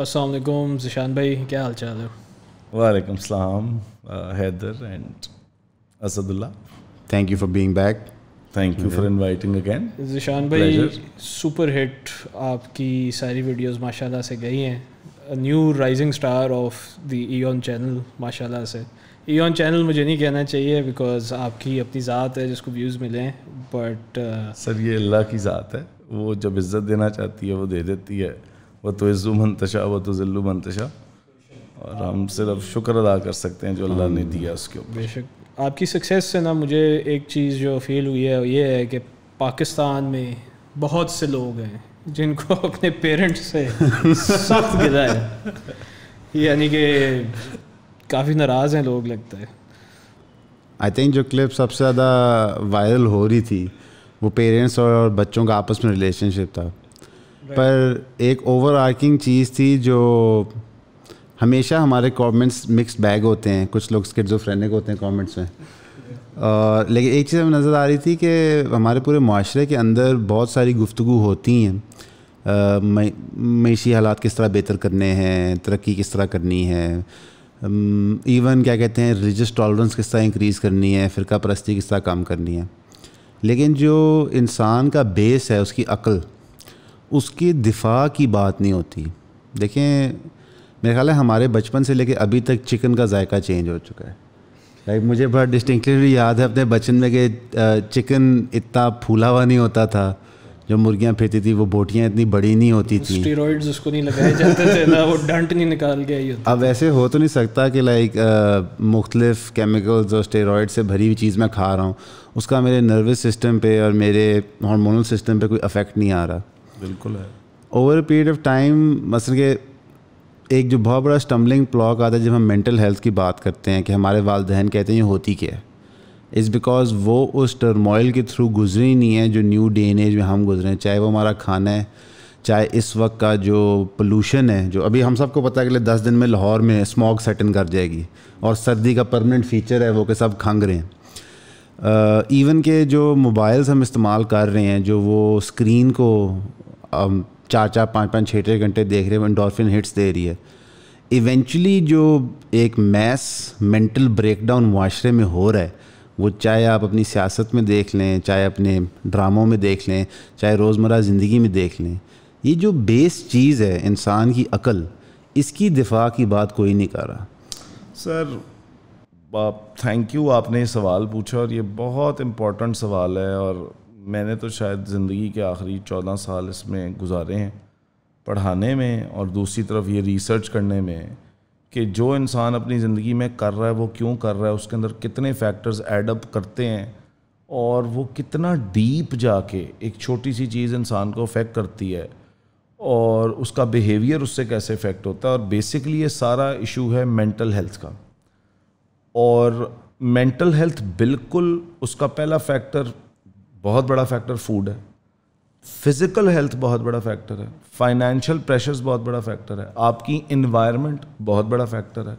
अस्सलाम वालेकुम ज़िशान भाई, क्या हाल चाल है? वालेकुम सलाम Haider and Asadullah, thank you for being back. Thank you for inviting again. Zeeshan भाई, सुपर हिट आपकी सारी वीडियोस माशाल्लाह से गई हैं, new rising star of the Eon channel माशाल्लाह से। ईओन चैनल मुझे नहीं कहना चाहिए बिकॉज आपकी अपनी ज़ात है जिसको व्यूज़ मिले, बट सर ये अल्लाह की ज़ात है, वो जब इज़्ज़त देना चाहती है वो दे देती है, वह तो इज़्ज़ु मंतशा वह तो ज़िल्लु मंतशा, और हम सिर्फ शुक्र अदा कर सकते हैं जो अल्लाह ने दिया उसके ऊपर। बेशक आपकी सक्सेस से ना मुझे एक चीज़ जो फील हुई है ये है कि पाकिस्तान में बहुत से लोग हैं जिनको अपने पेरेंट्स से सख्त गिला है, यानी कि काफ़ी नाराज़ हैं लोग, लगता है। आई थिंक जो क्लिप सबसे ज़्यादा वायरल हो रही थी वो पेरेंट्स और बच्चों का आपस में रिलेशनशिप था, पर एक ओवर आर्किंग चीज़ थी जो हमेशा हमारे कमेंट्स मिक्स बैग होते हैं, कुछ लोग स्किज़ोफ्रेनिक होते हैं कमेंट्स में, और लेकिन एक चीज़ हमें नज़र आ रही थी कि हमारे पूरे माशरे के अंदर बहुत सारी गुफ्तगू होती हैं, मईशी हालात किस तरह बेहतर करने हैं, तरक्की किस तरह करनी है, इवन क्या कहते हैं रिलीजियस टॉलरेंस किस तरह इंक्रीज़ करनी है, फ़िरका परस्ती किस तरह काम करनी है, लेकिन जो इंसान का बेस है उसकी अक्ल, उसकी दिफा की बात नहीं होती। देखें मेरे ख्याल है हमारे बचपन से लेके अभी तक चिकन का जायका चेंज हो चुका है। लाइक मुझे बड़ा डिस्टिंक्टली याद है अपने बचपन में कि चिकन इतना फूला हुआ नहीं होता था, जो मुर्गियाँ फेंती थी वो बोटियाँ इतनी बड़ी नहीं होती थी, स्टेरॉइड्स उसको नहीं लगाए जाते थे ना, वो डंट नहीं निकाल के आई। अब ऐसे हो तो नहीं सकता कि लाइक मुख्तलिफ केमिकल्स और स्टेरॉइड से भरी हुई चीज़ मैं खा रहा हूँ, उसका मेरे नर्वस सिस्टम पर और मेरे हार्मोनल सिस्टम पर कोई अफेक्ट नहीं आ रहा। बिल्कुल है। ओवर पीरियड ऑफ टाइम मसलन के एक जो बहुत बड़ा स्टम्बलिंग ब्लॉक आता है जब हम मेंटल हेल्थ की बात करते हैं कि हमारे वालदैन कहते हैं ये होती क्या है, इज़ बिकॉज वो उस टर्मोइल के थ्रू गुजरी नहीं है जो न्यू डे एन एज में हम गुजरे हैं, चाहे वो हमारा खाना है, चाहे इस वक्त का जो पोल्यूशन है, जो अभी हम सबको पता है कि 10 दिन में लाहौर में स्मॉग सेटन कर जाएगी, और सर्दी का परमानेंट फीचर है वो कि सब खंग रहे हैं। इवन के जो मोबाइल्स हम इस्तेमाल कर रहे हैं, जो वो स्क्रीन को 4-4, 5-5, 6-6 घंटे देख रहे हैं, एंडोर्फिन हिट्स दे रही है। इवेंचुअली जो एक मैस मेंटल ब्रेकडाउन माशरे में हो रहा है, वो चाहे आप अपनी सियासत में देख लें, चाहे अपने ड्रामों में देख लें, चाहे रोज़मर्रा ज़िंदगी में देख लें, ये जो बेस चीज़ है इंसान की अकल, इसकी दिफा की बात कोई नहीं कर रहा। सर थैंक यू, आपने ये सवाल पूछा और ये बहुत इम्पोर्टेंट सवाल है, और मैंने तो शायद ज़िंदगी के आखिरी 14 साल इसमें गुजारे हैं, पढ़ाने में और दूसरी तरफ ये रिसर्च करने में कि जो इंसान अपनी ज़िंदगी में कर रहा है वो क्यों कर रहा है, उसके अंदर कितने फैक्टर्स ऐड अप करते हैं और वो कितना डीप जाके एक छोटी सी चीज़ इंसान को अफेक्ट करती है और उसका बिहेवियर उससे कैसे अफेक्ट होता है। और बेसिकली ये सारा इशू है मेंटल हेल्थ का, और मेंटल हेल्थ बिल्कुल उसका पहला फैक्टर, बहुत बड़ा फैक्टर फूड है, फिज़िकल हेल्थ बहुत बड़ा फैक्टर है, फाइनेंशियल प्रेशर्स बहुत बड़ा फैक्टर है, आपकी इन्वायरमेंट बहुत बड़ा फैक्टर है,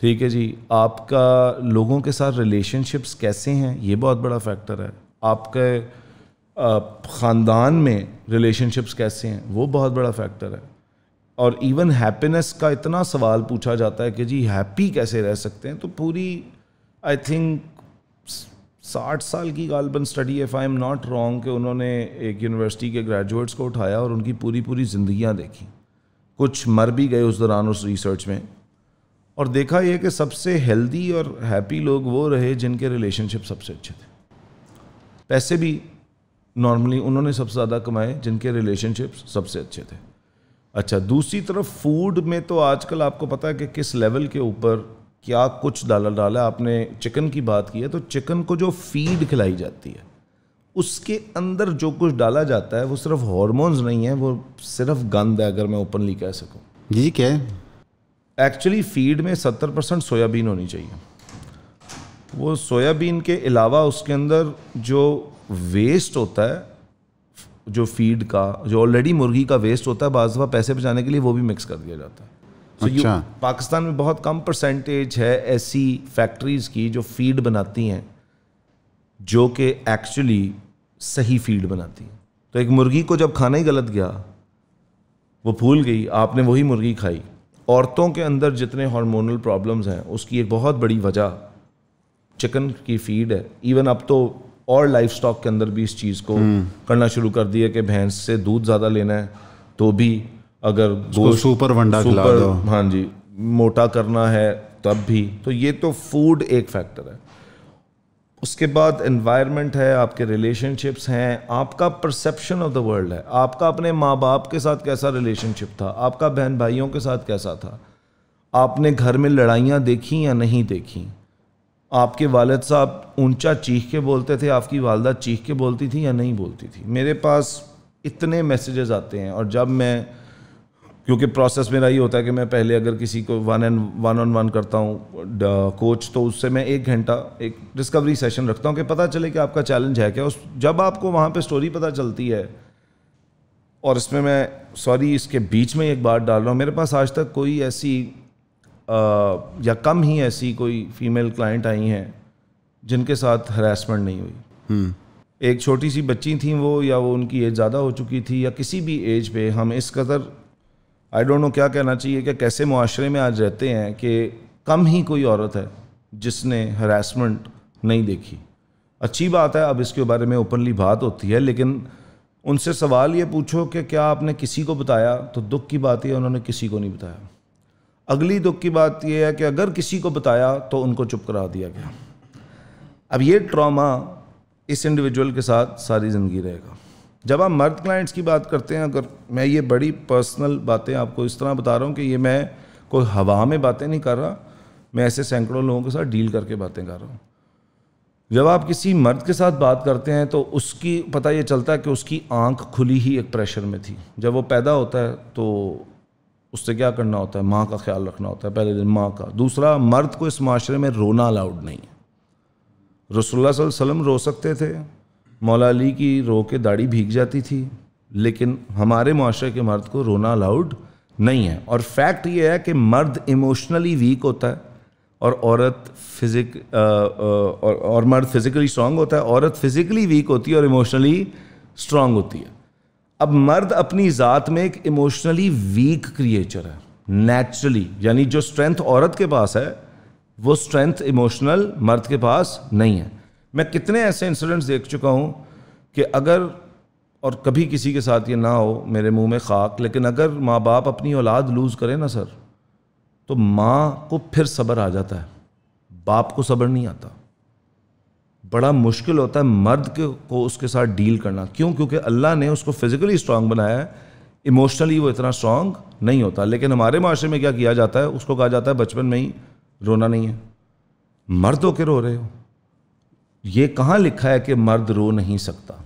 ठीक है जी, आपका लोगों के साथ रिलेशनशिप्स कैसे हैं ये बहुत बड़ा फैक्टर है, आपके ख़ानदान में रिलेशनशिप्स कैसे हैं वो बहुत बड़ा फैक्टर है। और इवन हैप्पीनेस का इतना सवाल पूछा जाता है कि जी हैप्पी कैसे रह सकते हैं, तो पूरी आई थिंक 60 साल की गालबन study if I am not wrong कि उन्होंने एक यूनिवर्सिटी के ग्रेजुएट्स को उठाया और उनकी पूरी जिंदगियां देखी, कुछ मर भी गए उस दौरान उस रिसर्च में, और देखा ये कि सबसे हेल्दी और हैप्पी लोग वो रहे जिनके रिलेशनशिप सबसे अच्छे थे, पैसे भी नॉर्मली उन्होंने सबसे ज़्यादा कमाए जिनके रिलेशनशिप सबसे अच्छे थे। अच्छा, दूसरी तरफ फूड में तो आजकल आपको पता है कि किस लेवल के ऊपर क्या कुछ डाला। आपने चिकन की बात की है, तो चिकन को जो फीड खिलाई जाती है उसके अंदर जो कुछ डाला जाता है वो सिर्फ हार्मोन्स नहीं है, वो सिर्फ गंद है, अगर मैं ओपनली कह सकूं। जी क्या है, एक्चुअली फीड में 70% सोयाबीन होनी चाहिए, वो सोयाबीन के अलावा उसके अंदर जो वेस्ट होता है जो फीड का, जो ऑलरेडी मुर्गी का वेस्ट होता है, बाज़ दफ़ा पैसे बचाने के लिए वो भी मिक्स कर दिया जाता है। तो अच्छा। पाकिस्तान में बहुत कम परसेंटेज है ऐसी फैक्ट्रीज़ की जो फीड बनाती हैं जो कि एक्चुअली सही फीड बनाती हैं। तो एक मुर्गी को जब खाना ही गलत गया वो भूल गई, आपने वही मुर्गी खाई। औरतों के अंदर जितने हार्मोनल प्रॉब्लम्स हैं उसकी एक बहुत बड़ी वजह चिकन की फीड है। इवन अब तो और लाइवस्टॉक के अंदर भी इस चीज़ को करना शुरू कर दिया कि भैंस से दूध ज़्यादा लेना है तो भी अगर सुपर वंडा खिला दो, हाँ जी, मोटा करना है तब भी। तो ये तो फूड एक फैक्टर है, उसके बाद एनवायरनमेंट है, आपके रिलेशनशिप्स हैं, आपका परसेप्शन ऑफ द वर्ल्ड है, आपका अपने माँ बाप के साथ कैसा रिलेशनशिप था, आपका बहन भाइयों के साथ कैसा था, आपने घर में लड़ाइयाँ देखी या नहीं देखी, आपके वालिद साहब ऊंचा चीख के बोलते थे, आपकी वालदा चीख के बोलती थी या नहीं बोलती थी। मेरे पास इतने मैसेजेस आते हैं, और जब मैं, क्योंकि प्रोसेस मेरा ये होता है कि मैं पहले अगर किसी को वन ऑन वन करता हूँ कोच, तो उससे मैं एक घंटा एक डिस्कवरी सेशन रखता हूँ कि पता चले कि आपका चैलेंज है क्या। उस जब आपको वहाँ पे स्टोरी पता चलती है, और इसमें मैं सॉरी इसके बीच में एक बात डाल रहा हूँ, मेरे पास आज तक कोई ऐसी या कम ही ऐसी कोई फीमेल क्लाइंट आई हैं जिनके साथ हरासमेंट नहीं हुई। एक छोटी सी बच्ची थी वो, या वो उनकी एज ज़्यादा हो चुकी थी, या किसी भी एज पे हम इस कदर आई डोंट नो क्या कहना चाहिए कि कैसे मुआशरे में आज रहते हैं कि कम ही कोई औरत है जिसने हरासमेंट नहीं देखी। अच्छी बात है, अब इसके बारे में ओपनली बात होती है, लेकिन उनसे सवाल ये पूछो कि क्या आपने किसी को बताया, तो दुख की बात यह उन्होंने किसी को नहीं बताया। अगली दुख की बात यह है कि अगर किसी को बताया तो उनको चुप करा दिया गया। अब ये ट्रॉमा इस इंडिविजुअल के साथ सारी ज़िंदगी रहेगा। जब आप मर्द क्लाइंट्स की बात करते हैं, अगर मैं ये बड़ी पर्सनल बातें आपको इस तरह बता रहा हूँ कि ये मैं कोई हवा में बातें नहीं कर रहा, मैं ऐसे सैकड़ों लोगों के साथ डील करके बातें कर रहा हूँ। जब आप किसी मर्द के साथ बात करते हैं तो उसकी पता ये चलता है कि उसकी आंख खुली ही एक प्रेशर में थी। जब वो पैदा होता है तो उससे क्या करना होता है, माँ का ख्याल रखना होता है, पहले दिन माँ का। दूसरा, मर्द को इस माशरे में रोना अलाउड नहीं है। रसूलुल्लाह सल्लल्लाहु अलैहि वसल्लम रो सकते थे, मौला अली की रो के दाढ़ी भीग जाती थी, लेकिन हमारे माशरे के मर्द को रोना अलाउड नहीं है। और फैक्ट ये है कि मर्द इमोशनली वीक होता है और औरत मर्द फिज़िकली स्ट्रांग होता है, औरत फिज़िकली वीक होती है और इमोशनली स्ट्रांग होती है। अब मर्द अपनी ज़ात में एक इमोशनली वीक क्रिएचर है नेचुरली, यानी जो स्ट्रेंथ औरत के पास है वो स्ट्रेंथ इमोशनल मर्द के पास नहीं है। मैं कितने ऐसे इंसिडेंट्स देख चुका हूँ कि अगर, और कभी किसी के साथ ये ना हो मेरे मुंह में खाक, लेकिन अगर माँ बाप अपनी औलाद लूज़ करे ना सर, तो माँ को फिर सब्र आ जाता है, बाप को सब्र नहीं आता। बड़ा मुश्किल होता है मर्द को उसके साथ डील करना। क्यों? क्योंकि अल्लाह ने उसको फिज़िकली स्ट्रांग बनाया है, इमोशनली वो इतना स्ट्रांग नहीं होता। लेकिन हमारे माशरे में क्या किया जाता है, उसको कहा जाता है बचपन में ही रोना नहीं है, मर्द होकर रो रहे हो। ये कहाँ लिखा है कि मर्द रो नहीं सकता?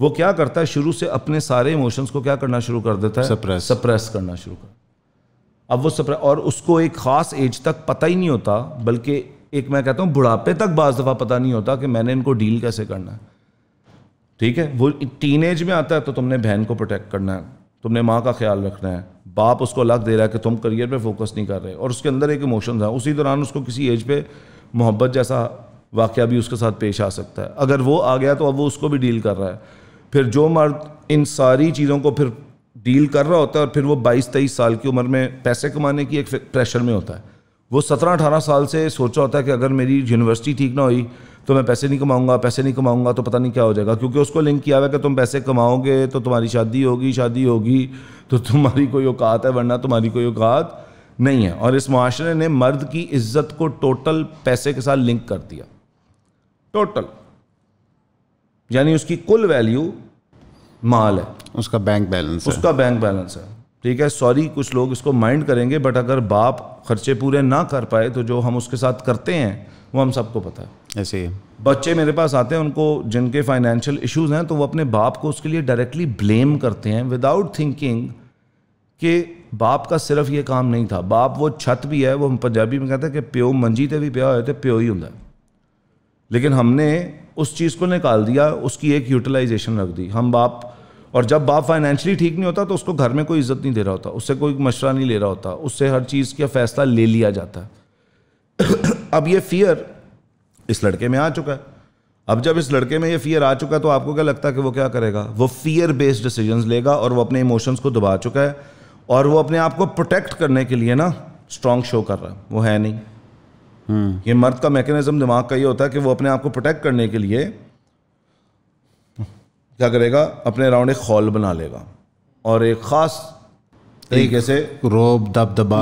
वो क्या करता है, शुरू से अपने सारे इमोशंस को क्या करना शुरू कर देता है, सप्रेस करना शुरू कर। अब वो सप्रेस, और उसको एक ख़ास एज तक पता ही नहीं होता, बल्कि एक, मैं कहता हूँ, बुढ़ापे तक बाज़ दफ़ा पता नहीं होता कि मैंने इनको डील कैसे करना है। ठीक है, वो टीनेज में आता है तो तुमने बहन को प्रोटेक्ट करना है, तुमने माँ का ख्याल रखना है, बाप उसको अलग दे रहा है कि तुम करियर पर फोकस नहीं कर रहे, और उसके अंदर एक इमोशंस है। उसी दौरान उसको किसी एज पर मोहब्बत जैसा वाकया भी उसके साथ पेश आ सकता है। अगर वो आ गया तो अब वो उसको भी डील कर रहा है। फिर जो मर्द इन सारी चीज़ों को फिर डील कर रहा होता है, और फिर वो 22-23 साल की उम्र में पैसे कमाने की एक प्रेशर में होता है। वो 17-18 साल से सोचा होता है कि अगर मेरी यूनिवर्सिटी ठीक ना हुई तो मैं पैसे नहीं कमाऊँगा तो पता नहीं क्या हो जाएगा, क्योंकि उसको लिंक किया हुआ है कि तुम पैसे कमाओगे तो तुम्हारी शादी होगी तो तुम्हारी कोई औकात है, वरना तुम्हारी कोई औकात नहीं है। और इस माशरे ने मर्द की इज्जत को टोटल पैसे के साथ लिंक कर दिया, टोटल, यानी उसकी कुल वैल्यू माल है, उसका बैंक बैलेंस है। ठीक है, सॉरी, कुछ लोग इसको माइंड करेंगे, बट अगर बाप खर्चे पूरे ना कर पाए तो जो हम उसके साथ करते हैं वो हम सबको पता है। ऐसे बच्चे मेरे पास आते हैं, उनको, जिनके फाइनेंशियल इश्यूज़ हैं, तो वो अपने बाप को उसके लिए डायरेक्टली ब्लेम करते हैं विदाउट थिंकिंग कि बाप का सिर्फ ये काम नहीं था। बाप वो छत भी है, वो हम पंजाबी में कहते हैं कि प्यो मंजी ते भी पिया होया ते प्यो ही हुंदा, लेकिन हमने उस चीज़ को निकाल दिया, उसकी एक यूटिलाइजेशन रख दी। हम बाप, और जब बाप फाइनेंशियली ठीक नहीं होता तो उसको घर में कोई इज्जत नहीं दे रहा होता, उससे कोई मशवरा नहीं ले रहा होता, उससे हर चीज़ का फैसला ले लिया जाता है। अब ये फियर इस लड़के में आ चुका है। अब जब इस लड़के में ये फियर आ चुका है तो आपको क्या लगता है कि वो क्या करेगा? वो फियर बेस्ड डिसीजंस लेगा, और वो अपने इमोशंस को दबा चुका है, और वो अपने आप को प्रोटेक्ट करने के लिए ना स्ट्रॉन्ग शो कर रहा है, वो है नहीं। ये मर्द का मैकेनिज्म दिमाग का ये होता है कि वो अपने आप को प्रोटेक्ट करने के लिए क्या करेगा, अपने अराउंड एक खौल बना लेगा और एक खास तरीके से रोब दबदबा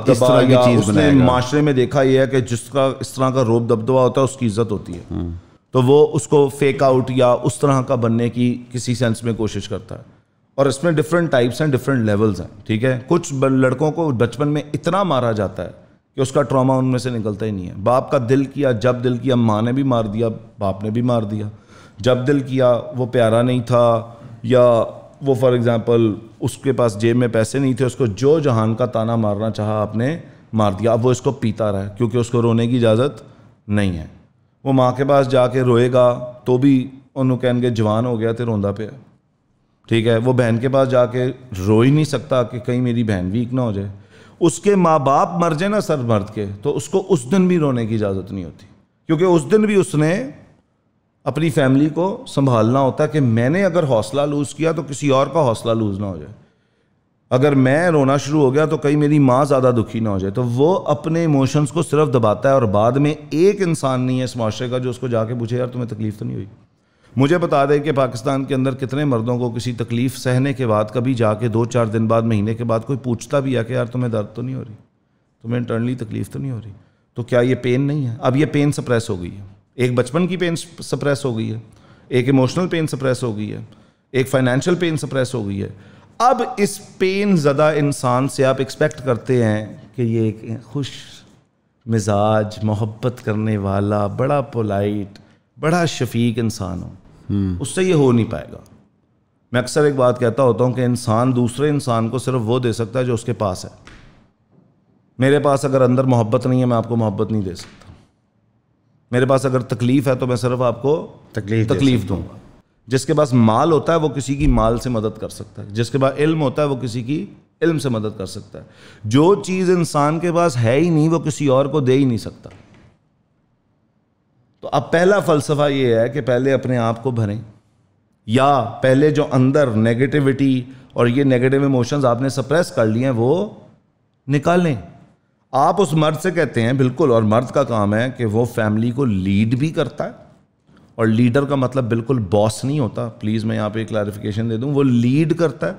की चीज बनाएगा। माशरे में देखा यह है कि जिसका इस तरह का रोब दबदबा होता है उसकी इज्जत होती है, तो वो उसको फेक आउट या उस तरह का बनने की किसी सेंस में कोशिश करता है। और इसमें डिफरेंट टाइप्स हैं, डिफरेंट लेवल्स हैं, ठीक है। कुछ लड़कों को बचपन में इतना मारा जाता है कि उसका ट्रॉमा उनमें से निकलता ही नहीं है। बाप का दिल किया, जब दिल किया माँ ने भी मार दिया, बाप ने भी मार दिया। जब दिल किया वो प्यारा नहीं था, या वो फॉर एग्जांपल उसके पास जेब में पैसे नहीं थे, उसको जो जहान का ताना मारना चाहा आपने मार दिया। अब वो इसको पीता रहा है क्योंकि उसको रोने की इजाज़त नहीं है। वो माँ के पास जाके रोएगा तो भी उन्होंने कहेंगे जवान हो गया तो रोंदा पे, ठीक है। वो बहन के पास जाके रो ही नहीं सकता कि कहीं मेरी बहन वीक ना हो जाए। उसके माँ बाप मर जाए ना सर मर्द के, तो उसको उस दिन भी रोने की इजाज़त नहीं होती, क्योंकि उस दिन भी उसने अपनी फैमिली को संभालना होता है कि मैंने अगर हौसला लूज़ किया तो किसी और का हौसला लूज़ ना हो जाए। अगर मैं रोना शुरू हो गया तो कहीं मेरी माँ ज़्यादा दुखी ना हो जाए। तो वो अपने इमोशंस को सिर्फ दबाता है, और बाद में एक इंसान नहीं है इस माशरे का जो उसको जाके पूछे यार तुम्हें तकलीफ़ तो नहीं हुई। मुझे बता दें कि पाकिस्तान के अंदर कितने मर्दों को किसी तकलीफ़ सहने के बाद कभी जाके 2-4 दिन बाद, महीने के बाद कोई पूछता भी है कि यार तुम्हें दर्द तो नहीं हो रही, तुम्हें इंटरनली तकलीफ़ तो नहीं हो रही, तो क्या ये पेन नहीं है? अब ये पेन सप्रेस हो गई है। एक बचपन की पेन सप्रेस हो गई है, एक इमोशनल पेन सप्रेस हो गई है, एक फाइनेंशियल पेन सप्रेस हो गई है। अब इस पेन ज़दा इंसान से आप एक्सपेक्ट करते हैं कि ये एक खुश मिजाज, मोहब्बत करने वाला, बड़ा पोलाइट, बड़ा शफीक इंसान हो। उससे ये हो नहीं पाएगा। मैं अक्सर एक बात कहता होता हूँ कि इंसान दूसरे इंसान को सिर्फ वो दे सकता है जो उसके पास है। मेरे पास अगर अंदर मोहब्बत नहीं है, मैं आपको मोहब्बत नहीं दे सकता। मेरे पास अगर तकलीफ़ है तो मैं सिर्फ आपको तकलीफ दूंगा। जिसके पास माल होता है वो किसी की माल से मदद कर सकता है, जिसके पास इल्म होता है वो किसी की इल्म से मदद कर सकता है। जो चीज़ इंसान के पास है ही नहीं वो किसी और को दे ही नहीं सकता। तो अब पहला फ़लसफ़ा ये है कि पहले अपने आप को भरें, या पहले जो अंदर नेगेटिविटी और ये नेगेटिव इमोशंस आपने सप्रेस कर लिए हैं वो निकालें। आप उस मर्द से कहते हैं बिल्कुल, और मर्द का काम है कि वो फैमिली को लीड भी करता है, और लीडर का मतलब बिल्कुल बॉस नहीं होता, प्लीज़ मैं यहाँ पे क्लैरिफिकेशन दे दूँ। वो लीड करता है,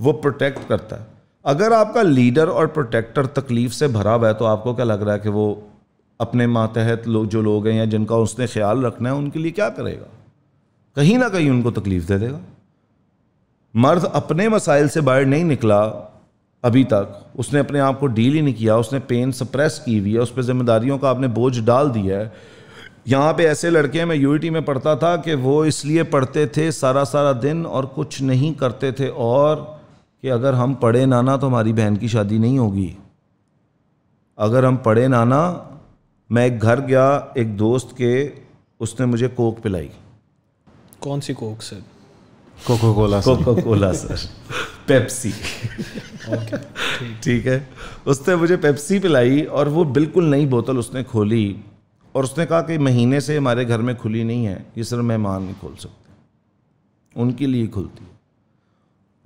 वो प्रोटेक्ट करता है। अगर आपका लीडर और प्रोटेक्टर तकलीफ़ से भरा हुआ है तो आपको क्या लग रहा है कि वो अपने मातहत लोग जो लोग हैं या जिनका उसने ख्याल रखना है उनके लिए क्या करेगा? कहीं ना कहीं उनको तकलीफ़ दे देगा। मर्द अपने मसाइल से बाहर नहीं निकला अभी तक, उसने अपने आप को डील ही नहीं किया, उसने पेन सप्रेस की हुई है, उस पर जिम्मेदारियों का आपने बोझ डाल दिया है। यहाँ पे ऐसे लड़के, मैं यूटी में पढ़ता था कि वो इसलिए पढ़ते थे सारा दिन और कुछ नहीं करते थे, और कि अगर हम पढ़े नाना तो हमारी बहन की शादी नहीं होगी, अगर हम पढ़े नाना। मैं एक घर गया एक दोस्त के, उसने मुझे कोक पिलाई। कौन सी coke sir? Coca cola sir, Pepsi. ठीक है, उसने मुझे पेप्सी पिलाई और वो बिल्कुल नई बोतल उसने खोली, और उसने कहा कि महीने से हमारे घर में खुली नहीं है, ये सिर्फ मेहमान नहीं खोल सकते, उनके लिए खुलती है।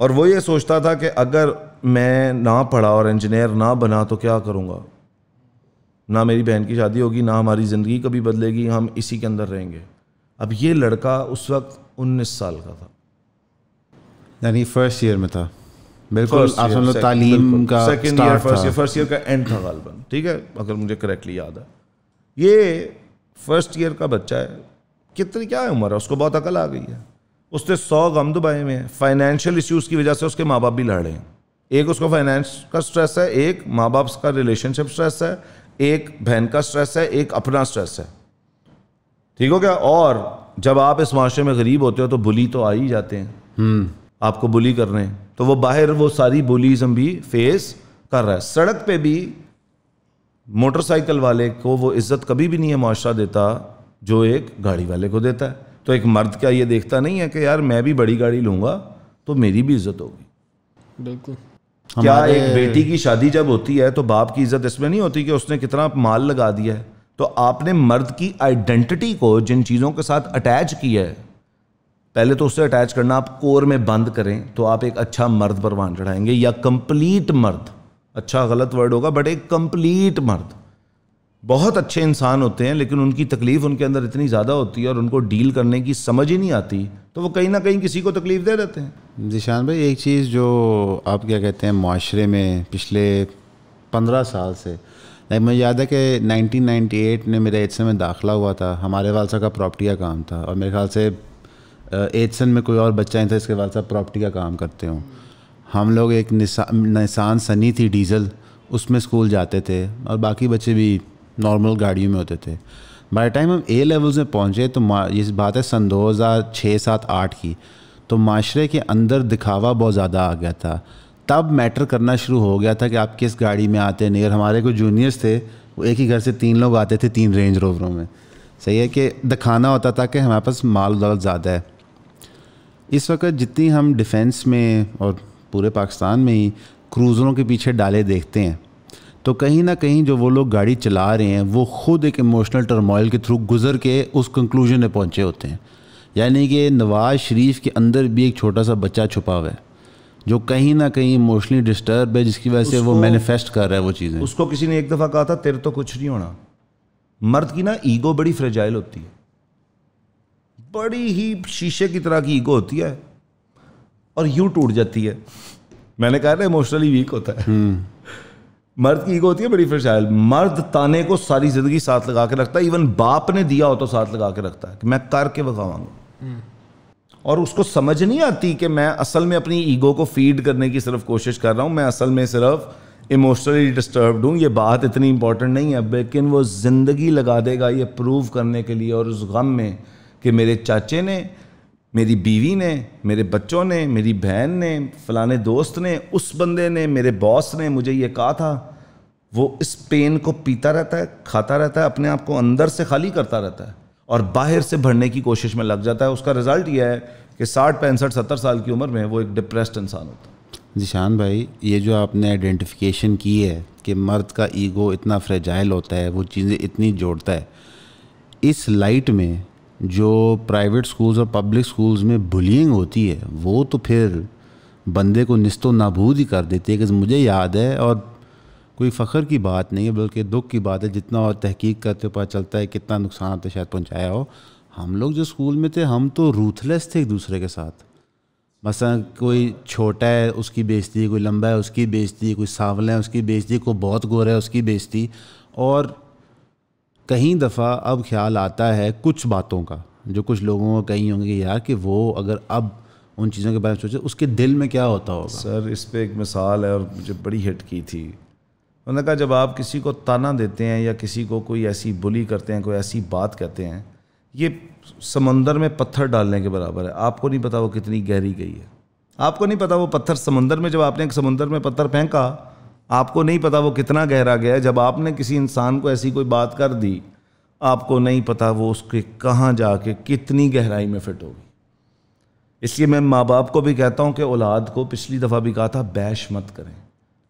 और वो ये सोचता था कि अगर मैं ना पढ़ा और इंजीनियर ना बना तो क्या करूँगा, ना मेरी बहन की शादी होगी, ना हमारी ज़िंदगी कभी बदलेगी, हम इसी के अंदर रहेंगे। अब ये लड़का उस वक्त 19 साल का था, यानी फर्स्ट ईयर में था, बिल्कुल आप समझ लो तालीम का सेकंड ईयर, फर्स्ट ईयर का एंड था गालबन, ठीक है, अगर मुझे करेक्टली याद है। ये फर्स्ट ईयर का बच्चा है, कितनी क्या है उम्र है, उसको बहुत अकल आ गई है, उसने 100 गम दुबाए में। फाइनेंशियल इश्यूज़ की वजह से उसके माँ बाप भी लड़े हैं, एक उसको फाइनेंस का स्ट्रेस है, एक माँ बाप का रिलेशनशिप स्ट्रेस है, एक बहन का स्ट्रेस है, एक अपना स्ट्रेस है, ठीक हो गया। और जब आप इस माशरे में गरीब होते हो तो बुली तो आ ही जाते हैं, आपको बुली कर रहे हैं, तो वो बाहर वो सारी बुलीज़म भी फेस कर रहा है। सड़क पे भी मोटरसाइकिल वाले को वो इज्जत कभी भी नहीं है माशरा देता जो एक गाड़ी वाले को देता है। तो एक मर्द क्या ये देखता नहीं है कि यार मैं भी बड़ी गाड़ी लूँगा तो मेरी भी इज्जत होगी? बिल्कुल। क्या एक बेटी की शादी जब होती है तो बाप की इज्जत इसमें नहीं होती कि उसने कितना माल लगा दिया है? तो आपने मर्द की आइडेंटिटी को, जिन चीज़ों के साथ अटैच किया है, पहले तो उससे अटैच करना आप कोर में बंद करें तो आप एक अच्छा मर्द परवान चढ़ाएंगे या कंप्लीट मर्द, अच्छा गलत वर्ड होगा बट एक कंप्लीट मर्द। बहुत अच्छे इंसान होते हैं लेकिन उनकी तकलीफ़ उनके अंदर इतनी ज़्यादा होती है और उनको डील करने की समझ ही नहीं आती, तो वो कहीं ना कहीं किसी को तकलीफ़ दे देते हैं। ज़िशान भाई, एक चीज़ जो आप क्या कहते हैं माशरे में पिछले 15 साल से, लाइक मुझे याद है कि 1998 में मेरे एडसन में दाखिला हुआ था, हमारे वाल साहब का प्रॉपर्टी का काम था और मेरे ख्याल से एडसन में कोई और बच्चा नहीं था इसके वाल साहब प्रॉपर्टी का काम करते हों। हम लोग एक निसान सनी थी डीज़ल, उसमें स्कूल जाते थे और बाकी बच्चे भी नॉर्मल गाड़ियों में होते थे। बाय द टाइम हम ए लेवल्स में पहुँचे तो ये बात है सन 2006-7-8 की, तो माशरे के अंदर दिखावा बहुत ज़्यादा आ गया था। तब मैटर करना शुरू हो गया था कि आप किस गाड़ी में आते हैं। और हमारे को जूनियर्स थे, वो एक ही घर से 3 लोग आते थे, 3 रेंज रोवरों में। सही है कि दिखाना होता था कि हमारे पास माल दौलत ज़्यादा है। इस वक्त जितनी हम डिफेंस में और पूरे पाकिस्तान में ही क्रूज़रों के पीछे डाले देखते हैं, तो कहीं ना कहीं जो वो लोग गाड़ी चला रहे हैं वो ख़ुद एक इमोशनल टर्मोइल के थ्रू गुजर के उस कंक्लूजन में पहुंचे होते हैं। यानी कि नवाज़ शरीफ के अंदर भी एक छोटा सा बच्चा छुपा हुआ है जो कहीं ना कहीं इमोशनली डिस्टर्ब है, जिसकी वजह से वो मैनिफेस्ट कर रहा है वो चीज़ें। उसको किसी ने एक दफ़ा कहा था, तेरे तो कुछ नहीं होना। मर्द की ना ईगो बड़ी फ्रेजाइल होती है, बड़ी ही शीशे की तरह की ईगो होती है और यूँ टूट जाती है। मैंने कहा ना इमोशनली वीक होता है, मर्द की ईगो होती है बड़ी फ्रेजाइल। मर्द ताने को सारी ज़िंदगी साथ लगा के रखता है, इवन बाप ने दिया हो तो साथ लगा के रखता है कि मैं करके बगावांगा। और उसको समझ नहीं आती कि मैं असल में अपनी ईगो को फीड करने की सिर्फ कोशिश कर रहा हूँ, मैं असल में सिर्फ इमोशनली डिस्टर्ब्ड हूँ, ये बात इतनी इंपॉर्टेंट नहीं है। लेकिन वो ज़िंदगी लगा देगा ये प्रूव करने के लिए और उस गम में कि मेरे चाचे ने, मेरी बीवी ने, मेरे बच्चों ने, मेरी बहन ने, फलाने दोस्त ने, उस बंदे ने, मेरे बॉस ने मुझे ये कहा था। वो इस पेन को पीता रहता है, खाता रहता है, अपने आप को अंदर से खाली करता रहता है और बाहर से भरने की कोशिश में लग जाता है। उसका रिज़ल्ट यह है कि 60-65-70 साल की उम्र में वो एक डिप्रेस्ड इंसान होता है। ज़िशान भाई, ये जो आपने आइडेंटिफिकेशन की है कि मर्द का ईगो इतना फ्रेजाइल होता है, वो चीज़ें इतनी जोड़ता है, इस लाइट में जो प्राइवेट स्कूल्स और पब्लिक स्कूल्स में बुलिंग होती है वो तो फिर बंदे को निस्तो नाबूद ही कर देती है। कि मुझे याद है, और कोई फ़ख्र की बात नहीं है बल्कि दुख की बात है, जितना और तहकीक करते पता चलता है कितना नुकसान आपने शायद पहुंचाया हो। हम लोग जो स्कूल में थे हम तो रूथलेस थे एक दूसरे के साथ। मसलन कोई छोटा है उसकी बेइज्जती, कोई लंबा है उसकी बेइज्जती, कोई सांवला है उसकी बेइज्जती, कोई बहुत गोरा है उसकी बेइज्जती। और कहीं दफ़ा अब ख्याल आता है कुछ बातों का जो कुछ लोगों को कहीं होंगे यार कि वो अगर अब उन चीज़ों के बारे में सोचे उसके दिल में क्या होता होगा। सर इस पे एक मिसाल है और मुझे बड़ी हिट की थी। उन्होंने कहा जब आप किसी को ताना देते हैं या किसी को कोई ऐसी बुली करते हैं, कोई ऐसी बात कहते हैं, ये समंदर में पत्थर डालने के बराबर है। आपको नहीं पता वो कितनी गहरी गई है, आपको नहीं पता वो पत्थर समंदर में, जब आपने एक समंदर में पत्थर फेंका आपको नहीं पता वो कितना गहरा गया है। जब आपने किसी इंसान को ऐसी कोई बात कर दी आपको नहीं पता वो उसके कहाँ जाके कितनी गहराई में फिट होगी। इसलिए मैं माँ बाप को भी कहता हूँ कि औलाद को, पिछली दफ़ा भी कहा था, बैश मत करें,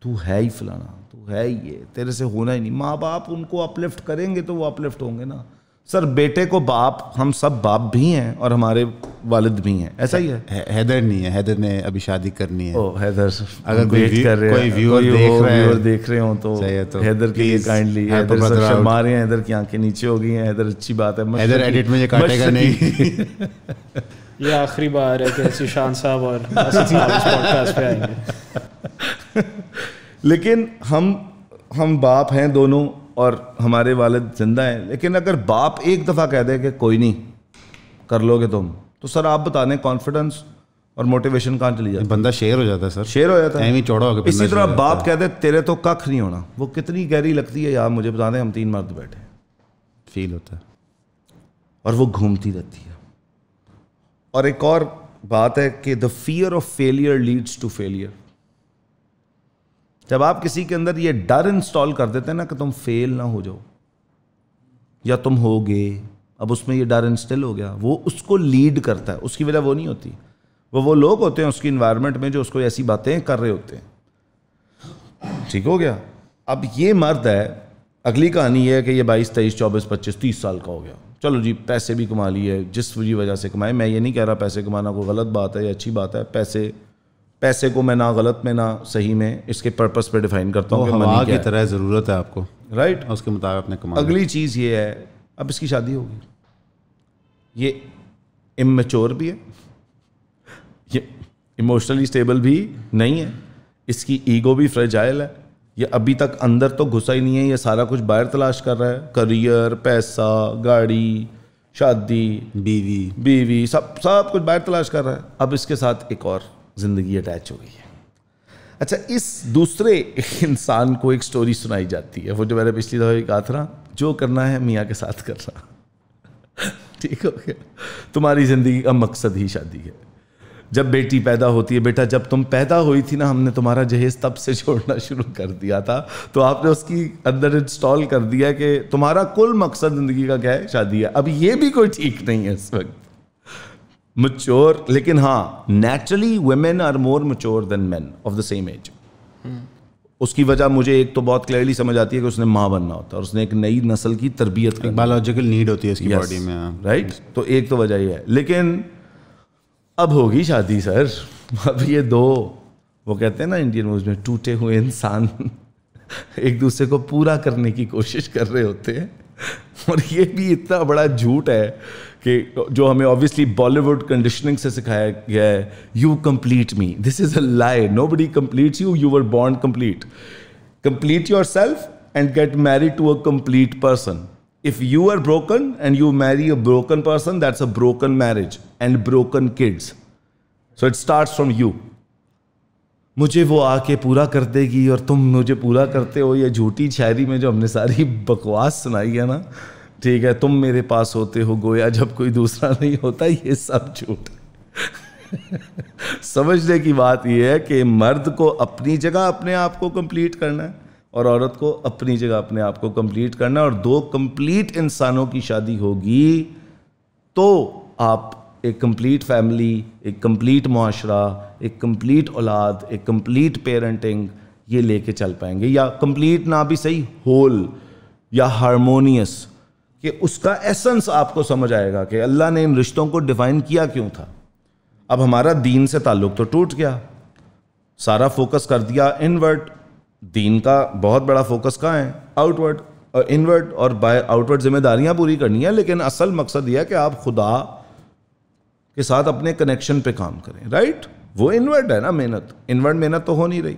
तू है ही फलाना, तू है ही ये, तेरे से होना ही नहीं। माँ बाप उनको अपलिफ्ट करेंगे तो वो अपलिफ्ट होंगे ना। सर बेटे को बाप, हम सब बाप भी हैं और हमारे वालिद भी हैं, ऐसा ही है। हैदर नहीं है, हैदर ने अभी शादी करनी है। ओ हैदर, अगर कोई व्यूअर देख रहे हो तो हैदर के लिए काइंडली, हैदर सर शर्मा रहे हैं, हैदर की आंखें नीचे हो गई हैं, हैदर अच्छी बात है, हैदर एडिट में ये काटेगा नहीं। ये आखिरी बार है कि ज़िशान साहब और पॉडकास्ट पे आएंगे। लेकिन हम बाप हैं दोनों और हमारे वालिद जिंदा हैं। लेकिन अगर बाप एक दफ़ा कह दे कि कोई नहीं कर लोगे तुम, तो सर आप बताने कॉन्फिडेंस और मोटिवेशन कहाँ चली जाती है। बंदा शेर हो जाता है सर, शेर हो जाता है, चौड़ा हो गया। इसी तरह बाप कह दे तेरे तो कख नहीं होना, वो कितनी गहरी लगती है यार। मुझे बता दें, हम 3 मर्द बैठे, फील होता है और वो घूमती रहती है। और एक और बात है कि the fear of failure leads to failure. जब आप किसी के अंदर ये डर इंस्टॉल कर देते हैं ना कि तुम फेल ना हो जाओ या तुम हो गए, अब उसमें ये डर इंस्टॉल हो गया, वो उसको लीड करता है। उसकी वजह वो नहीं होती, वो लोग होते हैं उसकी इन्वायरमेंट में जो उसको ऐसी बातें कर रहे होते हैं। ठीक हो गया, अब ये मर्द है, अगली कहानी है कि ये 22, 23, 24, 25, 30 साल का हो गया, चलो जी पैसे भी कमा लिए जिस वजह से कमाए। मैं ये नहीं कह रहा पैसे कमाना कोई गलत बात है या अच्छी बात है, पैसे पैसे को मैं ना गलत में ना सही में इसके पर्पस पे डिफाइन करता हूँ। हवा की तरह ज़रूरत है आपको, राइट, उसके मुताबिक आपने कमाना। अगली चीज़ ये है, अब इसकी शादी होगी, ये इमैच्योर भी है, ये इमोशनली स्टेबल भी नहीं है, इसकी ईगो भी फ्रेजाइल है, ये अभी तक अंदर तो घुसा ही नहीं है, ये सारा कुछ बाहर तलाश कर रहा है, करियर, पैसा, गाड़ी, शादी, बीवी सब कुछ बाहर तलाश कर रहा है। अब इसके साथ एक और जिंदगी अटैच हो गई है। अच्छा, इस दूसरे इंसान को एक स्टोरी सुनाई जाती है, वो जो मैंने पिछली दफा कहा था ना, जो करना है मियाँ के साथ करना, ठीक हो गया, तुम्हारी ज़िंदगी का मकसद ही शादी है। जब बेटी पैदा होती है, बेटा जब तुम पैदा हुई थी ना, हमने तुम्हारा जहेज तब से छोड़ना शुरू कर दिया था, तो आपने उसकी अंदर इंस्टॉल कर दिया कि तुम्हारा कुल मकसद ज़िंदगी का क्या है, शादी है। अब ये भी कोई ठीक नहीं है इस वक्त मच्योर, लेकिन हाँ naturally women are more mature than man of the same age. उसकी वजह मुझे एक तो बहुत क्लियरली समझ आती है कि उसने माँ बनना होता है और उसने एक नई नस्ल की तरबियत करनी, बायोलॉजिकल नीड होती है इसकी बॉडी में, राइट, तो एक तो वजह ये है। लेकिन अब होगी शादी सर, अब ये दो, वो कहते हैं ना इंडियन मूवीज में, टूटे हुए इंसान एक दूसरे को पूरा करने की कोशिश कर रहे होते हैं। और ये भी इतना बड़ा झूठ है कि जो हमें ऑब्वियसली बॉलीवुड कंडीशनिंग से सिखाया गया है, you complete me, this is a lie, nobody completes you, you were born complete, complete yourself and get married to a complete person. If you are broken and you marry a broken person, that's a broken marriage and broken kids, so it starts from you. मुझे वो आके पूरा कर देगी और तुम मुझे पूरा करते हो, ये झूठी शायरी में जो हमने सारी बकवास सुनाई है ना, ठीक है, तुम मेरे पास होते हो गोया जब कोई दूसरा नहीं होता, ये सब झूठ है। समझने की बात ये है कि मर्द को अपनी जगह अपने आप को कंप्लीट करना है और औरत को अपनी जगह अपने आप को कंप्लीट करना है, और दो कंप्लीट इंसानों की शादी होगी तो आप एक कंप्लीट फैमिली, एक कंप्लीट माशरा, एक कंप्लीट औलाद, एक कंप्लीट पेरेंटिंग ये लेके चल पाएंगे, या कंप्लीट ना भी सही, होल या हारमोनियस, कि उसका एसेंस आपको समझ आएगा कि अल्लाह ने इन रिश्तों को डिफाइन किया क्यों था। अब हमारा दीन से ताल्लुक़ तो टूट गया, सारा फोकस कर दिया इनवर्ड, दीन का बहुत बड़ा फोकस कहाँ है, आउटवर्ड, और इनवर्ड और बाय आउटवर्ड जिम्मेदारियाँ पूरी करनी है, लेकिन असल मकसद यह है कि आप खुदा के साथ अपने कनेक्शन पे काम करें, राइट, वो इनवर्ड है ना मेहनत, इनवर्ड मेहनत तो हो नहीं रही।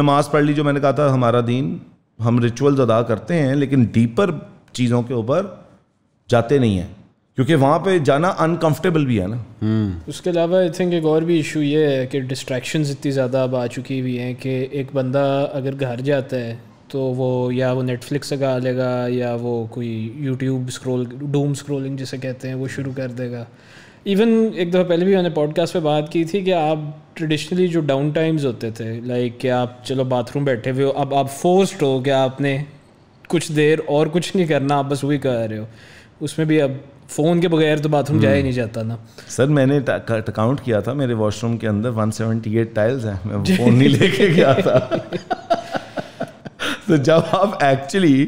नमाज पढ़ ली, जो मैंने कहा था हमारा दीन, हम रिचुअल्स अदा करते हैं लेकिन डीपर चीज़ों के ऊपर जाते नहीं हैं, क्योंकि वहाँ पे जाना अनकंफर्टेबल भी है ना। उसके अलावा आई थिंक एक और भी इशू ये है कि डिस्ट्रैक्शंस इतनी ज़्यादा अब आ चुकी हुई हैं कि एक बंदा अगर घर जाता है तो वो या वो नेटफ्लिक्स लगा लेगा या वो कोई यूट्यूब स्क्रॉल, डूम स्क्रॉलिंग जिसे कहते हैं, वो शुरू कर देगा। इवन एक दफ़ा पहले भी मैंने पॉडकास्ट पे बात की थी कि आप ट्रेडिशनली जो डाउन टाइम्स होते थे, लाइक कि आप चलो बाथरूम बैठे हुए हो, अब आप फोर्स्ड हो कि आपने कुछ देर और कुछ नहीं करना, आप बस वही कर रहे हो, उसमें भी अब फ़ोन के बगैर तो बाथरूम जाया ही नहीं जाता ना। सर मैंने अकाउंट किया था, मेरे वॉशरूम के अंदर 178 टाइल्स हैं, मैं फ़ोन नहीं लेके गया था। तो जब आप एक्चुअली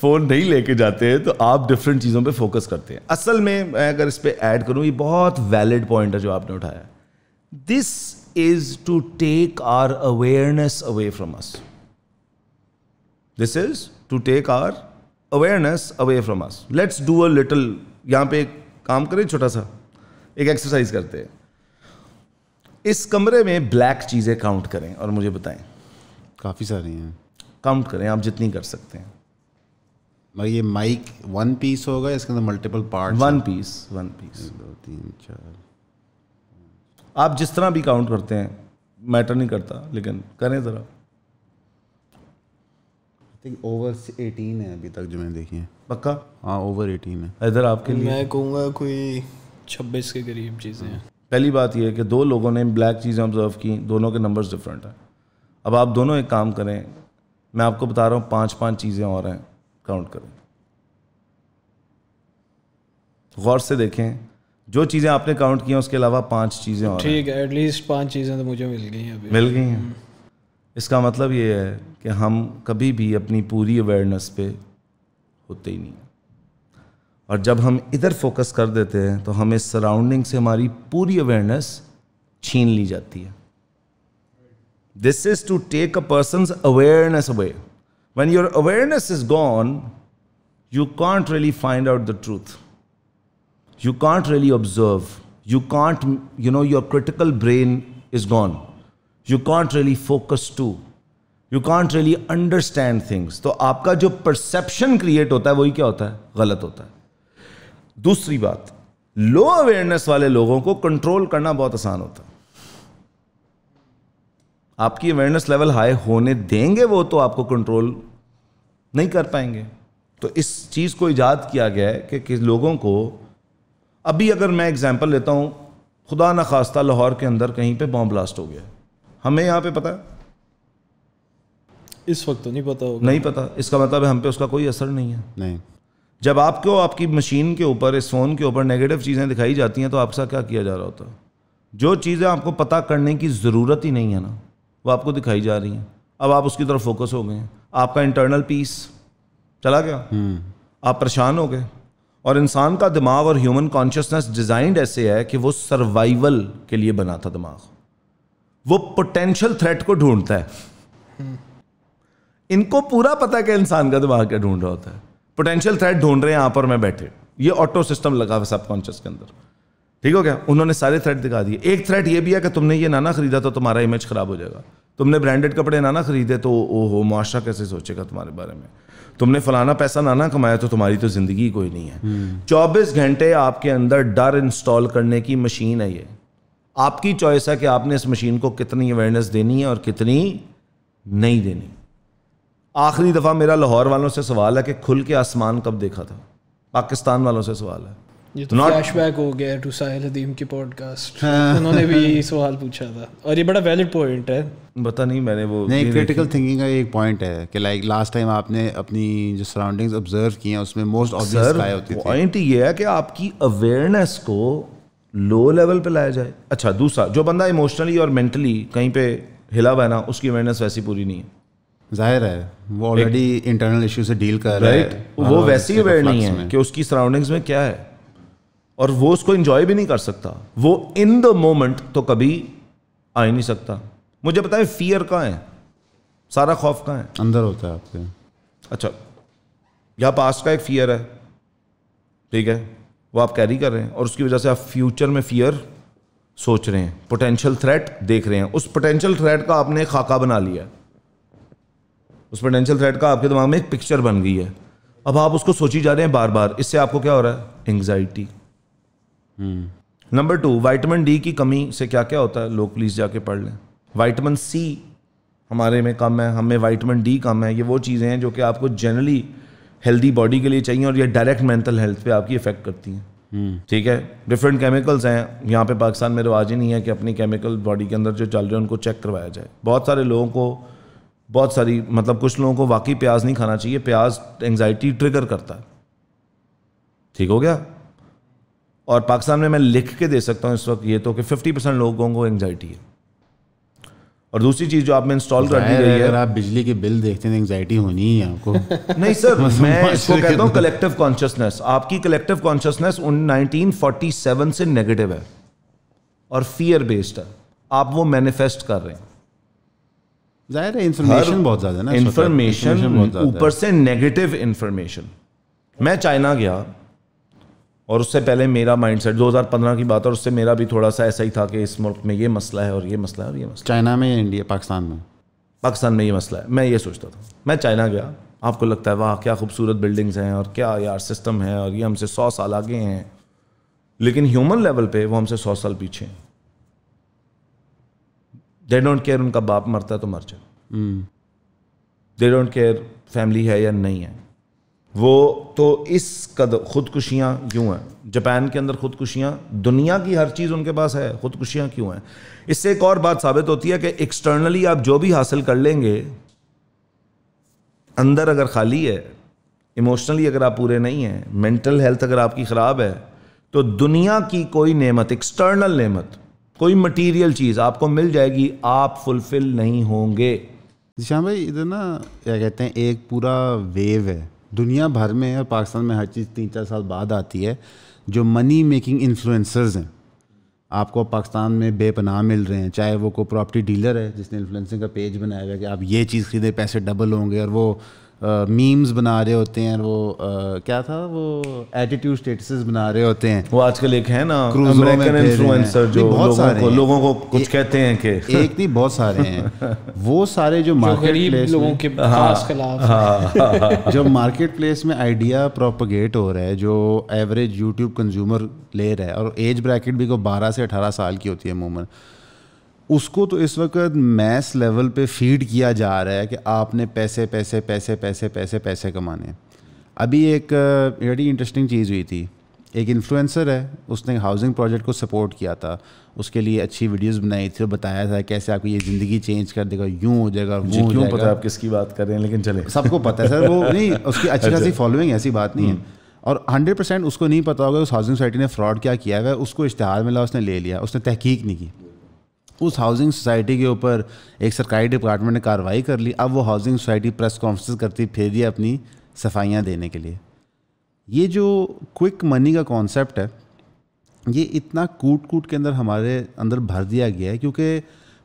फ़ोन नहीं लेके जाते हैं तो आप डिफरेंट चीज़ों पे फोकस करते हैं। असल में मैं अगर इस पर ऐड करूँ, ये बहुत वैलिड पॉइंट है जो आपने उठाया, this is to take our awareness away from us, this is to take our awareness away from us. Let's do a little, यहाँ पे एक काम करें, छोटा सा एक एक्सरसाइज करते हैं, इस कमरे में ब्लैक चीज़ें काउंट करें और मुझे बताएं। काफ़ी सारी हैं, काउंट करें आप जितनी कर सकते हैं। मगर ये माइक वन पीस होगा, इसके अंदर मल्टीपल पार्ट, वन पीस 2 3 4, आप जिस तरह भी काउंट करते हैं मैटर नहीं करता, लेकिन करें ज़रा। ओवर 18 है अभी तक जो मैंने देखी है, पक्का? हाँ ओवर 18 है। इधर आपके लिए मैं कहूँगा कोई 26 के करीब चीज़ें हैं। पहली बात यह है कि दो लोगों ने ब्लैक चीज़ें ऑब्जर्व की, दोनों के नंबर्स डिफरेंट हैं। अब आप दोनों एक काम करें, मैं आपको बता रहा हूँ 5-5 चीज़ें और हैं, काउंट करें, गौर से देखें जो चीज़ें आपने काउंट की हैं उसके अलावा 5 चीज़ें और, ठीक है, एटलीस्ट 5 चीज़ें तो मुझे मिल गई हैं अभी, मिल गई हैं। इसका मतलब ये है कि हम कभी भी अपनी पूरी अवेयरनेस पे होते ही नहीं हैं। और जब हम इधर फोकस कर देते हैं तो हमें सराउंडिंग से हमारी पूरी अवेयरनेस छीन ली जाती है. This is to take a person's awareness away. When your awareness is gone you can't really find out the truth, you can't really observe, you can't, you know, your critical brain is gone, you can't really focus to, you can't really understand things. तो आपका जो perception create होता है वही क्या होता है? गलत होता है. दूसरी बात, लो अवेयरनेस वाले लोगों को कंट्रोल करना बहुत आसान होता है. आपकी अवेयरनेस लेवल हाई होने देंगे वो तो आपको कंट्रोल नहीं कर पाएंगे. तो इस चीज़ को ईजाद किया गया है कि लोगों को, अभी अगर मैं एग्जांपल लेता हूं, खुदा न खास्ता लाहौर के अंदर कहीं पे बॉम्ब ब्लास्ट हो गया, हमें यहां पे पता है? इस वक्त तो नहीं पता होगा. नहीं पता, इसका मतलब है हम पे उसका कोई असर नहीं है. नहीं, जब आपको आपकी मशीन के ऊपर, इस फोन के ऊपर नेगेटिव चीज़ें दिखाई जाती हैं तो आपसे क्या किया जा रहा होता है? जो चीज़ें आपको पता करने की ज़रूरत ही नहीं है ना, वो आपको दिखाई जा रही हैं. अब आप उसकी तरफ फोकस हो गए हैं, आपका इंटरनल पीस चला गया, आप परेशान हो गए. और इंसान का दिमाग और ह्यूमन कॉन्शियसनेस डिज़ाइंड ऐसे है कि वो सर्वाइवल के लिए बना था दिमाग, वो पोटेंशियल थ्रेट को ढूंढता है. इनको पूरा पता है कि इंसान का दिमाग क्या ढूंढ रहा होता है. पोटेंशियल थ्रेट ढूंढ रहे हैं यहाँ पर मैं बैठे, ये ऑटो सिस्टम लगा हुआ सबकॉन्शियस के अंदर. ठीक हो गया, उन्होंने सारे थ्रेट दिखा दिए. एक थ्रेट ये भी है कि तुमने ये नाना खरीदा तो तुम्हारा इमेज खराब हो जाएगा, तुमने ब्रांडेड कपड़े नाना खरीदे तो ओहो मुआशरा कैसे सोचेगा तुम्हारे बारे में, तुमने फलाना पैसा नाना कमाया तो तुम्हारी तो जिंदगी कोई नहीं है. 24 घंटे आपके अंदर डर इंस्टॉल करने की मशीन है. ये आपकी चॉइस है कि आपने इस मशीन को कितनी अवेयरनेस देनी है और कितनी नहीं देनी. आखिरी दफ़ा मेरा लाहौर वालों से सवाल है कि खुल के आसमान कब देखा था? पाकिस्तान वालों से सवाल है. ये तो फ्लैशबैक हो गया टू साहिल हदीम की पॉडकास्ट, उन्होंने भी यही सवाल पूछा था और ये बड़ा वैलिड पॉइंट है. पता नहीं मैंने वो नहीं, क्रिटिकल थिंकिंग का एक पॉइंट है कि लाइक लास्ट टाइम आपने अपनी जो सराउंडिंग्स ऑब्जर्व की हैं उसमें मोस्ट ऑब्वियस लाए होती है. पॉइंट ये है कि आपकी अवेयरनेस को लो लेवल पे लाया जाए. अच्छा, दूसरा जो बंदा इमोशनली और मेंटली कहीं पे हिला हुआ है ना, उसकी अवेयरनेस वैसी पूरी नहीं है. जाहिर है वो ऑलरेडी इंटरनल इशू से डील कर रहा है, वो वैसी अवेयर नहीं है कि उसकी सराउंडिंग्स में क्या है और वो उसको एंजॉय भी नहीं कर सकता. वो इन द मोमेंट तो कभी आ ही नहीं सकता. मुझे पता है फियर कहाँ है, सारा खौफ कहाँ है? अंदर होता है आपके. अच्छा, यहाँ पास्ट का एक फियर है, ठीक है, वो आप कैरी कर रहे हैं और उसकी वजह से आप फ्यूचर में फियर सोच रहे हैं, पोटेंशियल थ्रेट देख रहे हैं. उस पोटेंशियल थ्रेट का आपने खाका बना लिया है, उस पोटेंशियल थ्रेट का आपके दिमाग में एक पिक्चर बन गई है. अब आप उसको सोची जा रहे हैं बार बार, इससे आपको क्या हो रहा है? एंग्जाइटी. नंबर 2, विटामिन डी की कमी से क्या क्या होता है, लोग प्लीज़ जाके पढ़ लें. विटामिन सी हमारे में कम है, हमें विटामिन डी कम है. ये वो चीज़ें हैं जो कि आपको जनरली हेल्दी बॉडी के लिए चाहिए और ये डायरेक्ट मेंटल हेल्थ पे आपकी इफेक्ट करती हैं. ठीक है, डिफरेंट केमिकल्स हैं. यहाँ पे पाकिस्तान में रिवाज ही नहीं है कि अपनी केमिकल बॉडी के अंदर जो चल रहे हैं उनको चेक करवाया जाए. बहुत सारे लोगों को, बहुत सारी, मतलब कुछ लोगों को वाकई प्याज नहीं खाना चाहिए, प्याज एंग्जाइटी ट्रिगर करता है. ठीक हो गया. और पाकिस्तान में मैं लिख के दे सकता हूँ इस वक्त ये तो कि 50% लोगों को एंग्जाइटी है. और दूसरी चीज़ जो आप में इंस्टॉल कर दी गई है, अगर आप बिजली के बिल देखते हैं एंग्जाइटी होनी ही है आपको. नहीं सर, मैं इसको कहता हूँ कलेक्टिव कॉन्शियसनेस. आपकी कलेक्टिव कॉन्शियसनेस 1947 से नेगेटिव है और फियर बेस्ड है. आप वो मैनिफेस्ट कर रहे हैं. जाहिर है इंफॉर्मेशन बहुत ज़्यादा है ना, इंफॉर्मेशन ऊपर से नेगेटिव इंफॉर्मेशन. मैं चाइना गया और उससे पहले मेरा माइंडसेट 2015 की बात, और उससे मेरा भी थोड़ा सा ऐसा ही था कि इस मुल्क में ये मसला है और ये मसला है और ये मसला. चाइना में या इंडिया, पाकिस्तान में? पाकिस्तान में ये मसला है, मैं ये सोचता था. मैं चाइना गया, आपको लगता है वाह क्या खूबसूरत बिल्डिंग्स हैं और क्या यार सिस्टम है और ये हमसे 100 साल आगे हैं, लेकिन ह्यूमन लेवल पर वो हमसे 100 साल पीछे हैं. दे डोंट केयर, उनका बाप मरता तो मर जाए, दे डोंट केयर फैमिली है या नहीं है. वो तो इस कद खुदकुशियाँ क्यों हैं जापान के अंदर? खुदकुशियाँ, दुनिया की हर चीज़ उनके पास है, खुदकुशियाँ क्यों हैं? इससे एक और बात साबित होती है कि एक्सटर्नली आप जो भी हासिल कर लेंगे, अंदर अगर खाली है, इमोशनली अगर आप पूरे नहीं हैं, मेंटल हेल्थ अगर आपकी ख़राब है, तो दुनिया की कोई नेमत, एक्सटर्नल नेमत, कोई मटीरियल चीज़ आपको मिल जाएगी, आप फुलफिल नहीं होंगे. जिशान भाई, इधर ना क्या कहते हैं, एक पूरा वेव है दुनिया भर में और पाकिस्तान में हर चीज़ 3-4 साल बाद आती है। जो मनी मेकिंग इन्फ्लुएंसर्स हैं आपको पाकिस्तान में बेपनाह मिल रहे हैं, चाहे वो कोई प्रॉपर्टी डीलर है जिसने इन्फ्लुएंसिंग का पेज बनाया हुआ है कि आप ये चीज़ खरीदें पैसे डबल होंगे, और वो मीम्स बना रहे होते हैं, और वो क्या था वो एटीट्यूड स्टेटसेस बना रहे होते हैं। वो आजकल एक है ना अमेरिकन इन्फ्लुएंसर जो लोगों को कुछ कहते हैं कि एक नहीं बहुत सारे हैं वो सारे जो मार्केट प्लेस में आइडिया प्रोपगेट हो रहा है जो एवरेज यूट्यूब कंज्यूमर ले रहा है, और एज ब्रैकेट भी को 12 से 18 साल की होती है अमूमन, उसको तो इस वक्त मैस लेवल पे फीड किया जा रहा है कि आपने पैसे पैसे पैसे पैसे पैसे पैसे कमाने। अभी एक बड़ी इंटरेस्टिंग चीज़ हुई थी, एक इन्फ्लुएंसर है उसने हाउसिंग प्रोजेक्ट को सपोर्ट किया था, उसके लिए अच्छी वीडियोस बनाई थी और बताया था कैसे आपको ये ज़िंदगी चेंज कर देगा, यूँ हो जाएगा वो हो जाएगा। पता है आप किसकी बात कर रहे हैं, लेकिन चले सबको पता है सर वो नहीं, उसकी अच्छी खासी फॉलोइंग, ऐसी बात नहीं है। और 100% उसको नहीं पता होगा उस हाउसिंग सोसाइटी ने फ्रॉड क्या किया है, उसको इश्तहार मिला उसने ले लिया, उसने तहकीक नहीं की, उस हाउसिंग सोसाइटी के ऊपर एक सरकारी डिपार्टमेंट ने कार्रवाई कर ली। अब वो हाउसिंग सोसाइटी प्रेस कॉन्फ्रेंस करती फिर ये अपनी सफाइयाँ देने के लिए। ये जो क्विक मनी का कॉन्सेप्ट है ये इतना कूट कूट के अंदर हमारे अंदर भर दिया गया है, क्योंकि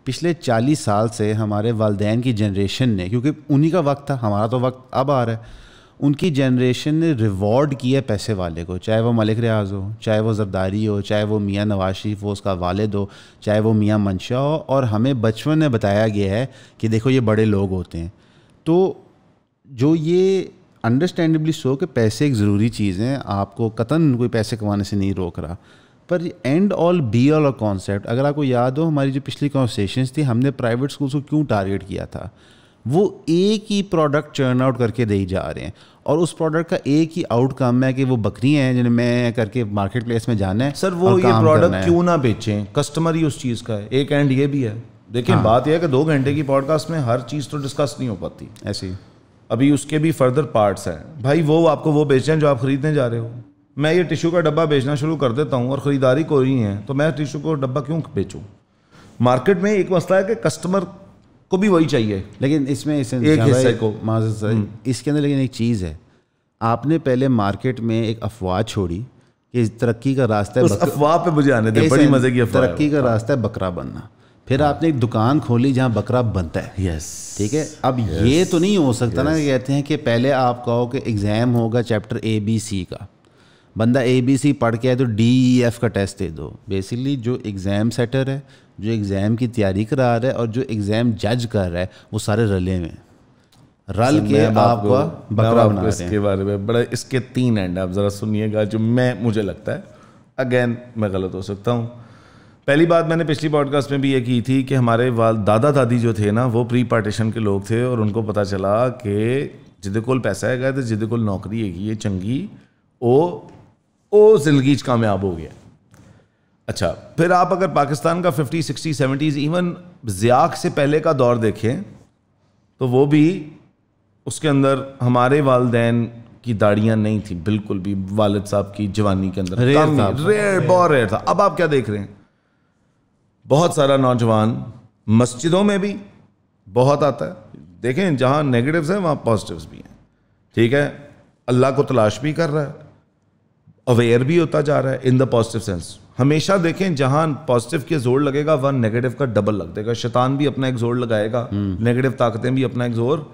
पिछले 40 साल से हमारे वालदैन की जनरेशन ने, क्योंकि उन्हीं का वक्त था, हमारा तो वक्त अब आ रहा है, उनकी जनरेशन ने रिवॉर्ड किया पैसे वाले को, चाहे वो मलिक रियाज हो, चाहे वो जरदारी हो, चाहे वो मियाँ नवाज शरीफ हो उसका वालिद हो, चाहे वो मियाँ मंशा हो, और हमें बचपन में बताया गया है कि देखो ये बड़े लोग होते हैं। तो जो ये अंडरस्टैंडेबली सो कि पैसे एक ज़रूरी चीज़ हैं, आपको कतन कोई पैसे कमाने से नहीं रोक रहा, पर एंड ऑल बी ऑल और कॉन्सेप्ट, अगर आपको याद हो हमारी जो पिछली कॉन्वर्सेशंस थी हमने प्राइवेट स्कूल्स को क्यों टारगेट किया था, वो एक ही प्रोडक्ट चर्न आउट करके दे जा रहे हैं और उस प्रोडक्ट का एक ही आउटकम है कि वो बकरियां हैं जिन्हें मैं करके मार्केट प्लेस में जाना है। सर वो ये प्रोडक्ट क्यों ना बेचें, कस्टमर ही उस चीज़ का है, एक एंड ये भी है। देखिए हाँ। बात यह है कि 2 घंटे की पॉडकास्ट में हर चीज़ तो डिस्कस नहीं हो पाती, ऐसी अभी उसके भी फर्दर पार्ट्स हैं भाई, वो आपको वो बेचें जो आप खरीदने जा रहे हो। मैं ये टिशू का डब्बा बेचना शुरू कर देता हूँ और ख़रीदारी को ही है, तो मैं टिशू को डब्बा क्यों बेचूँ। मार्केट में एक मसला है कि कस्टमर को भी वही चाहिए, लेकिन इसमें एक हिस्से को इसके अंदर, लेकिन एक चीज़ है, आपने पहले मार्केट में एक अफवाह छोड़ी कि तरक्की का रास्ता है, उस अफवाह पे मुझे आने दे, बड़ी मजे की अफवाह, तरक्की का रास्ता है बकरा बनना, फिर आपने एक दुकान खोली जहाँ बकरा बनता है। यस ठीक है, अब ये तो नहीं हो सकता ना, कहते हैं कि पहले आप कहो कि एग्ज़ाम होगा चैप्टर ABC का, बंदा ABC पढ़ के आए तो DEF का टेस्ट दे दो। बेसिकली जो एग्ज़ाम सेटर है, जो एग्ज़ाम की तैयारी करा रहा है और जो एग्ज़ाम जज कर रहा है, वो सारे रले में रल के आपका बकरा बना रहे हैं। इसके बारे में बड़ा, इसके 3 एंड आप ज़रा सुनिएगा, जो मुझे लगता है, अगेन मैं गलत हो सकता हूँ। पहली बात मैंने पिछली पॉडकास्ट में भी ये की थी कि हमारे दादा दादी जो थे ना वो प्री पार्टीशन के लोग थे, और उनको पता चला कि जिदे कोल पैसा है तो जिदे कोल नौकरी है, ये चंगी ओ जिंदगी कामयाब हो गया। अच्छा, फिर आप अगर पाकिस्तान का 50, 60, 70s इवन ज़िया से पहले का दौर देखें तो वो भी उसके अंदर हमारे वालदैन की दाढ़ियाँ नहीं थी बिल्कुल भी, वालिद साहब की जवानी के अंदर रेयर, बहुत रेयर था। अब आप क्या देख रहे हैं, बहुत सारा नौजवान मस्जिदों में भी बहुत आता है। देखें जहाँ नेगेटिव्स हैं वहाँ पॉजिटिव्स भी हैं, ठीक है, अल्लाह को तलाश भी कर रहा है, अवेयर भी होता जा रहा है इन द पॉजिटिव सेंस। हमेशा देखें जहां पॉजिटिव के जोर लगेगा वहां नेगेटिव का डबल लग देगा, शैतान भी अपना एक जोर लगाएगा, नेगेटिव ताकतें भी अपना एक जोर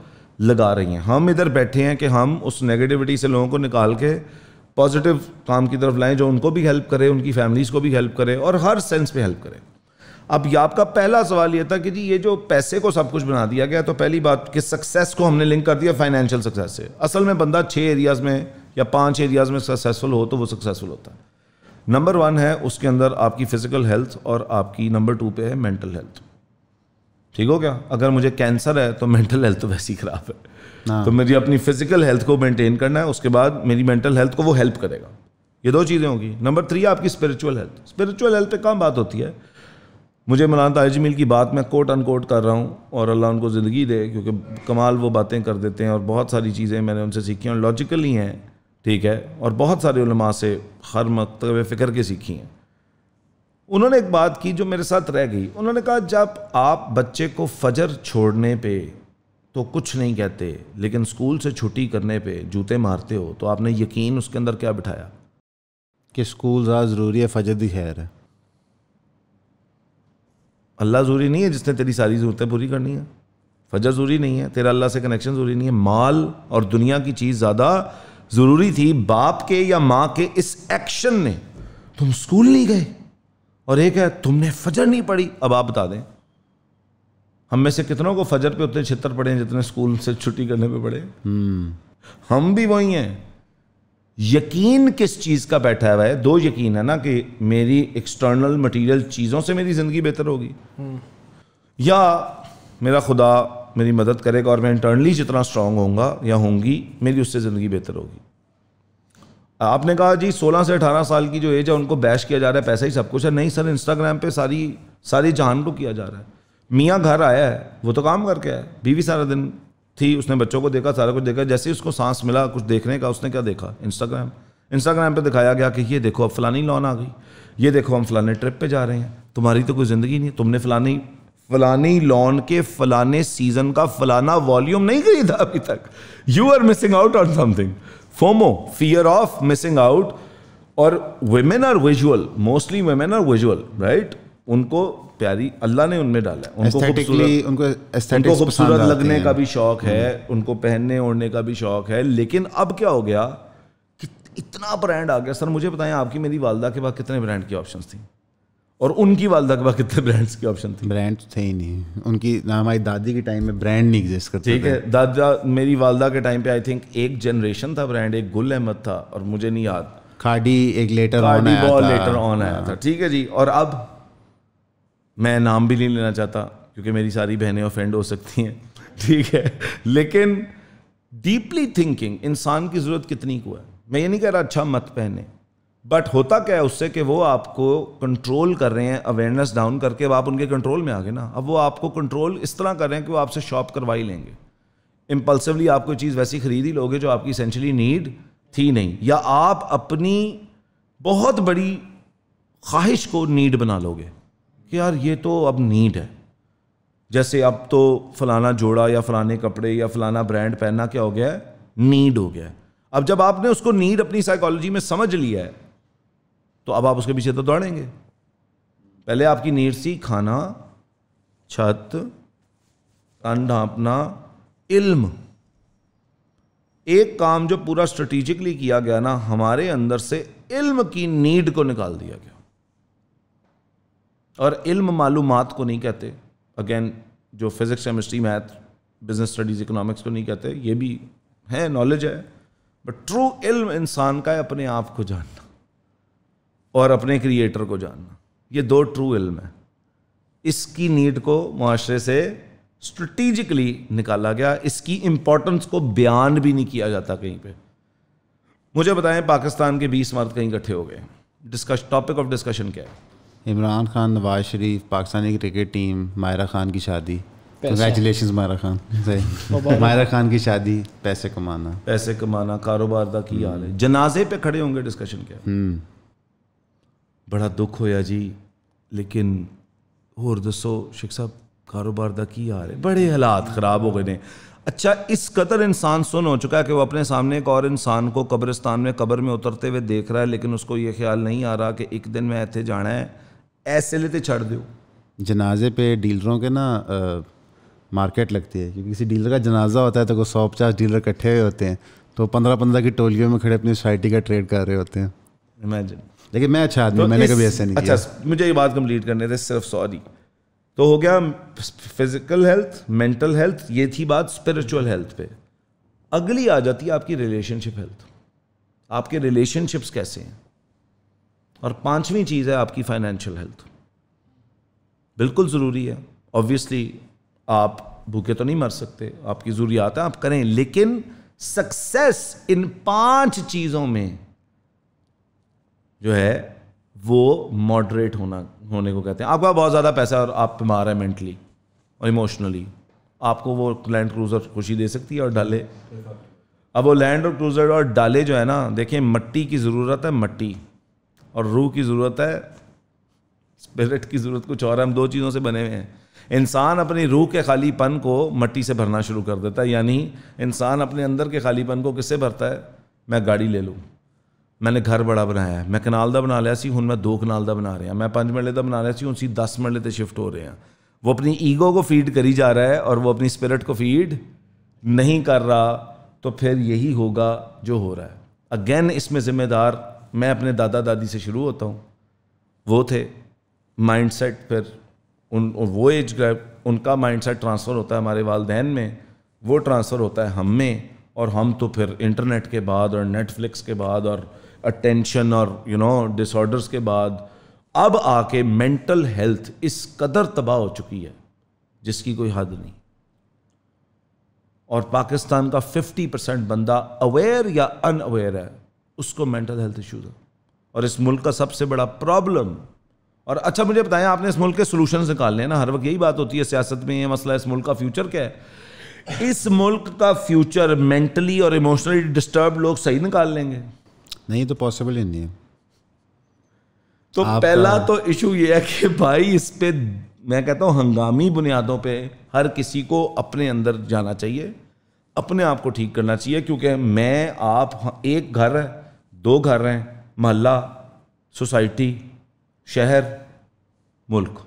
लगा रही हैं। हम इधर बैठे हैं कि हम उस नेगेटिविटी से लोगों को निकाल के पॉजिटिव काम की तरफ लाएं, जो उनको भी हेल्प करे, उनकी फैमिलीज़ को भी हेल्प करे और हर सेंस पे हेल्प करे। अब ये आपका पहला सवाल ये था कि जी ये जो पैसे को सब कुछ बना दिया गया, तो पहली बात कि सक्सेस को हमने लिंक कर दिया फाइनेंशियल सक्सेस से। असल में बंदा 6 एरियाज़ में या 5 एरियाज़ में सक्सेसफुल हो तो वो सक्सेसफुल होता है। नंबर 1 है उसके अंदर आपकी फिजिकल हेल्थ, और आपकी नंबर 2 पे है मेंटल हेल्थ। ठीक हो क्या, अगर मुझे कैंसर है तो मेंटल हेल्थ तो वैसे ही ख़राब है, तो मेरी अपनी फिजिकल हेल्थ को मेंटेन करना है, उसके बाद मेरी मेंटल हेल्थ को वो हेल्प करेगा। ये 2 चीज़ें होंगी। नंबर 3 है आपकी स्पिरिचुअल हेल्थ। स्पिरिचुअल हेल्थ पे कम बात होती है, मुझे मौलाना तारिक जमील की बात मैं कोट अनकोट कर रहा हूँ और अल्लाह उनको ज़िंदगी दे, क्योंकि कमाल वो बातें कर देते हैं और बहुत सारी चीज़ें मैंने उनसे सीखी और लॉजिकल ही हैं, ठीक है, और बहुत सारे उलमा से हर मकतब फ़िक्र के सीखी हैं। उन्होंने एक बात की जो मेरे साथ रह गई, उन्होंने कहा जब आप बच्चे को फजर छोड़ने पे तो कुछ नहीं कहते, लेकिन स्कूल से छुट्टी करने पे जूते मारते हो, तो आपने यकीन उसके अंदर क्या बिठाया कि स्कूल ज़रा ज़रूरी है, फजर ही खैर है। अल्लाह ज़रूरी नहीं है जिसने तेरी सारी ज़रूरतें पूरी करनी है, फजर ज़रूरी नहीं है, तेरा अल्लाह से कनेक्शन ज़रूरी नहीं है। माल और दुनिया की चीज़ ज़्यादा ज़रूरी थी। बाप के या माँ के इस एक्शन ने, तुम स्कूल नहीं गए, और एक है तुमने फजर नहीं पढ़ी। अब आप बता दें हम में से कितनों को फजर पे उतने छितर पड़े हैं जितने स्कूल से छुट्टी करने पे पड़े। हम भी वही हैं। यकीन किस चीज़ का बैठा हुआ है? दो यकीन है ना, कि मेरी एक्सटर्नल मटेरियल चीज़ों से मेरी ज़िंदगी बेहतर होगी, या मेरा खुदा मेरी मदद करेगा और मैं इंटरनली जितना स्ट्रांग होऊंगा या होंगी, मेरी उससे ज़िंदगी बेहतर होगी। आपने कहा जी 16 से 18 साल की जो एज है उनको बैश किया जा रहा है, पैसा ही सब कुछ है। नहीं सर, इंस्टाग्राम पे सारी जहान को किया जा रहा है। मियाँ घर आया है, वो तो काम करके आया, बीवी सारा दिन थी, उसने बच्चों को देखा, सारा कुछ देखा। जैसे ही उसको सांस मिला कुछ देखने का, उसने क्या देखा? इंस्टाग्राम। इंस्टाग्राम पर दिखाया गया कि ये देखो अब फलानी लॉन आ गई, ये देखो हम फलाने ट्रिप पर जा रहे हैं, तुम्हारी तो कोई ज़िंदगी नहीं है, तुमने फलानी लॉन के फलाने सीज़न का फलाना वॉल्यूम नहीं खरीदा अभी तक। You are missing out on something. FOMO, fear of missing out. और women are visual, mostly women are visual, right? उनको प्यारी अल्लाह ने उनमें डाला है, उनको खूबसूरत लगने का भी शौक है, उनको पहनने ओढ़ने का भी शौक है। लेकिन अब क्या हो गया कि इतना ब्रांड आ गया। सर मुझे बताएं, आपकी मेरी वालदा के बाद कितने ब्रांड की ऑप्शंस थी, और उनकी वालदा के बाद कितने ब्रांड्स की ऑप्शन थी? ब्रांड थे ही नहीं उनकी। हमारी दादी के टाइम में ब्रांड नहीं एग्जिस्ट करते, ठीक है? दादा, मेरी वालदा के टाइम पे आई थिंक एक जनरेशन था ब्रांड, एक गुल अहमद था और मुझे नहीं याद, खाडी एक लेटर ऑन आया था, ठीक है जी। और अब मैं नाम भी नहीं लेना चाहता क्योंकि मेरी सारी बहनें ऑफेंड हो सकती हैं, ठीक है। लेकिन डीपली थिंकिंग, इंसान की ज़रूरत कितनी को है? मैं ये नहीं कह रहा अच्छा मत पहने, बट होता क्या है उससे कि वो आपको कंट्रोल कर रहे हैं, अवेयरनेस डाउन करके। अब आप उनके कंट्रोल में आ गए ना, अब वो आपको कंट्रोल इस तरह कर रहे हैं कि वो आपसे शॉप करवा ही लेंगे। इम्पल्सिवली आप कोई चीज़ वैसी खरीद ही लोगे जो आपकी इसेंशली नीड थी नहीं, या आप अपनी बहुत बड़ी ख्वाहिश को नीड बना लोगे कि यार ये तो अब नीड है। जैसे अब तो फलाना जोड़ा या फलाने कपड़े या फलाना ब्रांड पहनना क्या हो गया है? नीड हो गया है। अब जब आपने उसको नीड अपनी साइकोलॉजी में समझ लिया है तो अब आप उसके पीछे तो दौड़ेंगे। पहले आपकी नीड सी खाना, छत, कान ढांपना, इल्म। एक काम जो पूरा स्ट्रेटेजिकली किया गया ना, हमारे अंदर से इल्म की नीड को निकाल दिया गया। और इल्म मालूमात को नहीं कहते, अगेन जो physics, chemistry, math, business studies, economics को नहीं कहते। ये भी है, नॉलेज है, बट ट्रू इल्म इंसान का है अपने आप को जानना और अपने क्रिएटर को जानना। ये दो ट्रू इल्म है। इसकी नीड को माशरे से स्ट्रेटेजिकली निकाला गया, इसकी इम्पोर्टेंस को बयान भी नहीं किया जाता कहीं पे। मुझे बताएं, पाकिस्तान के 20 मर्द कहीं इकट्ठे हो गए, टॉपिक ऑफ डिस्कशन क्या है? इमरान खान, नवाज शरीफ, पाकिस्तानी क्रिकेट टीम, मायरा खान की शादी, कंग्रेचुलेशन मायरा खान, मायरा खान की शादी, पैसे कमाना, कारोबार का की हाल है। जनाजे पे खड़े होंगे, डिस्कशन क्या है? बड़ा दुख होया जी, लेकिन होर दसो शेख साहब, कारोबार दा की हाल है? बड़े हालात ख़राब हो गए ने। अच्छा, इस कदर इंसान सुन हो चुका है कि वो अपने सामने एक और इंसान को कब्रिस्तान में कब्र में उतरते हुए देख रहा है, लेकिन उसको ये ख्याल नहीं आ रहा कि एक दिन मैं इतने जाना है। ऐसे लेते छड़ दो। जनाजे पे डीलरों के ना मार्केट लगती है, क्योंकि किसी डीलर का जनाजा होता है तो 150 डीलर इकट्ठे हुए होते हैं, तो 15-15 की टोलियों में खड़े अपनी सोसाइटी का ट्रेड कर रहे होते हैं। इमेजिन। लेकिन मैं अच्छा आदमी, मैंने कभी ऐसा नहीं किया। अच्छा, मुझे ये बात कंप्लीट करने थे सिर्फ, सॉरी। तो हो गया फिजिकल हेल्थ, मेंटल हेल्थ, ये थी बात स्पिरिचुअल हेल्थ पे। अगली आ जाती है आपकी रिलेशनशिप हेल्थ, आपके रिलेशनशिप्स कैसे हैं, और 5वीं चीज़ है आपकी फाइनेंशियल हेल्थ। बिल्कुल ज़रूरी है, ऑब्वियसली आप भूखे तो नहीं मर सकते, आपकी ज़रूरियात है, आप करें, लेकिन सक्सेस इन 5 चीज़ों में जो है वो मॉडरेट होने को कहते हैं। आपका बहुत ज़्यादा पैसा और आप बीमार हैं मेंटली और इमोशनली, आपको वो लैंड क्रूज़र खुशी दे सकती है और डाले। अब वो लैंड और क्रूज़र और डाले जो है ना, देखें, मिट्टी की ज़रूरत है मिट्टी, और रूह की ज़रूरत है स्पिरिट की ज़रूरत कुछ और है। हम दो चीज़ों से बने हुए हैं। इंसान अपनी रूह के खालीपन को मिट्टी से भरना शुरू कर देता है। यानी इंसान अपने अंदर के खालीपन को किससे भरता है? मैं गाड़ी ले लूँ, मैंने घर बड़ा बनाया, मैं कनाल का बना लिया सी, हुण मैं दो कनाल का बना रहा, मैं पाँच मरले का बना लिया सी, हुण सी दस मरले ते शिफ्ट हो रहे हैं। वो अपनी ईगो को फीड करी जा रहा है और वो अपनी स्पिरिट को फीड नहीं कर रहा। तो फिर यही होगा जो हो रहा है। अगेन इसमें ज़िम्मेदार मैं अपने दादा दादी से शुरू होता हूँ, वो थे माइंडसेट, फिर उन वो एज ग्रुप उनका माइंडसेट ट्रांसफ़र होता है हमारे वालदैन में, वो ट्रांसफ़र होता है हम में, और हम तो फिर इंटरनेट के बाद और नेटफ्लिक्स के बाद और अटेंशन और डिसऑर्डर्स के बाद अब आके मेंटल हेल्थ इस कदर तबाह हो चुकी है जिसकी कोई हद नहीं। और पाकिस्तान का 50% बंदा अवेयर या अनअवेयर है, उसको मेंटल हेल्थ इश्यूज है। और इस मुल्क का सबसे बड़ा प्रॉब्लम, और अच्छा मुझे बताएं आपने इस मुल्क के सॉल्यूशंस निकालने हैं ना, हर वक्त यही बात होती है सियासत में, ये मसला इस मुल्क का फ्यूचर क्या है। इस मुल्क का फ्यूचर मेंटली और इमोशनली डिस्टर्ब लोग सही निकाल लेंगे? नहीं, तो पॉसिबल ही नहीं है। तो पहला तो इशू ये है कि भाई इस पे मैं कहता हूँ हंगामी बुनियादों पे हर किसी को अपने अंदर जाना चाहिए, अपने आप को ठीक करना चाहिए। क्योंकि मैं आप एक घर है, दो घर हैं, मोहल्ला, सोसाइटी, शहर, मुल्क,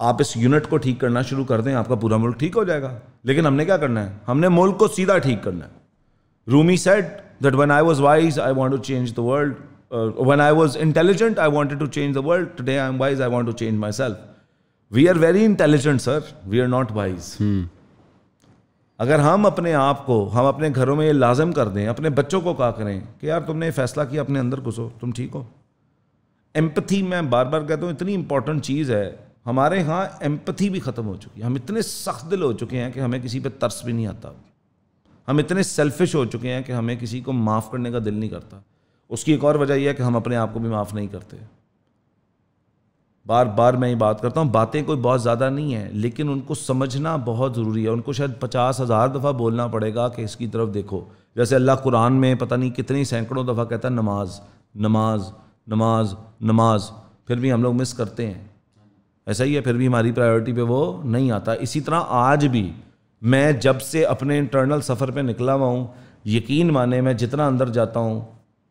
आप इस यूनिट को ठीक करना शुरू कर दें आपका पूरा मुल्क ठीक हो जाएगा। लेकिन हमने क्या करना है? हमने मुल्क को सीधा ठीक करना है। Rumi said that when I was wise I want to change the world, when I was intelligent I wanted to change the world, today I am wise I want to change myself. We are very intelligent sir, we are not wise. अगर हम अपने आप को हम अपने घरों में ये लाजम कर दें, अपने बच्चों को कहा करें कि यार तुमने फैसला किया, अपने अंदर घुसो, तुम ठीक हो। एम्पथी मैं बार बार कहता हूँ इतनी इंपॉर्टेंट चीज़ है, हमारे यहाँ एम्पथी भी ख़त्म हो चुकी है। हम इतने सख्त दिल हो चुके हैं कि हमें किसी पर तरस भी नहीं आता। हम इतने सेल्फिश हो चुके हैं कि हमें किसी को माफ़ करने का दिल नहीं करता। उसकी एक और वजह यह है कि हम अपने आप को भी माफ़ नहीं करते। बार बार मैं ये बात करता हूँ, बातें कोई बहुत ज़्यादा नहीं है लेकिन उनको समझना बहुत ज़रूरी है। उनको शायद 50,000 दफ़ा बोलना पड़ेगा कि इसकी तरफ देखो। जैसे अल्लाह कुरान में पता नहीं कितनी सैकड़ों दफ़ा कहता है नमाज नमाज नमाज नमाज, फिर भी हम लोग मिस करते हैं। ऐसा ही है, फिर भी हमारी प्रायोरिटी पर वो नहीं आता। इसी तरह आज भी मैं जब से अपने इंटरनल सफ़र पे निकला हुआ हूँ, यकीन माने मैं जितना अंदर जाता हूँ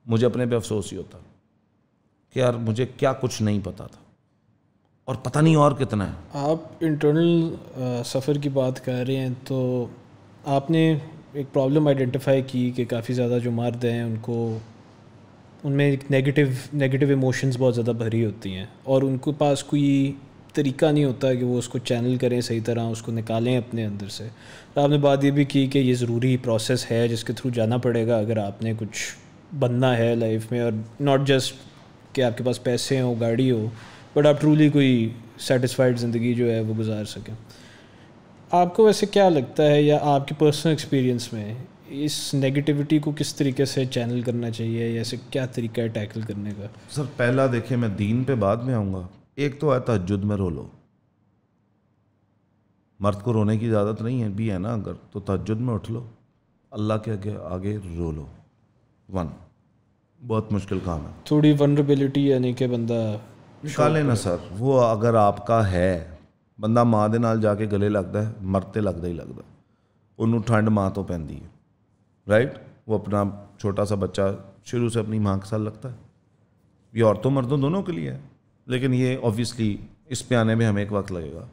मुझे अपने पे अफसोस ही होता कि यार मुझे क्या कुछ नहीं पता था, और पता नहीं और कितना है। आप इंटरनल सफ़र की बात कर रहे हैं, तो आपने एक प्रॉब्लम आइडेंटिफाई की कि काफ़ी ज़्यादा जो मर्द हैं उनको उनमें एक नेगेटिव इमोशंस बहुत ज़्यादा भरी होती हैं और उनके पास कोई तरीका नहीं होता कि वो उसको चैनल करें सही तरह, उसको निकालें अपने अंदर से। तो आपने बात ये भी की कि ये ज़रूरी प्रोसेस है जिसके थ्रू जाना पड़ेगा अगर आपने कुछ बनना है लाइफ में, और नॉट जस्ट कि आपके पास पैसे हो, गाड़ी हो, बट आप ट्रूली कोई सेटिस्फाइड ज़िंदगी जो है वो गुजार सकें। आपको वैसे क्या लगता है, या आपके पर्सनल एक्सपीरियंस में इस नेगेटिविटी को किस तरीके से चैनल करना चाहिए, या ऐसे क्या तरीका है टैकल करने का? सर पहला देखिए, मैं दीन पे बाद में आऊँगा, एक तो है तहज्जुद में रो लो। मर्द को रोने की इजाज़त नहीं है भी है ना, अगर तो तहज्जुद में उठ लो, अल्लाह के आगे आगे रो लो। वन बहुत मुश्किल काम है, थोड़ी वनरेबिलिटी यानी कि बंदा निकाले ना सर, वो अगर आपका है। बंदा माँ दे नाल जाके गले लगता है, मरते लगता ही लगता, उन्होंने ठंड माँ तो पैंदी है राइट। वो अपना छोटा सा बच्चा शुरू से अपनी माँ के साथ लगता है, ये औरतों मर्दों दोनों के लिए है, लेकिन ये ऑब्वियसली इस पे आने में हमें एक वक्त लगेगा।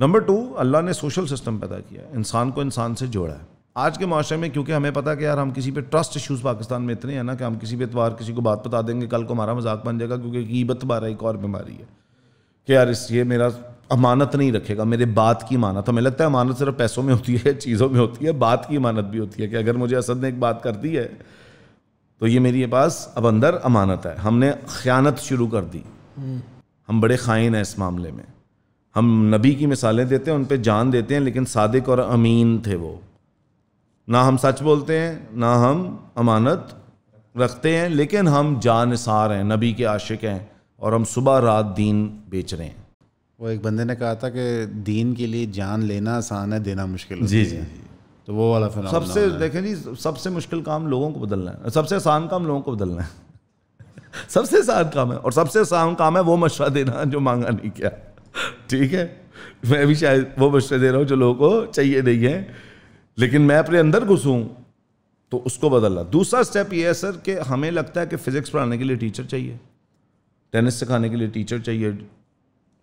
नंबर 2, अल्लाह ने सोशल सिस्टम पैदा किया, इंसान को इंसान से जोड़ा है। आज के माशरे में क्योंकि हमें पता है कि यार हम किसी पे ट्रस्ट इश्यूज़ पाकिस्तान में इतने हैं ना कि हम किसी पे एतवार किसी को बात बता देंगे, कल को हमारा मजाक बन जाएगा, क्योंकि गीबत बारह एक और बीमारी है कि यार इस ये मेरा अमानत नहीं रखेगा, मेरे बात की अमानत। हमें लगता है अमानत सिर्फ पैसों में होती है, चीज़ों में होती है, बात की अमानत भी होती है कि अगर मुझे असद ने एक बात कर दी है तो ये मेरे पास अब अंदर अमानत है। हमने ख़यानत शुरू कर दी, हम बड़े खाइन हैं इस मामले में। हम नबी की मिसालें देते हैं, उन पे जान देते हैं, लेकिन सादिक और अमीन थे वो। ना हम सच बोलते हैं, ना हम अमानत रखते हैं, लेकिन हम जानसार हैं, नबी के आशिक हैं, और हम सुबह रात दीन बेच रहे हैं। वो एक बंदे ने कहा था कि दीन के लिए जान लेना आसान है, देना मुश्किल है। जी जी, तो वो वाला फिनोमेना सबसे देखें जी, सबसे मुश्किल काम लोगों को बदलना है, सबसे आसान काम लोगों को बदलना है, सबसे आसान काम है। और सबसे आसान काम है वो मशवरा देना जो मांगा नहीं किया। ठीक है, मैं भी शायद वो मशवरे दे रहा हूँ जो लोगों को चाहिए नहीं है, लेकिन मैं अपने अंदर घुसूँ तो उसको बदलना। दूसरा स्टेप ये है सर कि हमें लगता है कि फिज़िक्स पढ़ाने के लिए टीचर चाहिए, टेनिस सिखाने के लिए टीचर चाहिए,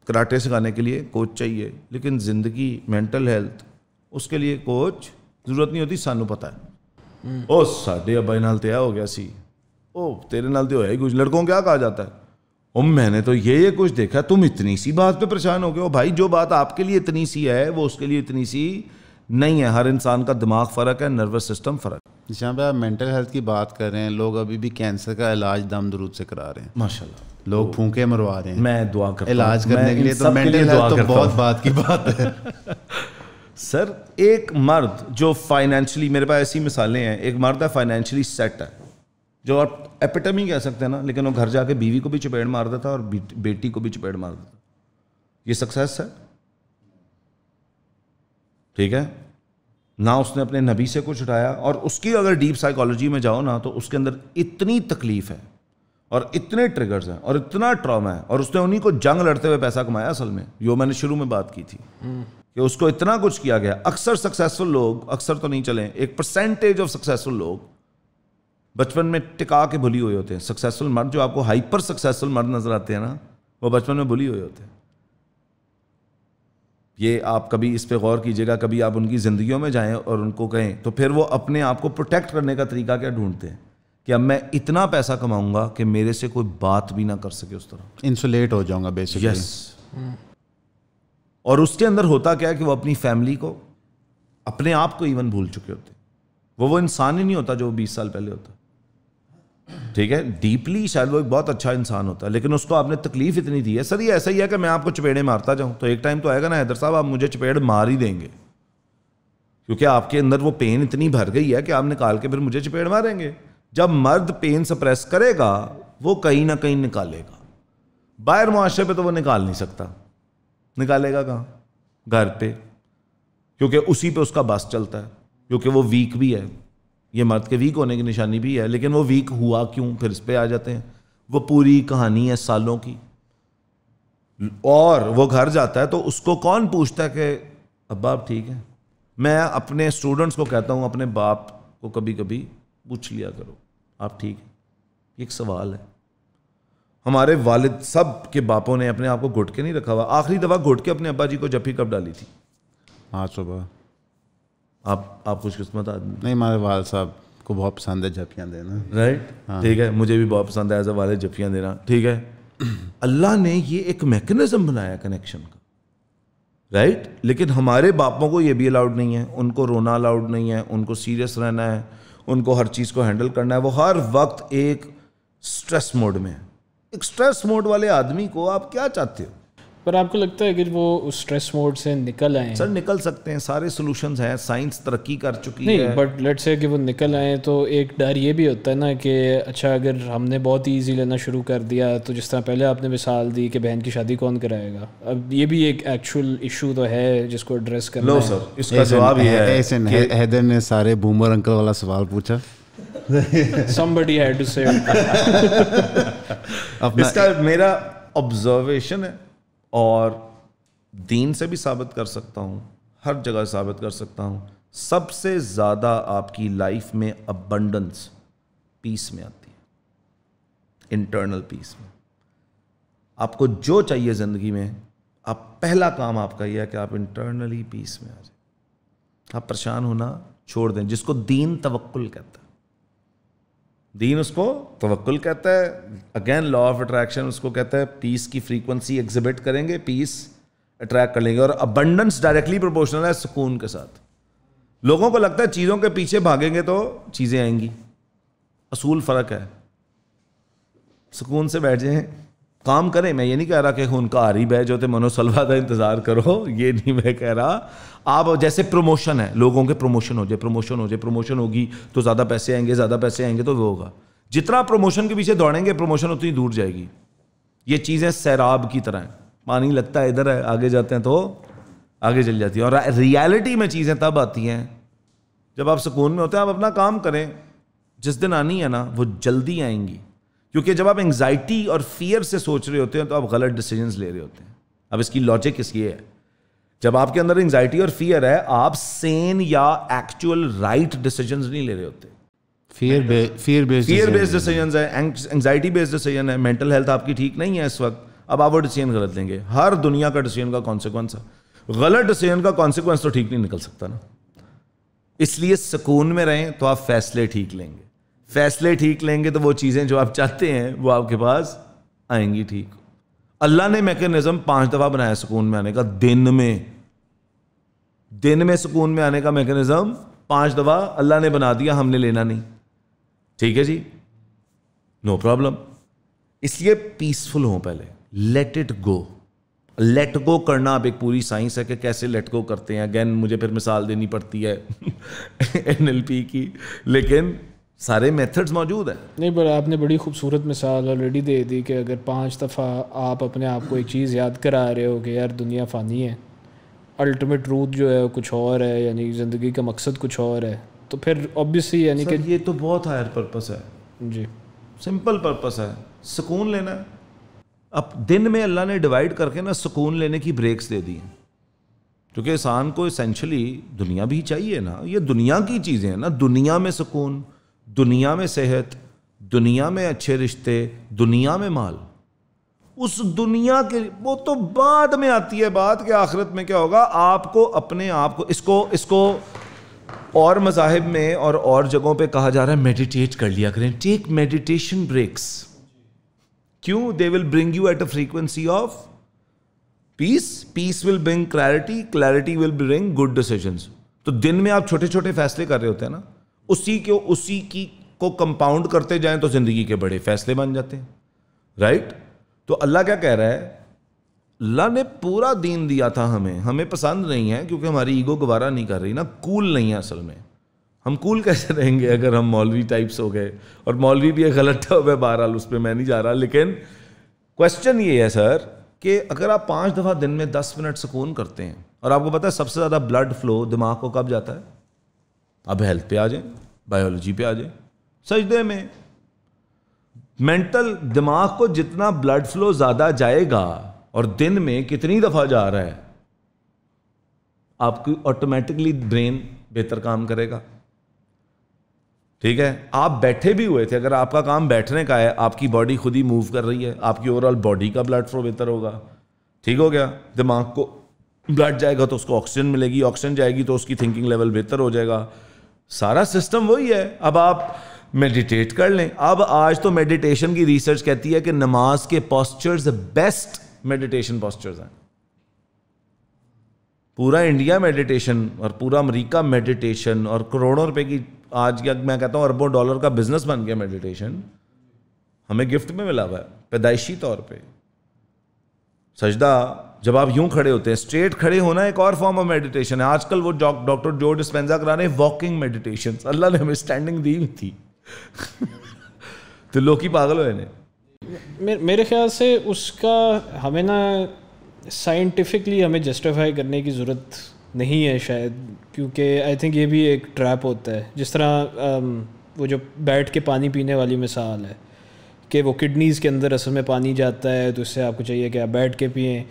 कराटे सिखाने के लिए कोच चाहिए, लेकिन ज़िंदगी मैंटल हेल्थ उसके लिए कोच जरूरत नहीं होती। सानू पता है ओ साढ़े अबाई नाल तैयार हो गया सी, ओ तेरे नाल तो होया ही कुछ। लड़कों को क्या कहा जाता है, ओ मैंने तो ये कुछ देखा, तुम इतनी सी बात पे परेशान हो गए हो। भाई जो बात आपके लिए इतनी सी है वो उसके लिए इतनी सी नहीं है। हर इंसान का दिमाग फ़र्क है, नर्वस सिस्टम फ़र्क है। जिसमें पे आप मेंटल हेल्थ की बात कर रहे हैं, लोग अभी भी कैंसर का इलाज दम दरूद से करा रहे हैं माशाल्लाह, लोग फूंके मरवा रहे हैं। मैं दुआ करता हूं इलाज करने के लिए, तो मेंटल हेल्थ तो बहुत बात की बात है। सर एक मर्द जो फाइनेंशियली, मेरे पास ऐसी मिसालें हैं, एक मर्द है फाइनेंशियली सेट है, जो आप एपिटमी कह सकते हैं ना, लेकिन वो घर जाके बीवी को भी चपेट मार देता और बेटी को भी चपेट मार देता। ये सक्सेस है, ठीक है ना। उसने अपने नबी से कुछ उठाया, और उसकी अगर डीप साइकोलॉजी में जाओ ना तो उसके अंदर इतनी तकलीफ है और इतने ट्रिगर्स हैं और इतना ट्रॉमा है, और उसने उन्हीं को जंग लड़ते हुए पैसा कमाया। असल में यो मैंने शुरू में बात की थी कि उसको इतना कुछ किया गया। अक्सर सक्सेसफुल लोग, अक्सर तो नहीं चलें, एक परसेंटेज ऑफ सक्सेसफुल लोग बचपन में टिका के भुली हुए होते हैं। सक्सेसफुल मर्द जो आपको हाइपर सक्सेसफुल मर्द नजर आते हैं ना, वो बचपन में भुली हुए होते हैं। ये आप कभी इस पे गौर कीजिएगा, कभी आप उनकी ज़िंदगियों में जाएं और उनको कहें, तो फिर वो अपने आप को प्रोटेक्ट करने का तरीका क्या ढूंढते हैं कि अब मैं इतना पैसा कमाऊंगा कि मेरे से कोई बात भी ना कर सके, उस तरह इंसुलेट हो जाऊंगा बेसिकली। यस। और उसके अंदर होता क्या है कि वो अपनी फैमिली को, अपने आप को इवन भूल चुके होते। वो इंसान ही नहीं होता जो 20 साल पहले होता, ठीक है। डीपली शायद वो एक बहुत अच्छा इंसान होता है, लेकिन उसको आपने तकलीफ इतनी दी है। सर ये ऐसा ही है कि मैं आपको चपेड़े मारता जाऊं तो एक टाइम तो आएगा ना हैदर साहब, आप मुझे चपेड़ मार ही देंगे, क्योंकि आपके अंदर वो पेन इतनी भर गई है कि आप निकाल के फिर मुझे चपेड़ मारेंगे। जब मर्द पेन सप्रेस करेगा वो कहीं ना कहीं निकालेगा, बाहर मुआशरे पे तो वो निकाल नहीं सकता। निकालेगा कहाँ? घर पे, क्योंकि उसी पे उसका बस चलता है, क्योंकि वो वीक भी है। ये मर्द के वीक होने की निशानी भी है, लेकिन वो वीक हुआ क्यों, फिर इस पे आ जाते हैं। वो पूरी कहानी है सालों की। और वो घर जाता है तो उसको कौन पूछता है कि अब्बा आप ठीक है? मैं अपने स्टूडेंट्स को कहता हूँ अपने बाप को कभी कभी पूछ लिया करो आप ठीक है? एक सवाल है। हमारे वालिद सब के बापों ने अपने आप को घोट के नहीं रखा हुआ। आखिरी दफा घोट के अपने अब्बा जी को जफी कब डाली थी? हाँ सुबह। आप खुशकिस्मत आदमी। नहीं, हमारे वालिद साहब को बहुत पसंद है जफियाँ देना, राइट। हाँ। ठीक है, मुझे भी बहुत पसंद है एज अ वालिद जफियाँ देना, ठीक है। अल्लाह ने ये एक मैकेनिज्म बनाया कनेक्शन का, राइट। लेकिन हमारे बापों को ये भी अलाउड नहीं है, उनको रोना अलाउड नहीं है, उनको सीरियस रहना है, उनको हर चीज़ को हैंडल करना है। वो हर वक्त एक स्ट्रेस मोड में है। एक स्ट्रेस मोड वाले आदमी को आप क्या चाहते हो? पर आपको लगता है कि वो उस स्ट्रेस मोड से निकल आए? सर निकल सकते हैं, सारे सॉल्यूशंस हैं, साइंस तरक्की कर चुकी है। नहीं, बट लेट्स से कि वो निकल आए तो एक डर ये भी होता है ना कि अच्छा अगर हमने बहुत इजी लेना शुरू कर दिया, तो जिस तरह पहले आपने मिसाल दी कि बहन की शादी कौन कराएगा, अब ये भी एक एक्चुअल इशू तो है जिसको एड्रेस करना है। लो सर, इसका जवाब ये है, हैदर ने सारे बूमर अंकल वाला सवाल पूछा। Somebody had to say it. इसका मेरा ऑब्जर्वेशन है, और दीन से भी साबित कर सकता हूँ, हर जगह साबित कर सकता हूँ। सबसे ज़्यादा आपकी लाइफ में अबंडेंस पीस में आती है, इंटरनल पीस में। आपको जो चाहिए ज़िंदगी में, आप पहला काम आपका यह है कि आप इंटरनली पीस में आ जाए, आप परेशान होना छोड़ दें, जिसको दीन तवक्कुल कहता है। दीन उसको तवक्कुल कहता है। अगेन लॉ ऑफ अट्रैक्शन उसको कहता है, पीस की फ्रीक्वेंसी एग्जिबिट करेंगे, पीस अट्रैक्ट कर लेंगे। और अबंडेंस डायरेक्टली प्रोपोर्शनल है सुकून के साथ। लोगों को लगता है चीज़ों के पीछे भागेंगे तो चीज़ें आएंगी, असूल फ़र्क है। सुकून से बैठ जाएं, काम करें। मैं ये नहीं कह रहा कि उनका आरी बह जो थे मनोसलवा का इंतज़ार करो, ये नहीं मैं कह रहा। आप जैसे प्रमोशन है, लोगों के प्रमोशन हो जाए, प्रमोशन हो जाए, प्रमोशन होगी तो ज़्यादा पैसे आएंगे, ज़्यादा पैसे आएंगे तो वो होगा। जितना प्रमोशन के पीछे दौड़ेंगे प्रमोशन उतनी दूर जाएगी। ये चीज़ें सैराब की तरह हैं, पानी लगता है इधर है, आगे जाते हैं तो आगे चल जाती है। और रियलिटी में चीज़ें तब आती हैं जब आप सुकून में होते हैं। आप अपना काम करें, जिस दिन आनी है ना वो जल्दी आएंगी, क्योंकि जब आप एंग्जाइटी और फियर से सोच रहे होते हैं तो आप गलत डिसीजंस ले रहे होते हैं। अब इसकी लॉजिक इसकी है जब आपके अंदर एंग्जाइटी और फियर है, आप सेन या एक्चुअल राइट डिसीजंस नहीं ले रहे होते। फियर बेस्ड डिसीजंस है, एंग्जाइटी बेस्ड डिसीजन है, मेंटल हेल्थ आपकी ठीक नहीं है इस वक्त, अब आप वो डिसीजन गलत लेंगे। हर दुनिया का डिसीजन का कॉन्सिक्वेंस है, गलत डिसीजन का कॉन्सिक्वेंस तो ठीक नहीं निकल सकता ना। इसलिए सुकून में रहें तो आप फैसले ठीक लेंगे, फैसले ठीक लेंगे तो वो चीज़ें जो आप चाहते हैं वो आपके पास आएंगी। ठीक, अल्लाह ने मैकेनिज्म 5 दफ़ा बनाया सुकून में आने का। दिन में सुकून में आने का मैकेनिज्म 5 दफ़ा अल्लाह ने बना दिया, हमने लेना नहीं। ठीक है जी, नो प्रॉब्लम। इसलिए पीसफुल हों पहले, let it go. Let go करना अब एक पूरी साइंस है कि कैसे लेट गो करते हैं। अगेन मुझे फिर मिसाल देनी पड़ती है एनएलपी की, लेकिन सारे मेथड्स मौजूद हैं। नहीं, पर आपने बड़ी खूबसूरत मिसाल ऑलरेडी दे दी कि अगर 5 दफ़ा आप अपने आप को एक चीज़ याद करा रहे हो कि यार दुनिया फ़ानी है, अल्टीमेट ट्रूथ जो है वो कुछ और है, यानी ज़िंदगी का मकसद कुछ और है, तो फिर ऑब्वियसली यानी कि ये तो बहुत हायर पर्पस है जी, सिंपल पर्पस है, सुकून लेना है। अब दिन में अल्लाह ने डिवाइड करके ना सुकून लेने की ब्रेक्स दे दी हैं, क्योंकि इंसान को एसेंशली दुनिया भी चाहिए ना, ये दुनिया की चीज़ें हैं ना। दुनिया में सुकून, दुनिया में सेहत, दुनिया में अच्छे रिश्ते, दुनिया में माल, उस दुनिया के वो तो बाद में आती है बात कि आखिरत में क्या होगा। आपको अपने आप को इसको और मज़ाहिब में और जगहों पे कहा जा रहा है मेडिटेट कर लिया करें। टेक मेडिटेशन ब्रेक्स, क्यों? They will bring you at a frequency of peace. Peace will bring clarity, clarity will bring good decisions. तो दिन में आप छोटे छोटे फैसले कर रहे होते हैं ना, उसी को कंपाउंड करते जाएं तो जिंदगी के बड़े फैसले बन जाते हैं, राइट? तो अल्लाह क्या कह रहा है? अल्लाह ने पूरा दीन दिया था हमें पसंद नहीं है क्योंकि हमारी ईगो गवारा नहीं कर रही ना, कूल नहीं है। असल में हम कूल कैसे रहेंगे अगर हम मौलवी टाइप्स हो गए? और मौलवी भी एक गलत टर्म है, बहरहाल उस पर मैं नहीं जा रहा, लेकिन क्वेश्चन ये है सर कि अगर आप 5 दफ़ा दिन में 10 मिनट सुकून करते हैं, और आपको पता है सबसे ज़्यादा ब्लड फ्लो दिमाग को कब जाता है? अब हेल्थ पे आ जाए, बायोलॉजी पे आ जाए, सजदे में। मेंटल दिमाग को जितना ब्लड फ्लो ज़्यादा जाएगा, और दिन में कितनी दफ़ा जा रहा है, आपकी ऑटोमेटिकली ब्रेन बेहतर काम करेगा। ठीक है, आप बैठे भी हुए थे, अगर आपका काम बैठने का है, आपकी बॉडी खुद ही मूव कर रही है, आपकी ओवरऑल बॉडी का ब्लड फ्लो बेहतर होगा। ठीक हो गया, दिमाग को ब्लड जाएगा तो उसको ऑक्सीजन मिलेगी, ऑक्सीजन जाएगी तो उसकी थिंकिंग लेवल बेहतर हो जाएगा। सारा सिस्टम वही है। अब आप मेडिटेट कर लें। अब आज तो मेडिटेशन की रिसर्च कहती है कि नमाज के पॉस्चर्स बेस्ट मेडिटेशन पॉस्चर्स हैं। पूरा इंडिया मेडिटेशन और पूरा अमेरिका मेडिटेशन, और करोड़ों रुपए की आज क्या मैं कहता हूँ अरबों डॉलर का बिजनेस बन गया मेडिटेशन। हमें गिफ्ट में मिला हुआ है पैदाइशी तौर पे। सजदा जब आप यूं खड़े होते हैं, स्ट्रेट खड़े होना एक और फॉर्म ऑफ मेडिटेशन है। आजकल वो डॉक्टर जो डिस्पेंजा करा रहे हैं वॉकिंग मेडिटेशन, अल्लाह ने हमें स्टैंडिंग दी हुई थी तो लोग ही पागल हुए ने। मेरे ख्याल से उसका हमें ना साइंटिफिकली हमें जस्टिफाई करने की ज़रूरत नहीं है शायद, क्योंकि आई थिंक ये भी एक ट्रैप होता है। जिस तरह वो जो बैठ के पानी पीने वाली मिसाल है कि वो किडनीज़ के अंदर असल में पानी जाता है, तो इससे आपको चाहिए कि आप बैठ के पिएँ।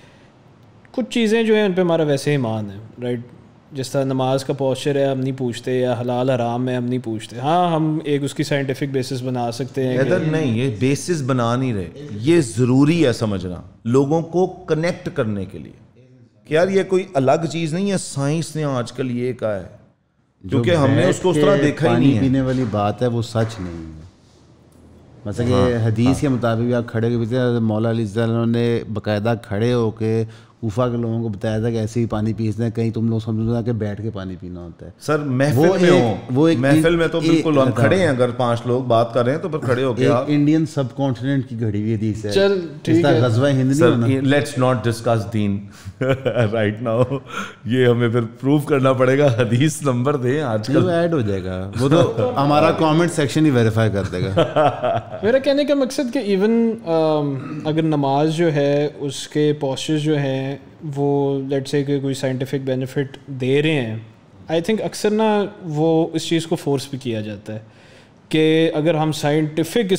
कुछ चीज़ें जो हैं उन पे हमारा वैसे ईमान है, राइट? जिस तरह नमाज का पोस्चर है हम नहीं पूछते, या हलाल हराम है हम नहीं पूछते। हाँ, हम एक उसकी साइंटिफिक बेसिस बना सकते हैं। इधर नहीं, ये बेसिस बना नहीं रहे, ये ज़रूरी है समझना लोगों को कनेक्ट करने के लिए कि यार ये कोई अलग चीज़ नहीं है, साइंस ने आजकल ये कहा है, क्योंकि हमने उसको उस तरह देखा ही नहीं है। पीने वाली बात है वो सच नहीं है। मतलब कि हदीस के मुताबिक आप खड़े के पीछे मौला अली ज़रदारी ने बाकायदा खड़े होके गुफा के लोगों को बताया था कि ऐसे ही पानी पीसना है, कहीं तुम लोग समझो ना कि बैठ के पानी पीना होता है। सर महफिल में तो बिल्कुल हम खड़े हैं, अगर 5 लोग बात कर रहे हैं तो फिर खड़े हो गए। इंडियन सब कॉन्टिनेंट की घड़ी हुई हदीस है। चल ठीक है, ग़ज़वा हिंद नहीं, लेट्स नॉट डिस्कस दीन राइट नाउ। ये हमें फिर प्रूव करना पड़ेगा, हदीस नंबर दें आजकल ऐड हो जाएगा, वो तो हमारा कमेंट सेक्शन ही वेरीफाई कर देगा। मेरा कहने का मकसद कि इवन अगर नमाज जो है उसके पोस्चर्स जो हैं वो लेट्स से कि कोई साइंटिफिक बेनिफिट दे रहे हैं, आई थिंक अक्सर ना वो इस चीज़ को फोर्स भी किया जाता है कि अगर हम साइंटिफिक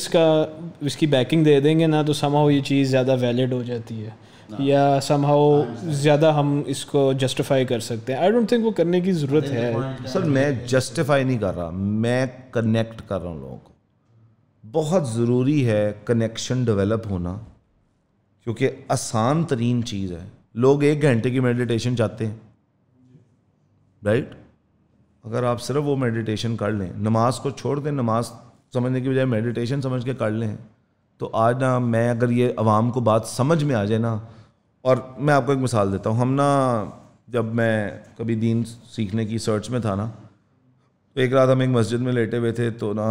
इसकी बैकिंग दे देंगे ना तो समाओ ये चीज़ ज़्यादा वैलिड हो जाती है। या समहाउ ज़्यादा हम इसको जस्टिफाई कर सकते हैं। आई डोंट थिंक वो करने की ज़रूरत है। सर मैं जस्टिफाई नहीं कर रहा, मैं कनेक्ट कर रहा हूँ लोगों को। बहुत ज़रूरी है कनेक्शन डेवलप होना, क्योंकि आसान तरीन चीज़ है। लोग 1 घंटे की मेडिटेशन चाहते हैं, राइट? अगर आप सिर्फ वो मेडिटेशन कर लें, नमाज को छोड़ दें, नमाज समझने की बजाय मेडिटेशन समझ के कर लें, तो आज ना मैं अगर ये आवाम को बात समझ में आ जाए ना। और मैं आपको एक मिसाल देता हूँ। हम ना जब मैं कभी दीन सीखने की सर्च में था ना, तो एक रात हम एक मस्जिद में लेटे हुए थे, तो ना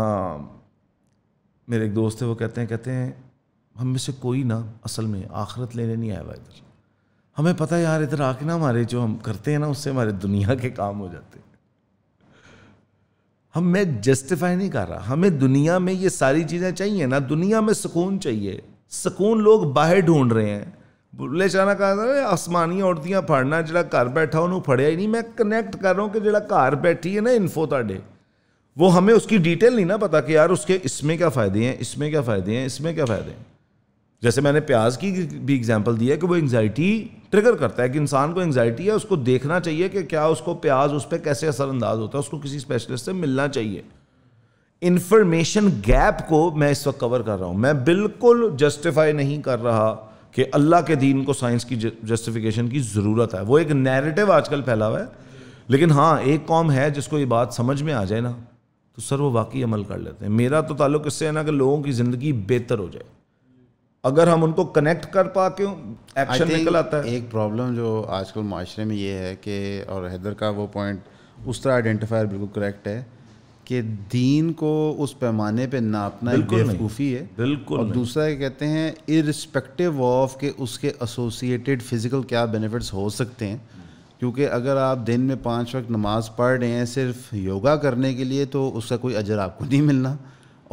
मेरे एक दोस्त थे, वो कहते हैं हम में से कोई ना असल में आखिरत लेने नहीं आया हुआ इधर। हमें पता है यार, इधर आके ना हमारे जो हम करते हैं ना, उससे हमारे दुनिया के काम हो जाते हैं। हम मैं जस्टिफाई नहीं कर रहा, हमें दुनिया में ये सारी चीज़ें चाहिए ना, दुनिया में सुकून चाहिए। सुकून लोग बाहर ढूंढ रहे हैं। बुले चाहना कहा था ना, आसमानियाँ उड़तियाँ फाड़ना, जो घर बैठा उन्होंने फड़िया ही नहीं। मैं कनैक्ट कर रहा हूँ कि जो घर बैठी है ना इन्फो ताडे, वो हमें उसकी डिटेल नहीं ना पता कि यार उसके इसमें क्या फ़ायदे हैं, इसमें क्या फ़ायदे हैं, इसमें क्या फ़ायदे हैं। जैसे मैंने प्याज की भी एग्जांपल दी है कि वो एंग्जाइटी ट्रिगर करता है, कि इंसान को एंग्जाइटी है, उसको देखना चाहिए कि क्या उसको प्याज उस पर कैसे असरअंदाज होता है, उसको किसी स्पेशलिस्ट से मिलना चाहिए। इन्फॉर्मेशन गैप को मैं इस वक्त कवर कर रहा हूँ। मैं बिल्कुल जस्टिफाई नहीं कर रहा कि अल्लाह के दीन को साइंस की जस्टिफिकेशन की ज़रूरत है। वो एक नैरेटिव आजकल फैला हुआ है, लेकिन हाँ एक कौम है जिसको ये बात समझ में आ जाए ना, तो सर वो वाकई अमल कर लेते हैं। मेरा तो ताल्लुक इससे है ना कि लोगों की ज़िंदगी बेहतर हो जाए, अगर हम उनको कनेक्ट कर पा के एक्शन निकल आता है। एक प्रॉब्लम जो आजकल माशरे में ये है कि, और हैदर का वो पॉइंट उस तरह आइडेंटिफायर बिल्कुल करेक्ट है, कि दीन को उस पैमाने पे नापना एक बेवकूफ़ी है। बिल्कुल। और दूसरा ये कहते हैं इररिस्पेक्टिव ऑफ के उसके एसोसिएटेड फिज़िकल क्या बेनिफिट्स हो सकते हैं, क्योंकि अगर आप दिन में 5 वक्त नमाज पढ़ रहे हैं सिर्फ योगा करने के लिए, तो उसका कोई अजर आपको नहीं मिलना,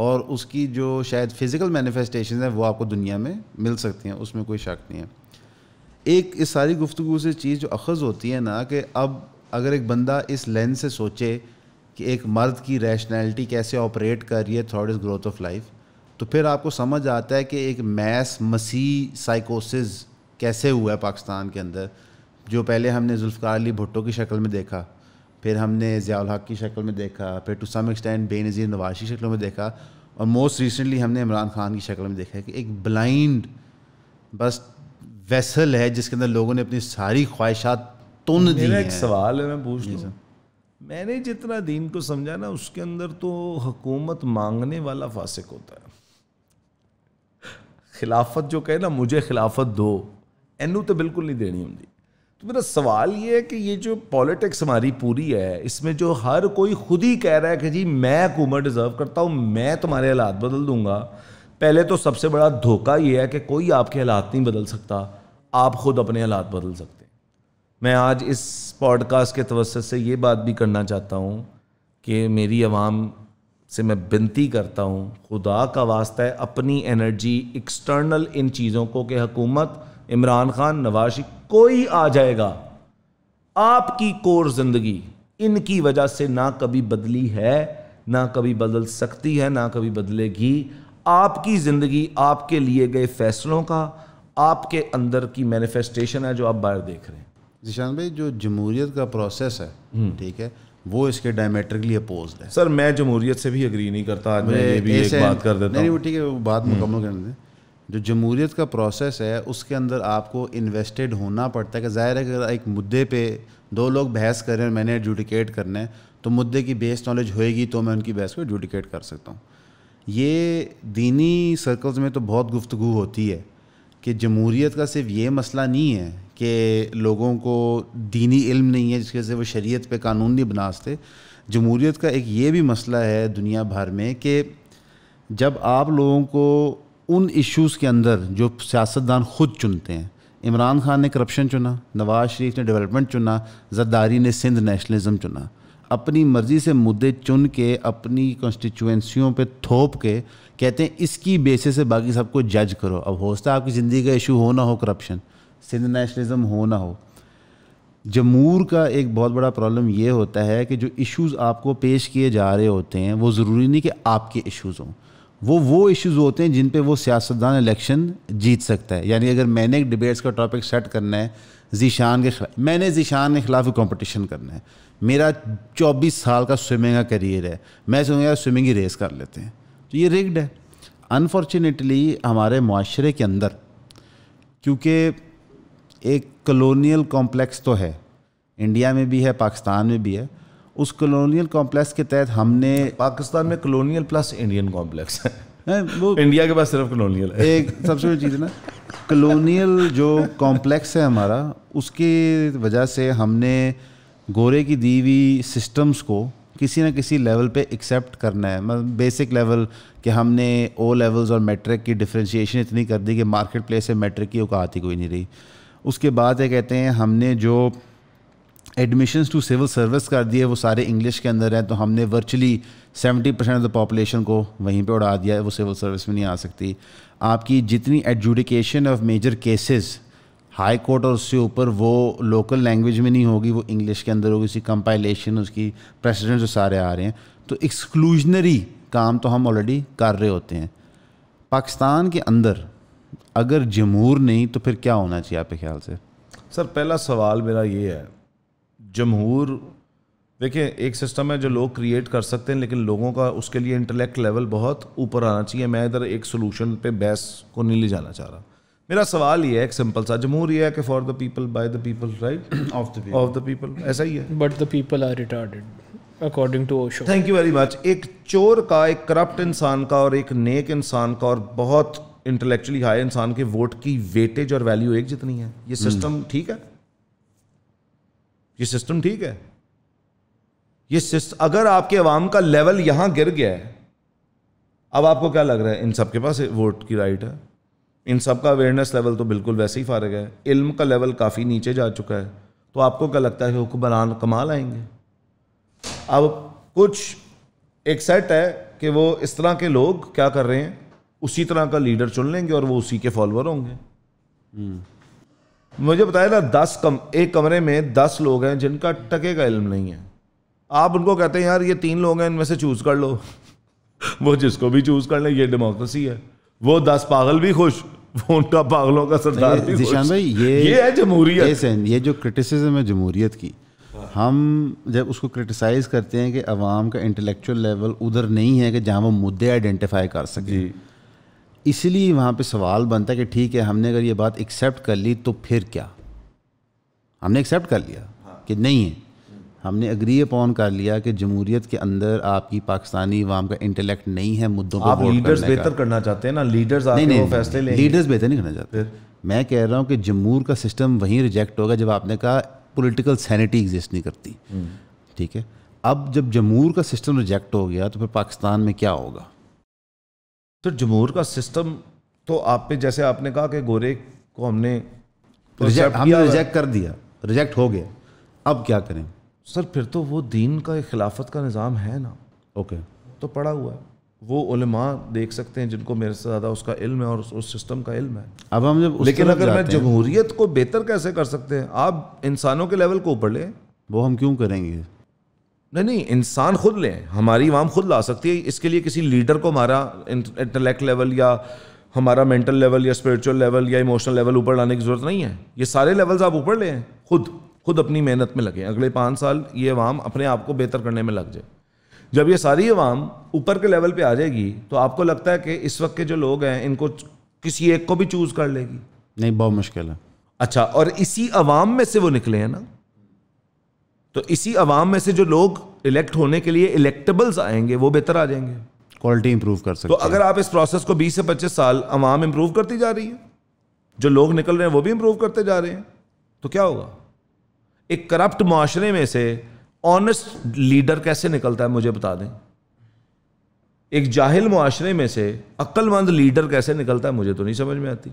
और उसकी जो शायद फिज़िकल मैनिफेस्टेशन है वो आपको दुनिया में मिल सकती हैं, उसमें कोई शक नहीं है। एक इस सारी गुफ्तगू से चीज़ जो अखज़ होती है ना, कि अब अगर एक बंदा इस लेंस से सोचे कि एक मर्द की रैशनैलिटी कैसे ऑपरेट कर रही है through is growth of life, तो फिर आपको समझ आता है कि एक मैस मसीह साइकोसिस कैसे हुआ है पाकिस्तान के अंदर। जो पहले हमने जुल्फ़िकार अली भुट्टो की शक्ल में देखा, फिर हमने ज़िया उल हक़ की शक्ल में देखा, फिर to some extent Benazir Nawaz की शक्लों में देखा, और मोस्ट रिसेंटली हमने इमरान खान की शक्ल में देखा है, कि एक ब्लाइंड बस वेसल है जिसके अंदर लोगों ने अपनी सारी ख्वाहिशात तुन दी। एक सवाल है मैं पूछ लूं, मैंने जितना दीन को समझा ना, उसके अंदर तो हुकूमत मांगने वाला फासिक होता है। खिलाफत जो कहे ना, मुझे खिलाफत दो, एनू तो बिल्कुल नहीं देनी होंगी। तो मेरा सवाल ये है कि ये जो पॉलिटिक्स हमारी पूरी है, इसमें जो हर कोई खुद ही कह रहा है कि जी मैं हुकूमत डिज़र्व करता हूँ, मैं तुम्हारे हालात बदल दूंगा, पहले तो सबसे बड़ा धोखा ये है कि कोई आपके हालात नहीं बदल सकता, आप खुद अपने हालात बदल सकते हैं। मैं आज इस पॉडकास्ट के तवस्सुल से ये बात भी करना चाहता हूँ कि मेरी आवाम से मैं विनती करता हूँ, खुदा का वास्ता है, अपनी एनर्जी एक्सटर्नल इन चीज़ों को, कि हुकूमत इमरान खान नवाज़ कोई आ जाएगा, आपकी कोर ज़िंदगी इनकी वजह से ना कभी बदली है, ना कभी बदल सकती है, ना कभी बदलेगी। आपकी ज़िंदगी आपके लिए गए फैसलों का, आपके अंदर की मैनिफेस्टेशन है जो आप बाहर देख रहे हैं। जिशान भाई, जो जमहूरियत का प्रोसेस है, ठीक है, वो इसके डायमेट्रिकली अपोज्ड है। सर मैं जमहूरियत से भी एग्री नहीं करता, आज मैं ये भी एक बात कर देता हूं। नहीं वो ठीक है, वो बात मुकम्मल करने दें। जो जमहूरियत का प्रोसेस है उसके अंदर आपको इन्वेस्टेड होना पड़ता है, कि ज़ाहिर है अगर एक मुद्दे पे 2 लोग बहस कर रहे हैं, मैंने एडजुडिकेट करना है, तो मुद्दे की बेस नॉलेज होएगी तो मैं उनकी बहस को एडजुडिकेट कर सकता हूँ। ये दीनी सर्कल्स में तो बहुत गुफ्तगू होती है कि जमहूरियत का सिर्फ ये मसला नहीं है कि लोगों को दीनी इल्म नहीं है जिसकी वजह से वो शरीयत पे कानून नहीं बना सकते। जमहूरियत का एक ये भी मसला है दुनिया भर में कि जब आप लोगों को उन इश्यूज़ के अंदर जो सियासतदान खुद चुनते हैं, इमरान खान ने करप्शन चुना, नवाज़ शरीफ ने डेवलपमेंट चुना, जरदारी ने सिंध नेशनलिज़म चुना, अपनी मर्ज़ी से मुद्दे चुन के अपनी कॉन्स्टिट्यूएंसियों पे थोप के कहते हैं इसकी बेसिस से बाकी सबको जज करो। अब हो सकता है आपकी ज़िंदगी का इशू हो ना हो करप्शन, सिंध नेशनलिज़म हो ना हो। जमूर का एक बहुत बड़ा प्रॉब्लम ये होता है कि जो इश्यूज़ आपको पेश किए जा रहे होते हैं वो ज़रूरी नहीं कि आपके इशूज़ हों, वो इश्यूज़ होते हैं जिन पे वो सियासतदान इलेक्शन जीत सकता है। यानी अगर मैंने एक डिबेट्स का टॉपिक सेट करना है ज़ीशान के खिलाफ, मैंने ज़ीशान के ख़िलाफ़ कंपटीशन करना है, मेरा 24 साल का स्विमिंग का करियर है, मैं सोचूंगा स्विमिंग ही रेस कर लेते हैं, तो ये रिग्ड है अनफॉर्चुनेटली हमारे माशरे के अंदर, क्योंकि एक कॉलोनियल कॉम्प्लेक्स तो है, इंडिया में भी है, पाकिस्तान में भी है। उस कॉलोनियल कॉम्प्लेक्स के तहत हमने, पाकिस्तान में कॉलोनियल प्लस इंडियन कॉम्प्लेक्स है, वो इंडिया के पास सिर्फ कॉलोनियल है। एक सबसे बड़ी चीज़ है ना, कॉलोनियल जो कॉम्प्लेक्स है हमारा, उसकी वजह से हमने गोरे की दी हुई सिस्टम्स को किसी न किसी लेवल पे एक्सेप्ट करना है। मतलब बेसिक लेवल कि हमने ओ लेवल्स और मैट्रिक की डिफ्रेंशिएशन इतनी कर दी कि मार्केट प्लेस से मैट्रिक की औकात ही कोई नहीं रही। उसके बाद ये कहते हैं हमने जो एडमिशन्स टू सिविल सर्विस कर दिए वो सारे इंग्लिश के अंदर हैं, तो हमने वर्चुअली 70% ऑफ द पॉपुलेशन को वहीं पे उड़ा दिया है, वो सिविल सर्विस में नहीं आ सकती। आपकी जितनी adjudication of major cases high court और उससे ऊपर, वो लोकल लैंग्वेज में नहीं होगी, वो इंग्लिश के अंदर होगी, उसकी कंपाइलेशन, उसकी प्रेसिडेंट जो सारे आ रहे हैं, तो एक्सक्लूजनरी काम तो हम ऑलरेडी कर रहे होते हैं। पाकिस्तान के अंदर अगर जमहूर नहीं तो फिर क्या होना चाहिए आपके ख्याल से? सर पहला सवाल मेरा ये है, जमहूर देखिए एक सिस्टम है जो लोग क्रिएट कर सकते हैं, लेकिन लोगों का उसके लिए इंटेलेक्ट लेवल बहुत ऊपर आना चाहिए। मैं इधर एक सोलूशन पे बहस को नहीं ले जाना चाह रहा। मेरा सवाल ये है एक सिंपल सा, जमहूर ये है कि for the people by the people right of the people, ऐसा ही है। But the people are retarded according to Osho. Thank you very much. एक चोर का, एक करप्ट इंसान का और एक नेक इंसान का और बहुत इंटेलेक्चुअली हाई इंसान के वोट की वेटेज और वैल्यू एक जितनी है। ये सिस्टम ठीक है? ये सिस्टम ठीक है? ये सिस्टम, अगर आपके अवाम का लेवल यहां गिर गया है, अब आपको क्या लग रहा है इन सब के पास वोट की राइट है? इन सब का अवेयरनेस लेवल तो बिल्कुल वैसे ही फारग है, इल्म का लेवल काफ़ी नीचे जा चुका है, तो आपको क्या लगता है कि हुक्मरान कमाल आएंगे? अब कुछ एक सेट है कि वो इस तरह के लोग क्या कर रहे हैं, उसी तरह का लीडर चुन लेंगे और वो उसी के फॉलोअर होंगे। मुझे बताया ना, एक कमरे में 10 लोग हैं जिनका टके का इल्म नहीं है, आप उनको कहते हैं यार ये 3 लोग हैं इनमें से चूज़ कर लो, वो जिसको भी चूज़ कर ले, ये डेमोक्रेसी है। वो 10 पागल भी खुश, वो उनका पागलों का सरदार भी खुश। दिशान भाई ये है जमहूरियत। ये जो क्रिटिसिज्म है जमहूरियत की, हम जब उसको क्रिटिसाइज़ करते हैं कि अवाम का इंटेलेक्चुअल लेवल उधर नहीं है कि जहाँ वो मुद्दे आइडेंटिफाई कर सके, इसलिए वहाँ पे सवाल बनता है कि ठीक है हमने अगर ये बात एक्सेप्ट कर ली तो फिर क्या? हमने एक्सेप्ट कर लिया कि नहीं है, हमने एग्री अपॉन कर लिया कि जमहूरियत के अंदर आपकी पाकिस्तानी अवाम का इंटेलेक्ट नहीं है मुद्दों पर। आप लीडर्स बेहतर करना चाहते हैं ना, लीडर्स आके वो फैसले लेंगे। लीडर्स बेहतर नहीं करना चाहते, मैं कह रहा हूँ कि जमहूर का सिस्टम वहीं रिजेक्ट होगा जब आपने कहा पोलिटिकल सैनिटी एग्जिस्ट नहीं करती। ठीक है, अब जब जमहूर का सिस्टम रिजेक्ट हो गया तो फिर पाकिस्तान में क्या होगा? तो जमहूर का सिस्टम तो आप पे, जैसे आपने कहा कि गोरे को हमने रिजेक्ट कर दिया, रिजेक्ट हो गया, अब क्या करें? सर फिर तो वो दीन का एक खिलाफत का निज़ाम है ना। ओके, तो पड़ा हुआ है, वो उलेमा देख सकते हैं जिनको मेरे से ज़्यादा उसका इल्म है और उस सिस्टम का इल्म है। अब हम जब, लेकिन अगर मैं जमहूरियत को बेहतर कैसे कर सकते हैं? आप इंसानों के लेवल को ऊपर लें। वो हम क्यों करेंगे? नहीं, इंसान खुद लें, हमारी आवाम खुद ला सकती है। इसके लिए किसी लीडर को हमारा इंटेलेक्ट लेवल या हमारा मेंटल लेवल या स्पिरिचुअल लेवल या इमोशनल लेवल ऊपर लाने की ज़रूरत नहीं है। ये सारे लेवल्स आप ऊपर लें, खुद अपनी मेहनत में लगें। अगले 5 साल ये आवाम अपने आप को बेहतर करने में लग जाए। जब ये सारी आवाम ऊपर के लेवल पर आ जाएगी तो आपको लगता है कि इस वक्त के जो लोग हैं इनको किसी एक को भी चूज़ कर लेगी? नहीं, बहुत मुश्किल है। अच्छा, और इसी आवाम में से वो निकले हैं ना, तो इसी आवाम में से जो लोग इलेक्ट होने के लिए इलेक्टेबल्स आएंगे वो बेहतर आ जाएंगे, क्वालिटी इंप्रूव कर सकते हैं। तो अगर आप इस प्रोसेस को 20 से 25 साल आवाम इंप्रूव करती जा रही है, जो लोग निकल रहे हैं वो भी इंप्रूव करते जा रहे हैं, तो क्या होगा? एक करप्ट माशरे में से ऑनेस्ट लीडर कैसे निकलता है, मुझे बता दें। एक जाहिल माशरे में से अक्लमंद लीडर कैसे निकलता है, मुझे तो नहीं समझ में आती।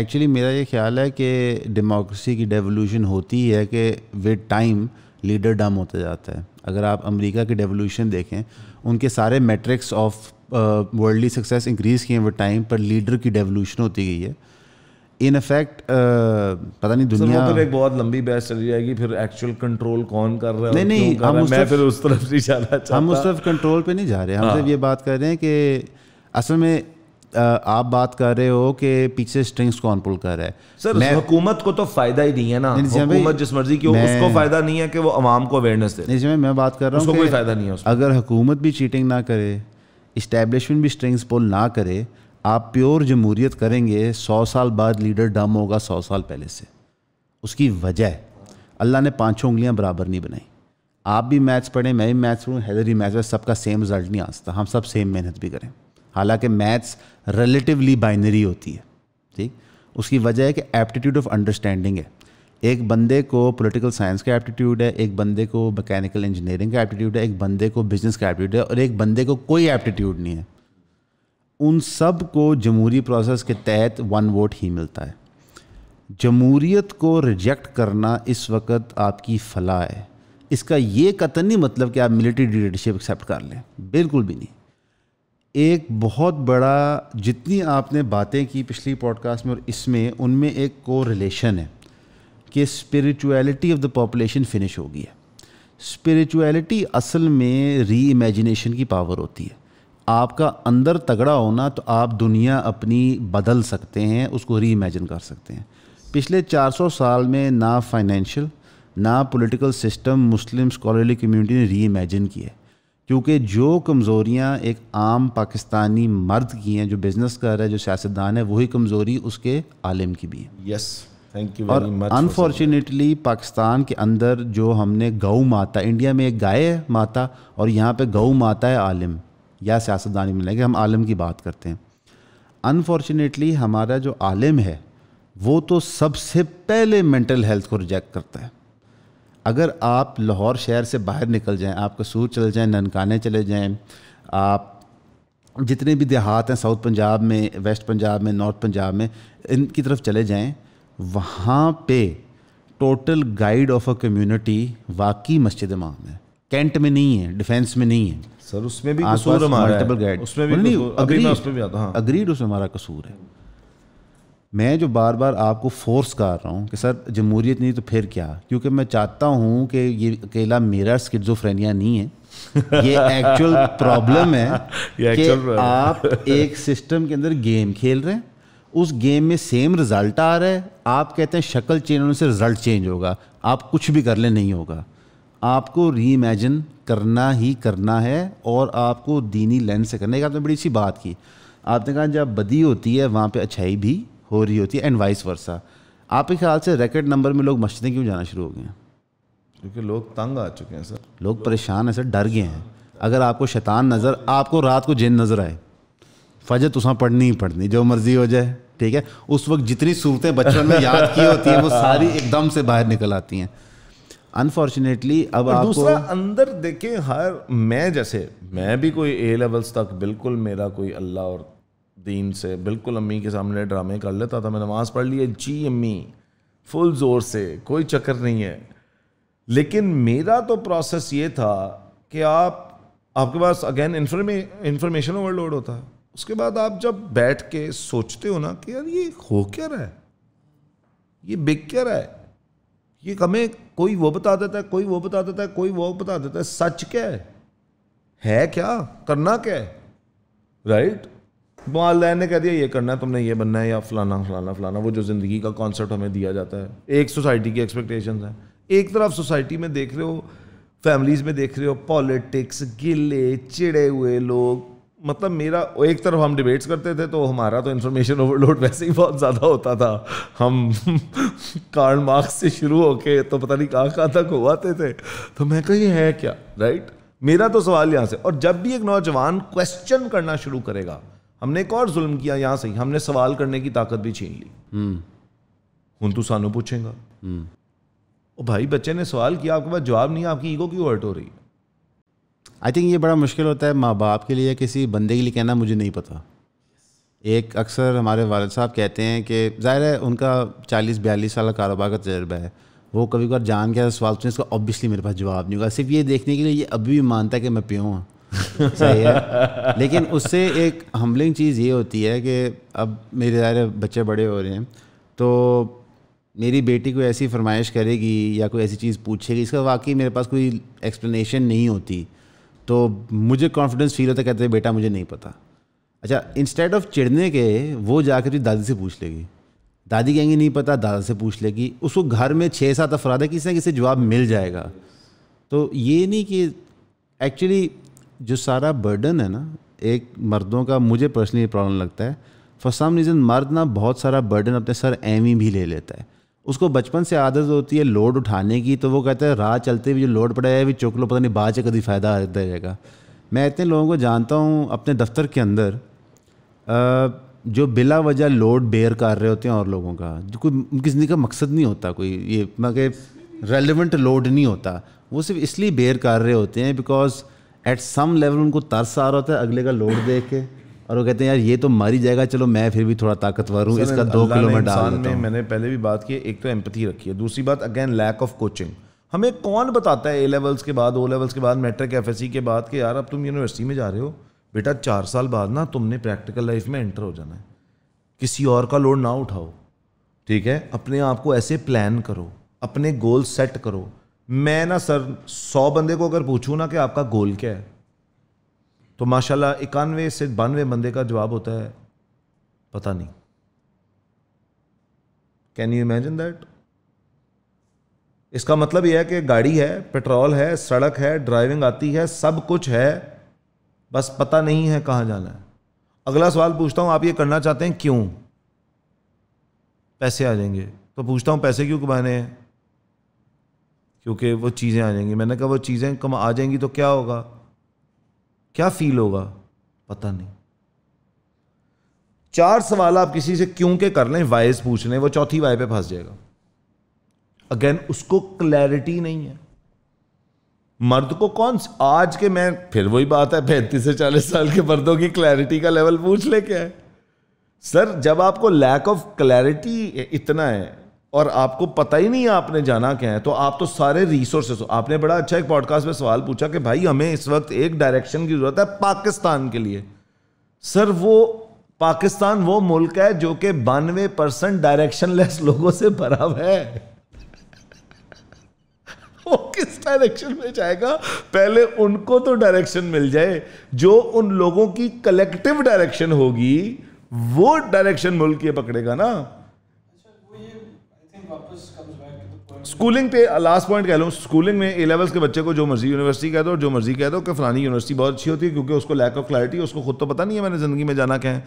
एक्चुअली मेरा ये ख्याल है कि डेमोक्रेसी की डेवोल्यूशन होती है कि विद टाइम लीडर डम होता जाता है। अगर आप अमेरिका की डेवोल्यूशन देखें, उनके सारे matrix of worldly success increase किए हैं वो टाइम पर, लीडर की डेवोल्यूशन होती गई है। इन इफेक्ट पता नहीं दुनिया तो एक बहुत लंबी बहस चली जाएगी फिर एक्चुअल कंट्रोल कौन कर रहा है। नहीं, हम उस तरफ नहीं जा रहे, हम सिर्फ कंट्रोल पर नहीं जा रहे, हम सिर्फ ये बात कर रहे हैं कि असल में आप बात कर रहे हो कि पीछे स्ट्रिंग्स कौन पुल कर रहा है। सर हुकूमत को तो फायदा ही नहीं है ना, हुकूमत जिस मर्जी की हो उसको फायदा नहीं है कि वो आवाम को अवेयरनेस दे। इसमें मैं बात कर रहा हूँ उसको कोई फायदा नहीं है। अगर हुकूमत भी चीटिंग ना करे, इस्टेब्लिशमेंट भी स्ट्रिंग्स पुल ना करे, आप प्योर जमहूरियत करेंगे 100 साल बाद लीडर डम होगा 100 साल पहले से। उसकी वजह है अल्लाह ने पाँचों उंगलियाँ बराबर नहीं बनाई। आप भी मैथ्स पढ़ें, मैं भी मैथ्स पढ़ूँ, हैदर भी मैथ्स, सबका सेम रिजल्ट नहीं आता। हम सब सेम मेहनत भी करें, हालांकि मैथ्स रिलेटिवली बाइनरी होती है, ठीक। उसकी वजह है कि एप्टीट्यूड ऑफ अंडरस्टैंडिंग है। एक बंदे को पॉलिटिकल साइंस का एप्टीट्यूड है, एक बंदे को मैकेनिकल इंजीनियरिंग का एप्टीट्यूड है, एक बंदे को बिजनेस का एप्टीट्यूड है, और एक बंदे को कोई एप्टीट्यूड नहीं है। उन सब को जमहूरी प्रोसेस के तहत वन वोट ही मिलता है। जमहूरीत को रिजेक्ट करना इस वक्त आपकी फलाह है। इसका ये कतई नहीं मतलब कि आप मिलिट्री डिक्टेटरशिप एक्सेप्ट कर लें, बिल्कुल भी नहीं। एक बहुत बड़ा, जितनी आपने बातें की पिछली पॉडकास्ट में और इसमें, उनमें एक को रिलेशन है कि spirituality of the population finish हो गई है। स्पिरिचुअलिटी असल में री इमेजिनेशन की पावर होती है। आपका अंदर तगड़ा होना, तो आप दुनिया अपनी बदल सकते हैं, उसको री इमेजिन कर सकते हैं। पिछले 400 साल में ना फाइनेंशियल ना political system Muslim scholarly community ने री इमेजिन किया है, क्योंकि जो कमज़ोरियाँ एक आम पाकिस्तानी मर्द की हैं, जो बिज़नेस कर रहा है, जो सियासतदान है, वही कमज़ोरी उसके आलिम की भी है। Yes, thank you very much. और अनफॉर्चुनेटली पाकिस्तान के अंदर जो हमने गौ माता, इंडिया में एक गाय है माता और यहाँ पे गौ माता है आलिम या सियासतदान, मिलेंगे हम आलिम की बात करते हैं। अनफॉर्चुनेटली हमारा जो आलिम है वो तो सबसे पहले मेंटल हेल्थ को रिजेक्ट करता है। अगर आप लाहौर शहर से बाहर निकल जाएं, आप कसूर चले जाएं, ननकाने चले जाएं, आप जितने भी देहात हैं साउथ पंजाब में, वेस्ट पंजाब में, नॉर्थ पंजाब में, इनकी तरफ चले जाएं, वहाँ पे total guide of a community वाकई मस्जिद इमाम है। कैंट में नहीं है, डिफेंस में नहीं है सर, उसमें भी कसूर हमारा है। अग्रीड, उसमें हमारा कसूर है। मैं जो बार बार आपको फोर्स कर रहा हूँ कि सर जमहूरियत नहीं तो फिर क्या, क्योंकि मैं चाहता हूँ कि ये अकेला मेरा स्किज़ोफ्रेनिया नहीं है, ये एक्चुअल प्रॉब्लम है कि आप एक सिस्टम के अंदर गेम खेल रहे हैं, उस गेम में सेम रिज़ल्ट आ रहा है। आप कहते हैं शक्ल चेंज होने से रिज़ल्ट चेंज होगा, आप कुछ भी कर ले नहीं होगा। आपको री इमेजिन करना ही करना है, और आपको दीनी लेंस से करना है। आपने बड़ी सी बात की, आपने कहा जब बदी होती है वहाँ पर अच्छाई भी हो रही होती है, एंड वाइस वर्सा। आपके ख्याल से रैकेट नंबर में लोग मस्जिदें क्यों जाना शुरू हो गए हैं? क्योंकि लोग तंग आ चुके हैं सर, लोग परेशान हैं सर, डर गए हैं। अगर आपको शैतान नज़र, आपको रात को जिन नज़र आए, फजर तुसां पढ़नी ही पढ़नी, जो मर्जी हो जाए, ठीक है। उस वक्त जितनी सूरतें बचपन में याद की होती हैं वो सारी एकदम से बाहर निकल आती हैं। अनफॉर्चुनेटली अब आप दूसरा अंदर देखें, हर मैं जैसे, मैं भी कोई ए लेवल्स तक बिल्कुल, मेरा कोई अल्लाह और दीन से बिल्कुल, अम्मी के सामने ड्रामे कर लेता था। मैं नमाज़ पढ़ ली है जी अम्मी, फुल ज़ोर से, कोई चक्कर नहीं है। लेकिन मेरा तो प्रोसेस ये था कि आपके पास अगेन इंफॉर्मेशन ओवरलोड होता है। उसके बाद आप जब बैठ के सोचते हो ना कि यार ये हो क्या रहा है, ये बिक क्या रहा है, ये हमें कोई वो बता देता है, कोई वो बता देता है, कोई वो बता देता है, सच क्या है क्या, करना क्या है, राइट। वालदैन ने कह दिया ये करना है, तुमने ये बनना है, या फलाना फलाना फलाना, वो जो ज़िंदगी का कॉन्सेप्ट हमें दिया जाता है। एक सोसाइटी की एक्सपेक्टेशंस हैं, एक तरफ सोसाइटी में देख रहे हो, फैमिलीज़ में देख रहे हो, पॉलिटिक्स, गिले चिड़े हुए लोग। मतलब मेरा एक तरफ हम डिबेट्स करते थे तो हमारा तो इन्फॉर्मेशन ओवरलोड वैसे ही बहुत ज़्यादा होता था। हम कार्ल मार्क्स से शुरू होके तो पता नहीं कहाँ तक हो आते थे। तो मैं कह ये है क्या, राइट, मेरा तो सवाल यहाँ से। और जब भी एक नौजवान क्वेश्चन करना शुरू करेगा, हमने एक और जुल्म किया, यहाँ से ही हमने सवाल करने की ताकत भी छीन ली। हूं तू सानू पूछेगा, ओ भाई बच्चे ने सवाल किया, आपके पास जवाब नहीं है, आपकी ईगो क्यों हर्ट हो रही है? आई थिंक ये बड़ा मुश्किल होता है माँ बाप के लिए किसी बंदे के लिए कहना मुझे नहीं पता। एक अक्सर हमारे वालिद साहब कहते हैं कि जाहिर है उनका 40-42 साल का कारोबार का तजर्बा है, वो कभी कभार जान के सवाल पूछने, इसका ऑब्वियसली मेरे पास जवाब नहीं होगा, सिर्फ ये देखने के लिए ये अभी भी मानता है कि मैं प्यों हूँ। सही है, लेकिन उससे एक हम्बलिंग चीज़ ये होती है कि अब मेरे सारे बच्चे बड़े हो रहे हैं, तो मेरी बेटी कोई ऐसी फरमाइश करेगी या कोई ऐसी चीज़ पूछेगी, इसका वाकई मेरे पास कोई एक्सप्लेनेशन नहीं होती, तो मुझे कॉन्फिडेंस फील होता है कहते हैं बेटा मुझे नहीं पता। अच्छा, इंस्टेड ऑफ चिढ़ने के वो जाकर दादी से पूछ लेगी, दादी कहेंगी नहीं पता, दादा से पूछ लेगी, उसको घर में 6-7 अफराद है, किसी ना किसी जवाब मिल जाएगा। तो ये नहीं कि एक्चुअली जो सारा बर्डन है ना एक मर्दों का, मुझे पर्सनली प्रॉब्लम लगता है फॉर सम रीज़न मर्द ना बहुत सारा बर्डन अपने सर एमी भी ले लेता है। उसको बचपन से आदत होती है लोड उठाने की, तो वो कहता है राह चलते हुए जो लोड पड़ा है भी चुक लो, पता नहीं बाद से कभी फ़ायदा आ जाएगा। मैं इतने लोगों को जानता हूँ अपने दफ्तर के अंदर जो बिला वजह लोड बेयर कर रहे होते हैं और लोगों का, जो कोई उनकी ज़िंदगी का मकसद नहीं होता, कोई ये मगर रेलिवेंट लोड नहीं होता, वो सिर्फ इसलिए बेयर कर रहे होते हैं बिकॉज एट सम लेवल उनको तरस आ रहा होता है अगले का लोड देख के, और वो कहते हैं यार ये तो मारी जाएगा, चलो मैं फिर भी थोड़ा ताकतवर हूँ, इसका 2 किलोमीटर डाल देता हूं। मैंने पहले भी बात की, एक तो एम्पैथी रखी है, दूसरी बात अगेन लैक ऑफ कोचिंग। हमें कौन बताता है ए लेवल्स के बाद, ओ लेवल्स के बाद, मैट्रिक एफएससी के बाद कि यार अब तुम यूनिवर्सिटी में जा रहे हो बेटा, 4 साल बाद ना तुमने प्रैक्टिकल लाइफ में एंटर हो जाना है, किसी और का लोड ना उठाओ, ठीक है, अपने आप को ऐसे प्लान करो, अपने गोल सेट करो। मैं ना सर 100 बंदे को अगर पूछूँ ना कि आपका गोल क्या है, तो माशाल्लाह 91 से 92 बंदे का जवाब होता है पता नहीं। Can you imagine that? इसका मतलब यह है कि गाड़ी है, पेट्रोल है, सड़क है, ड्राइविंग आती है, सब कुछ है, बस पता नहीं है कहाँ जाना है। अगला सवाल पूछता हूँ आप ये करना चाहते हैं क्यों? पैसे आ जाएंगे। तो पूछता हूँ पैसे क्यों कमाने हैं? क्योंकि वो चीज़ें आ जाएंगी। मैंने कहा वो चीज़ें कम आ जाएंगी तो क्या होगा, क्या फील होगा? पता नहीं। 4 सवाल आप किसी से क्यों के कर लें, वाइज पूछ लें, वो चौथी वाई पे फंस जाएगा। अगेन उसको क्लैरिटी नहीं है। मर्द को कौन आज के, मैं फिर वही बात है, 35 से 40 साल के मर्दों की क्लैरिटी का लेवल पूछ ले क्या है। सर जब आपको लैक ऑफ क्लैरिटी इतना है और आपको पता ही नहीं है आपने जाना क्या है, तो आप तो सारे रिसोर्सेस हो। आपने बड़ा अच्छा एक पॉडकास्ट में सवाल पूछा कि भाई हमें इस वक्त एक डायरेक्शन की ज़रूरत है पाकिस्तान के लिए। सर वो पाकिस्तान वो मुल्क है जो कि 92% डायरेक्शनलेस लोगों से भरा हुआ है। वो किस डायरेक्शन में जाएगा? पहले उनको तो डायरेक्शन मिल जाए। जो उन लोगों की कलेक्टिव डायरेक्शन होगी वो डायरेक्शन मुल्क ये पकड़ेगा ना। स्कूलिंग पे लास्ट पॉइंट कह लूँ, स्कूलिंग में ए लेवल्स के बच्चे को जो मर्जी यूनिवर्सिटी कह दो और जो मर्जी कह दो कि फलानी यूनिवर्सिटी बहुत अच्छी होती है, क्योंकि उसको लैक ऑफ क्लैरिटी, उसको खुद तो पता नहीं है मैंने ज़िंदगी में जाना क्या है,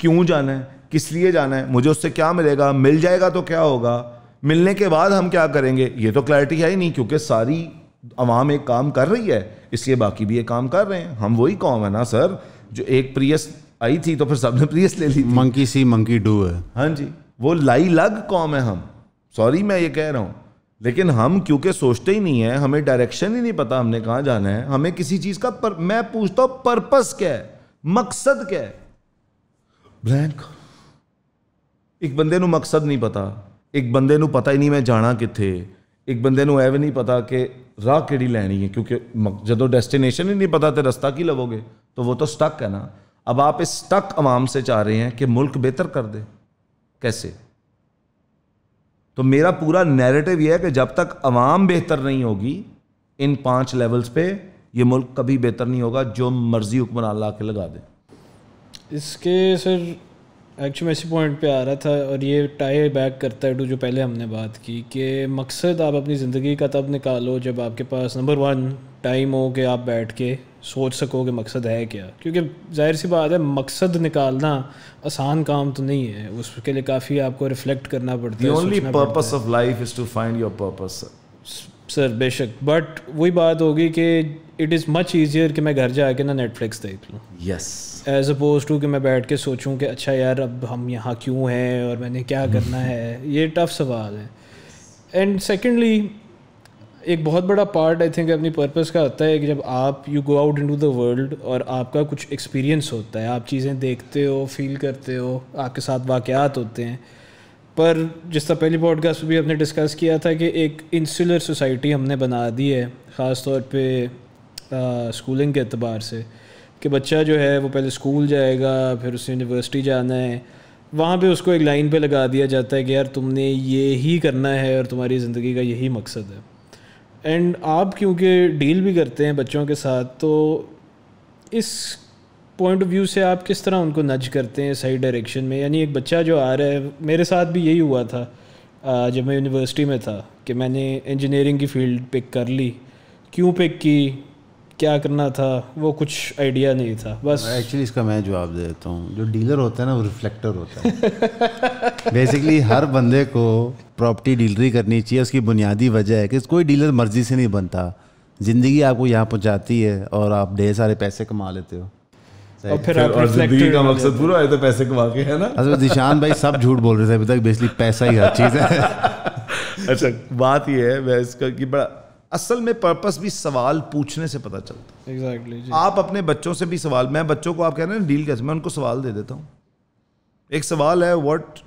क्यों जाना है, किस लिए जाना है, मुझे उससे क्या मिलेगा, मिल जाएगा तो क्या होगा, मिलने के बाद हम क्या करेंगे, ये तो क्लैरिटी है ही नहीं। क्योंकि सारी आवाम एक काम कर रही है इसलिए बाकी भी ये काम कर रहे हैं। हम वही कौम है ना सर जो एक प्रियस आई थी तो फिर सबने प्रियस ले ली, मंकी सी मंकी डू है। हाँ जी, वो लाई लग कौम है हम, सॉरी मैं ये कह रहा हूँ, लेकिन हम क्योंकि सोचते ही नहीं है, हमें डायरेक्शन ही नहीं पता हमने कहाँ जाना है, हमें किसी चीज़ का मैं पूछता हूँ पर्पस क्या है, मकसद क्या है, ब्लैंक। एक बंदे नू मकसद नहीं पता, एक बंदे नू पता ही नहीं मैं जाना किथे, एक बंदे नू ऐ भी नहीं पता कि राह केड़ी लैनी है, क्योंकि जदों डेस्टिनेशन ही नहीं पता तो रास्ता की लवोगे, तो वो तो स्टक है ना। अब आप इस स्टक आवाम से चाह रहे हैं कि मुल्क बेहतर कर दे, कैसे? तो मेरा पूरा नैरेटिव यह है कि जब तक आवाम बेहतर नहीं होगी इन 5 लेवल्स पे, ये मुल्क कभी बेहतर नहीं होगा, जो मर्जी हुक्मरान ला के लगा दे। इसके सर एक्चुअली मैं इसी पॉइंट पे आ रहा था, और ये टाई बैक करता है टू जो पहले हमने बात की कि मकसद आप अपनी ज़िंदगी का तब निकालो जब आपके पास नंबर 1 टाइम हो कि आप बैठ के सोच सको कि मकसद है क्या, क्योंकि जाहिर सी बात है मकसद निकालना आसान काम तो नहीं है, उसके लिए काफ़ी आपको रिफ्लेक्ट करना पड़ता है। Only purpose of life is to find your purpose sir, बेशक, बट वही बात होगी कि इट इज़ मच ईजियर कि मैं घर जाके ना नेटफ्लिक्स देख लूँ, यस, एज अपोज टू कि मैं बैठ के सोचूँ कि अच्छा यार अब हम यहाँ क्यों हैं और मैंने क्या करना है। ये टफ सवाल है। एंड सेकेंडली एक बहुत बड़ा पार्ट आई थिंक अपनी पर्पस का होता है कि जब आप you go out into the world और आपका कुछ एक्सपीरियंस होता है, आप चीज़ें देखते हो, फील करते हो, आपके साथ वाक़यात होते हैं। पर जिस तरह पहली पॉडकास्ट भी हमने डिस्कस किया था कि एक इंसुलर सोसाइटी हमने बना दी है, ख़ास तौर पे स्कूलिंग के अतबार से, कि बच्चा जो है वो पहले स्कूल जाएगा, फिर उससे यूनिवर्सिटी जाना है, वहाँ पे उसको एक लाइन पे लगा दिया जाता है कि यार तुमने ये ही करना है और तुम्हारी ज़िंदगी का यही मकसद है। एंड आप क्योंकि डील भी करते हैं बच्चों के साथ, तो इस पॉइंट ऑफ व्यू से आप किस तरह उनको नज करते हैं सही डायरेक्शन में? यानी एक बच्चा जो आ रहा है, मेरे साथ भी यही हुआ था जब मैं यूनिवर्सिटी में था कि मैंने इंजीनियरिंग की फ़ील्ड पिक कर ली, क्यों पिक की, क्या करना था, वो कुछ आइडिया नहीं था बस। एक्चुअली इसका मैं जवाब दे देता हूँ, जो डीलर होता है ना वो रिफ्लेक्टर होता है। बेसिकली हर बंदे को प्रॉपर्टी डीलरी करनी चाहिए। उसकी बुनियादी वजह है कि कोई डीलर मर्जी से नहीं बनता, ज़िंदगी आपको यहाँ पहुँचाती है और आप ढेर सारे पैसे कमा लेते हो। और फिर ज़िंदगी का मकसद पूरा है तो पैसे कमा के, है ना। जिशान भाई सब झूठ बोल रहे थे अभी तक, बेसिकली पैसा ही हर चीज़ है। अच्छा बात यह है मैं इसका कि बड़ा असल में पर्पस भी सवाल पूछने से पता चलता है। एग्जैक्टली। आप अपने बच्चों से भी सवाल, मैं बच्चों को आप कह रहे हैं डील कैसे, मैं उनको सवाल दे देता हूँ। एक सवाल है what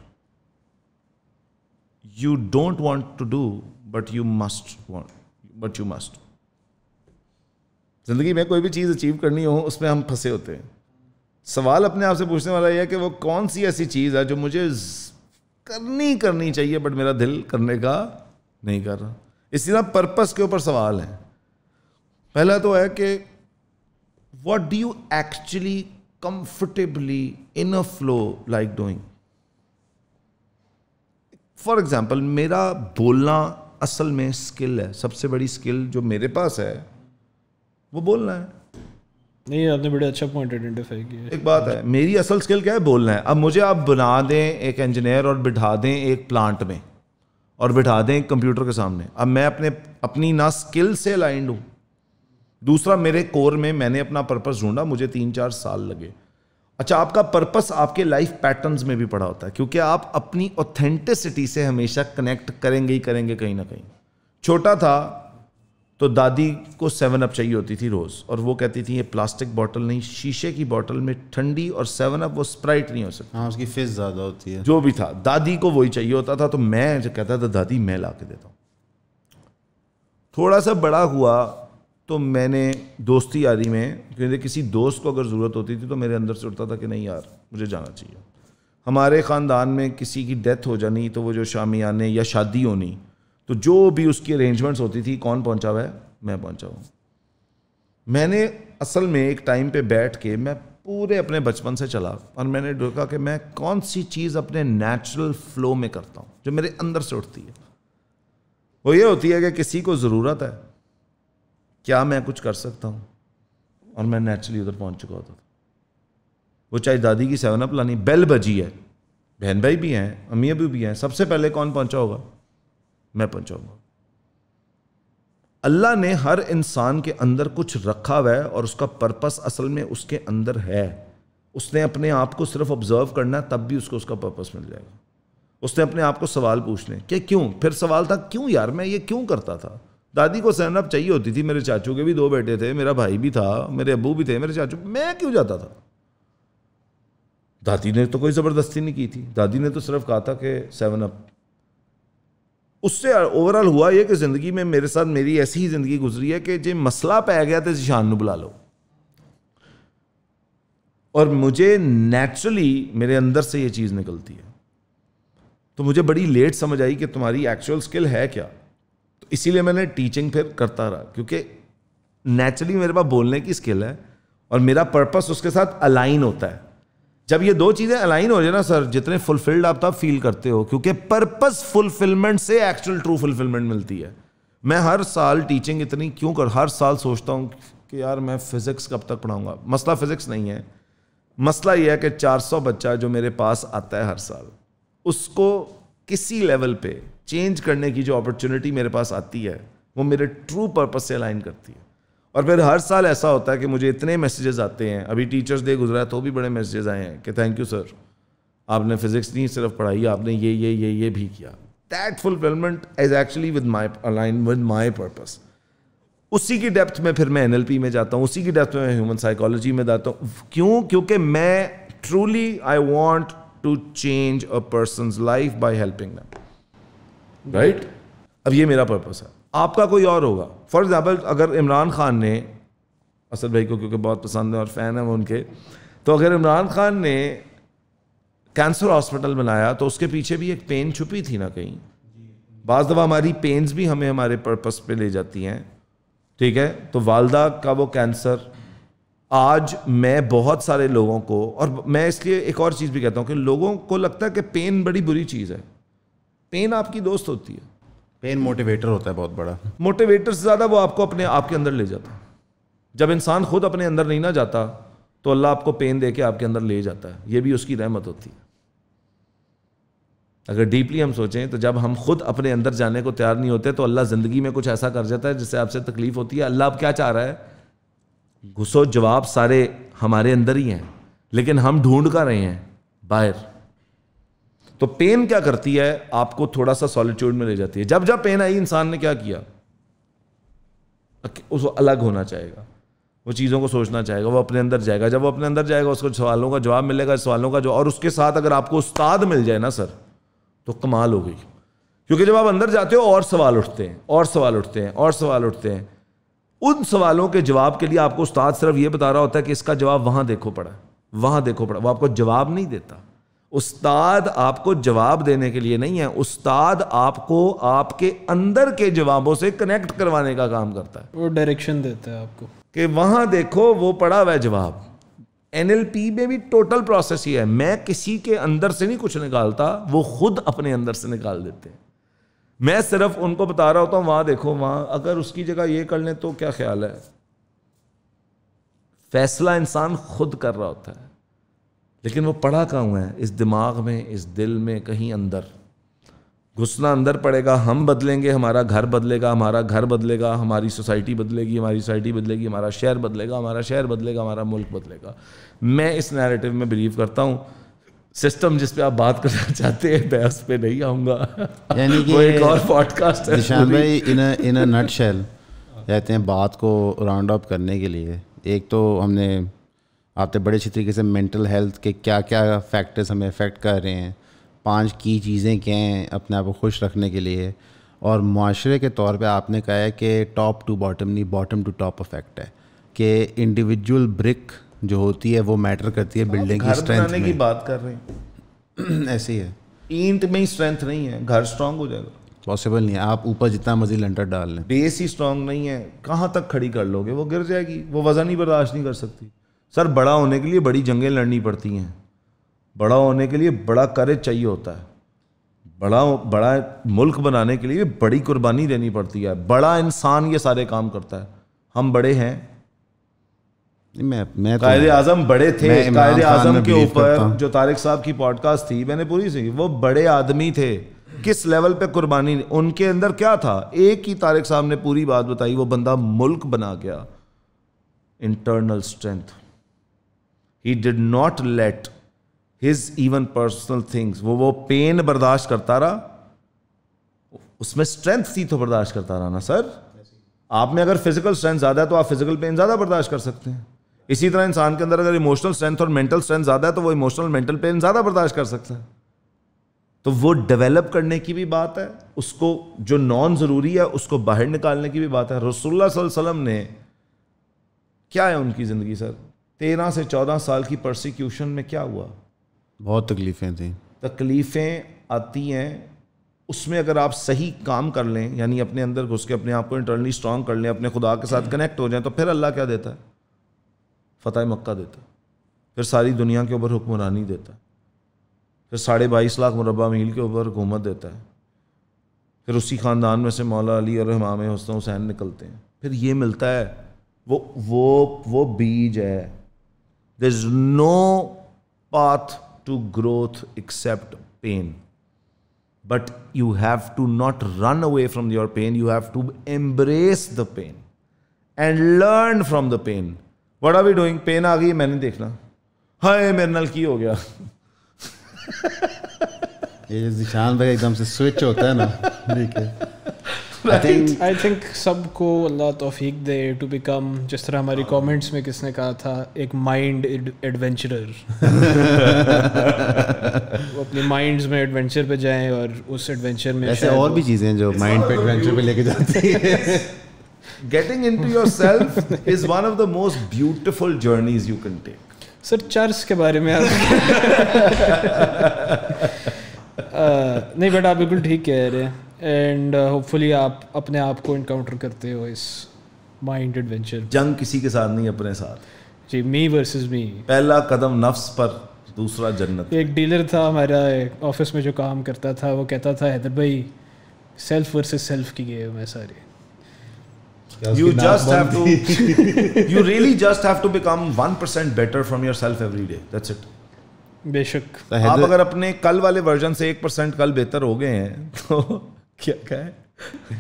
you don't want to do but you must जिंदगी में कोई भी चीज़ अचीव करनी हो उसमें हम फंसे होते हैं। सवाल अपने आप से पूछने वाला यह है कि वो कौन सी ऐसी चीज़ है जो मुझे करनी चाहिए बट मेरा दिल करने का नहीं कर रहा। इसी तरह पर्पस के ऊपर सवाल है। पहला तो है कि what do you actually comfortably in a flow like doing. For example मेरा बोलना असल में स्किल है, सबसे बड़ी स्किल जो मेरे पास है वो बोलना है। नहीं, आपने बड़े अच्छा पॉइंट आइडेंटिफाई किया। एक बात है, मेरी असल स्किल क्या है? बोलना है। अब मुझे आप बना दें एक इंजीनियर और बिठा दें एक प्लांट में और बिठा दें कंप्यूटर के सामने, अब मैं अपनी ना स्किल से अलाइंड हूँ। दूसरा, मेरे कोर में मैंने अपना पर्पस ढूंढा, मुझे 3-4 साल लगे। अच्छा, आपका पर्पस आपके लाइफ पैटर्न्स में भी पड़ा होता है क्योंकि आप अपनी ऑथेंटिसिटी से हमेशा कनेक्ट करेंगे ही करेंगे कहीं ना कहीं। छोटा था तो दादी को 7 अप चाहिए होती थी रोज़ और वो कहती थी ये प्लास्टिक बॉटल नहीं, शीशे की बॉटल में ठंडी और 7 अप वो स्प्राइट नहीं हो सकती। हाँ, उसकी फिज़ ज़्यादा होती है। जो भी था दादी को वही चाहिए होता था, तो मैं जो कहता था दादी मैं ला के देता हूँ। थोड़ा सा बड़ा हुआ तो मैंने दोस्ती यारी में, क्योंकि किसी दोस्त को अगर ज़रूरत होती थी तो मेरे अंदर से उठता था कि नहीं यार मुझे जाना चाहिए। हमारे ख़ानदान में किसी की डेथ हो जानी तो वो जो शामियाने या शादी होनी, तो जो भी उसकी अरेंजमेंट्स होती थी, कौन पहुंचा हुआ है? मैं पहुंचा हुआ हूँ। मैंने असल में एक टाइम पे बैठ के मैं पूरे अपने बचपन से चला और मैंने देखा कि मैं कौन सी चीज़ अपने नेचुरल फ्लो में करता हूँ जो मेरे अंदर से उठती है। वो ये होती है कि किसी को ज़रूरत है, क्या मैं कुछ कर सकता हूँ, और मैं नेचुरली उधर पहुँच चुका होता था। वो चाहे दादी की 7 अप लानी, बेल बजी है, बहन भाई भी हैं, अम्मी अबू भी हैं, सबसे पहले कौन पहुँचा होगा? मैं पहुंचाऊंगा। अल्लाह ने हर इंसान के अंदर कुछ रखा हुआ है और उसका पर्पस असल में उसके अंदर है। उसने अपने आप को सिर्फ ऑब्जर्व करना है, तब भी उसको उसका पर्पस मिल जाएगा। उसने अपने आप को सवाल पूछने कि क्यों, फिर सवाल था क्यों यार मैं ये क्यों करता था। दादी को 7 अप चाहिए होती थी, मेरे चाचू के भी 2 बेटे थे, मेरा भाई भी था, मेरे अबू भी थे, मेरे चाचू, मैं क्यों जाता था? दादी ने तो कोई ज़बरदस्ती नहीं की थी, दादी ने तो सिर्फ कहा था कि 7 अप। उससे ओवरऑल हुआ ये कि ज़िंदगी में मेरे साथ मेरी ऐसी ही ज़िंदगी गुजरी है कि जो मसला पै गया तो जिशान को बुला लो, और मुझे नेचुरली मेरे अंदर से ये चीज़ निकलती है। तो मुझे बड़ी लेट समझ आई कि तुम्हारी एक्चुअल स्किल है क्या, तो इसीलिए मैंने टीचिंग फिर करता रहा क्योंकि नेचुरली मेरे पास बोलने की स्किल है और मेरा पर्पस उसके साथ अलाइन होता है। जब ये 2 चीज़ें अलाइन हो जाए ना सर, जितने फुलफिल्ड आप तब फील करते हो, क्योंकि पर्पस फुलफिलमेंट से एक्चुअल ट्रू फुलफिलमेंट मिलती है। मैं हर साल टीचिंग इतनी क्यों कर, हर साल सोचता हूँ कि यार मैं फिज़िक्स कब तक पढ़ाऊँगा। मसला फिज़िक्स नहीं है, मसला ये है कि 400 बच्चा जो मेरे पास आता है हर साल, उसको किसी लेवल पे चेंज करने की जो अपॉर्चुनिटी मेरे पास आती है वो मेरे ट्रू पर्पस से अलाइन करती है। और फिर हर साल ऐसा होता है कि मुझे इतने मैसेजेस आते हैं, अभी टीचर्स डे गुजरा है तो भी बड़े मैसेजेस आए हैं कि थैंक यू सर, आपने फिज़िक्स नहीं सिर्फ पढ़ाई, आपने ये ये ये ये भी किया। That fulfilment is actually align with my purpose. उसी की डेप्थ में फिर मैं NLP में जाता हूँ, उसी की डेप्थ में ह्यूमन साइकोलॉजी में जाता हूँ। क्यों? क्योंकि मैं truly I want to change a person's life by helping them, right. अब ये मेरा पर्पस है, आपका कोई और होगा। फॉर एग्जाम्पल अगर इमरान खान ने, असद भाई को क्योंकि बहुत पसंद है और फ़ैन है वो उनके, तो अगर इमरान खान ने कैंसर हॉस्पिटल बनाया तो उसके पीछे भी एक पेन छुपी थी ना कहीं। बाज़ दफ़ा हमारी पेन्स भी हमें हमारे पर्पस पे ले जाती हैं, ठीक है। तो वालदा का वो कैंसर, आज मैं बहुत सारे लोगों को, और मैं इसलिए एक और चीज़ भी कहता हूँ कि लोगों को लगता है कि पेन बड़ी बुरी चीज़ है, पेन आपकी दोस्त होती है, पेन मोटिवेटर होता है बहुत बड़ा, मोटिवेटर से ज़्यादा वो आपको अपने आप के अंदर ले जाता है। जब इंसान खुद अपने अंदर नहीं ना जाता तो अल्लाह आपको पेन दे के आपके अंदर ले जाता है, ये भी उसकी रहमत होती है। अगर डीपली हम सोचें तो जब हम खुद अपने अंदर जाने को तैयार नहीं होते तो अल्लाह ज़िंदगी में कुछ ऐसा कर जाता है जिससे आपसे तकलीफ़ होती है। अल्लाह आप क्या चाह रहा है, घुसो, जवाब सारे हमारे अंदर ही हैं, लेकिन हम ढूंढ कर रहे हैं बाहर। तो पेन क्या करती है, आपको थोड़ा सा सॉलिट्यूड में ले जाती है। जब जब पेन आई इंसान ने क्या किया, उसको अलग होना चाहेगा, वो चीज़ों को सोचना चाहेगा, वो अपने अंदर जाएगा। जब वो अपने अंदर जाएगा उसको सवालों का जवाब मिलेगा, सवालों का जवाब, और उसके साथ अगर आपको उस्ताद मिल जाए ना सर, तो कमाल हो गई। क्योंकि जब आप अंदर जाते हो और सवाल उठते हैं और सवाल उठते हैं और सवाल उठते हैं, उन सवालों के जवाब के लिए आपको उस्ताद सिर्फ ये बता रहा होता है कि इसका जवाब वहाँ देखो पड़ा, वहाँ देखो पड़ा, वो आपको जवाब नहीं देता। उस्ताद आपको जवाब देने के लिए नहीं है, उस्ताद आपको आपके अंदर के जवाबों से कनेक्ट करवाने का काम करता है, वो डायरेक्शन देता है आपको कि वहाँ देखो वो पड़ा हुआ जवाब। NLP में भी टोटल प्रोसेस ही है, मैं किसी के अंदर से नहीं कुछ निकालता, वो खुद अपने अंदर से निकाल देते हैं। मैं सिर्फ उनको बता रहा होता हूँ वहाँ देखो, वहाँ अगर उसकी जगह ये कर लें तो क्या ख्याल है। फैसला इंसान खुद कर रहा होता है, लेकिन वो पड़ा कहाँ हुआ है, इस दिमाग में, इस दिल में, कहीं अंदर। घुसना अंदर पड़ेगा, हम बदलेंगे, हमारा घर बदलेगा, हमारा घर बदलेगा, हमारी सोसाइटी बदलेगी, हमारी सोसाइटी बदलेगी, हमारा शहर बदलेगा, हमारा शहर बदलेगा, हमारा मुल्क बदलेगा। मैं इस नैरेटिव में बिलीव करता हूँ। सिस्टम जिस पे आप बात करना चाहते हैं मैं उस पर नहीं आऊँगा, यानी कि एक और पॉडकास्ट है। जिशान भाई इन अ नटशेल कहते हैं बात को राउंड अप करने के लिए, एक तो हमने आपने बड़े अच्छी तरीके से मेंटल हेल्थ के क्या क्या फैक्टर्स हमें अफेक्ट कर रहे हैं, 5 की चीज़ें क्या हैं अपने आप को खुश रखने के लिए, और माशरे के तौर पे आपने कहा है कि टॉप टू बॉटम नहीं, बॉटम टू टॉप इफेक्ट है कि इंडिविजुअल ब्रिक जो होती है वो मैटर करती है बिल्डिंग की स्ट्रेंथ में। की बात कर रहे हैं ऐसी है, ईंट में ही स्ट्रेंथ नहीं है, घर स्ट्रांग हो जाएगा, पॉसिबल नहीं है। आप ऊपर जितना मर्जी लेंटर डाल लें, बेस ही स्ट्रांग नहीं है, कहाँ तक खड़ी कर लोगे, वो गिर जाएगी, वो वजन ही बर्दाश्त नहीं कर सकती। सर बड़ा होने के लिए बड़ी जंगें लड़नी पड़ती हैं, बड़ा होने के लिए बड़ा करेज चाहिए होता है, बड़ा मुल्क बनाने के लिए बड़ी कुर्बानी देनी पड़ती है, बड़ा इंसान ये सारे काम करता है। हम बड़े हैं, मैं कायदे आजम बड़े थे, कायदे आजम के ऊपर जो तारिक साहब की पॉडकास्ट थी मैंने पूरी सुनी, वो बड़े आदमी थे, किस लेवल पे कुर्बानी उनके अंदर क्या था। एक ही तारिक साहब ने पूरी बात बताई, वो बंदा मुल्क बना गया, internal strength, he did not let his even personal things, वो पेन बर्दाश्त करता रहा, उसमें स्ट्रेंथ थी तो बर्दाश्त करता रहा ना सर। आप में अगर फिजिकल स्ट्रेंथ ज़्यादा है तो आप फिजिकल पेन ज़्यादा बर्दाश्त कर सकते हैं, इसी तरह इंसान के अंदर अगर इमोशनल स्ट्रेंथ और मेंटल स्ट्रेंथ ज़्यादा है तो वो इमोशनल मेंटल पेन ज़्यादा बर्दाश्त कर सकता है। तो वो डेवलप करने की भी बात है, उसको जो नॉन ज़रूरी है उसको बाहर निकालने की भी बात है। रसूलुल्लाह सल्लल्लाहु अलैहि वसल्लम ने क्या है उनकी ज़िंदगी सर, 13 से 14 साल की परसिक्यूशन में क्या हुआ, बहुत तकलीफ़ें थी। तकलीफ़ें आती हैं, उसमें अगर आप सही काम कर लें, यानी अपने अंदर घुस के अपने आप को इंटरनली स्ट्रांग कर लें, अपने खुदा के साथ कनेक्ट हो जाएं, तो फिर अल्लाह क्या देता है, फ़तेह मक्का देता है, फिर सारी दुनिया के ऊपर हुक्मरानी देता है, फिर 22.5 लाख मुरबा मील के ऊपर हुकूमत देता है, फिर उसी ख़ानदान में से मौला अली और इमाम हुसैन निकलते हैं, फिर ये मिलता है, वो बीज है। There is no path to growth except pain, but you have to not run away from your pain, you have to embrace the pain and learn from the pain. What are we doing? Pain आ गई, मैंने देखना हाय मेरे नाल की हो गया। ये जिशान भाई एकदम से स्विच होता है ना, ठीक है। I think सबको अल्लाह तौफीक दे टू बिकम, जिस तरह हमारी कमेंट्स में किसने कहा था, एक माइंड एडवेंचरर। वो अपने माइंड्स में एडवेंचर पे जाएं और उस एडवेंचर में ऐसे और भी चीज़ें जो माइंड पे एडवेंचर पे लेके जाती है। Getting into yourself is one of the most beautiful journeys you can take. Sir church के बारे में नहीं, बट आप बिल्कुल ठीक कह रहे हैं। एंड होपफुली आप अपने आप को इनकाउंटर करते हो इस माइंड एडवेंचर। जंग किसी के साथ नहीं, अपने साथ। जी, me versus me। पहला कदम नफ्स पर, दूसरा जन्नत। एक डीलर था हमारा ऑफिस में जो काम करता था, वो कहता था हैदर भाई सेल्फ वर्सेस सेल्फ की गेम है सारी। You just have to, you really just have to become 1% better from yourself every day. That's it. बेशक। आप अगर अपने कल वाले वर्जन से 1% कल बेहतर हो गए हैं तो क्या क्या है,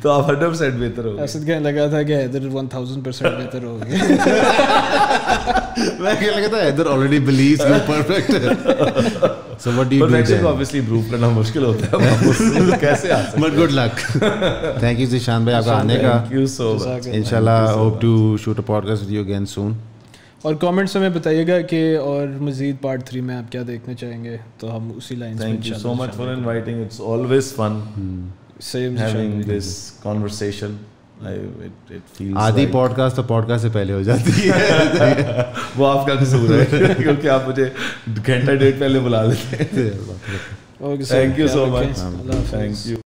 तो आप 100% बेहतर हो गए। असद कहने लगा था कि हैदर 1000% बेहतर हो गए। मैं कहने लगा था Haider already believes you're perfect. So what do you do then? Obviously improve करना मुश्किल होता है, कैसे आ सकते? But good luck. Thank you Zishan भाई आपका आने का। Thank you so much. Inshallah hope to shoot a podcast with you again soon. और कमेंट्स में बताइएगा कि और मज़ीद पार्ट 3 में आप क्या देखना चाहेंगे, तो हम उसी लाइन पे। Thank you so much for inviting. It's always fun having this conversation. आधी पॉडकास्ट तो पॉडकास्ट से पहले हो जाती है। वो आपका कसूर है क्योंकि आप मुझे घंटा डेढ़ पहले बुला लेते हैं। Thank you so much, thank you.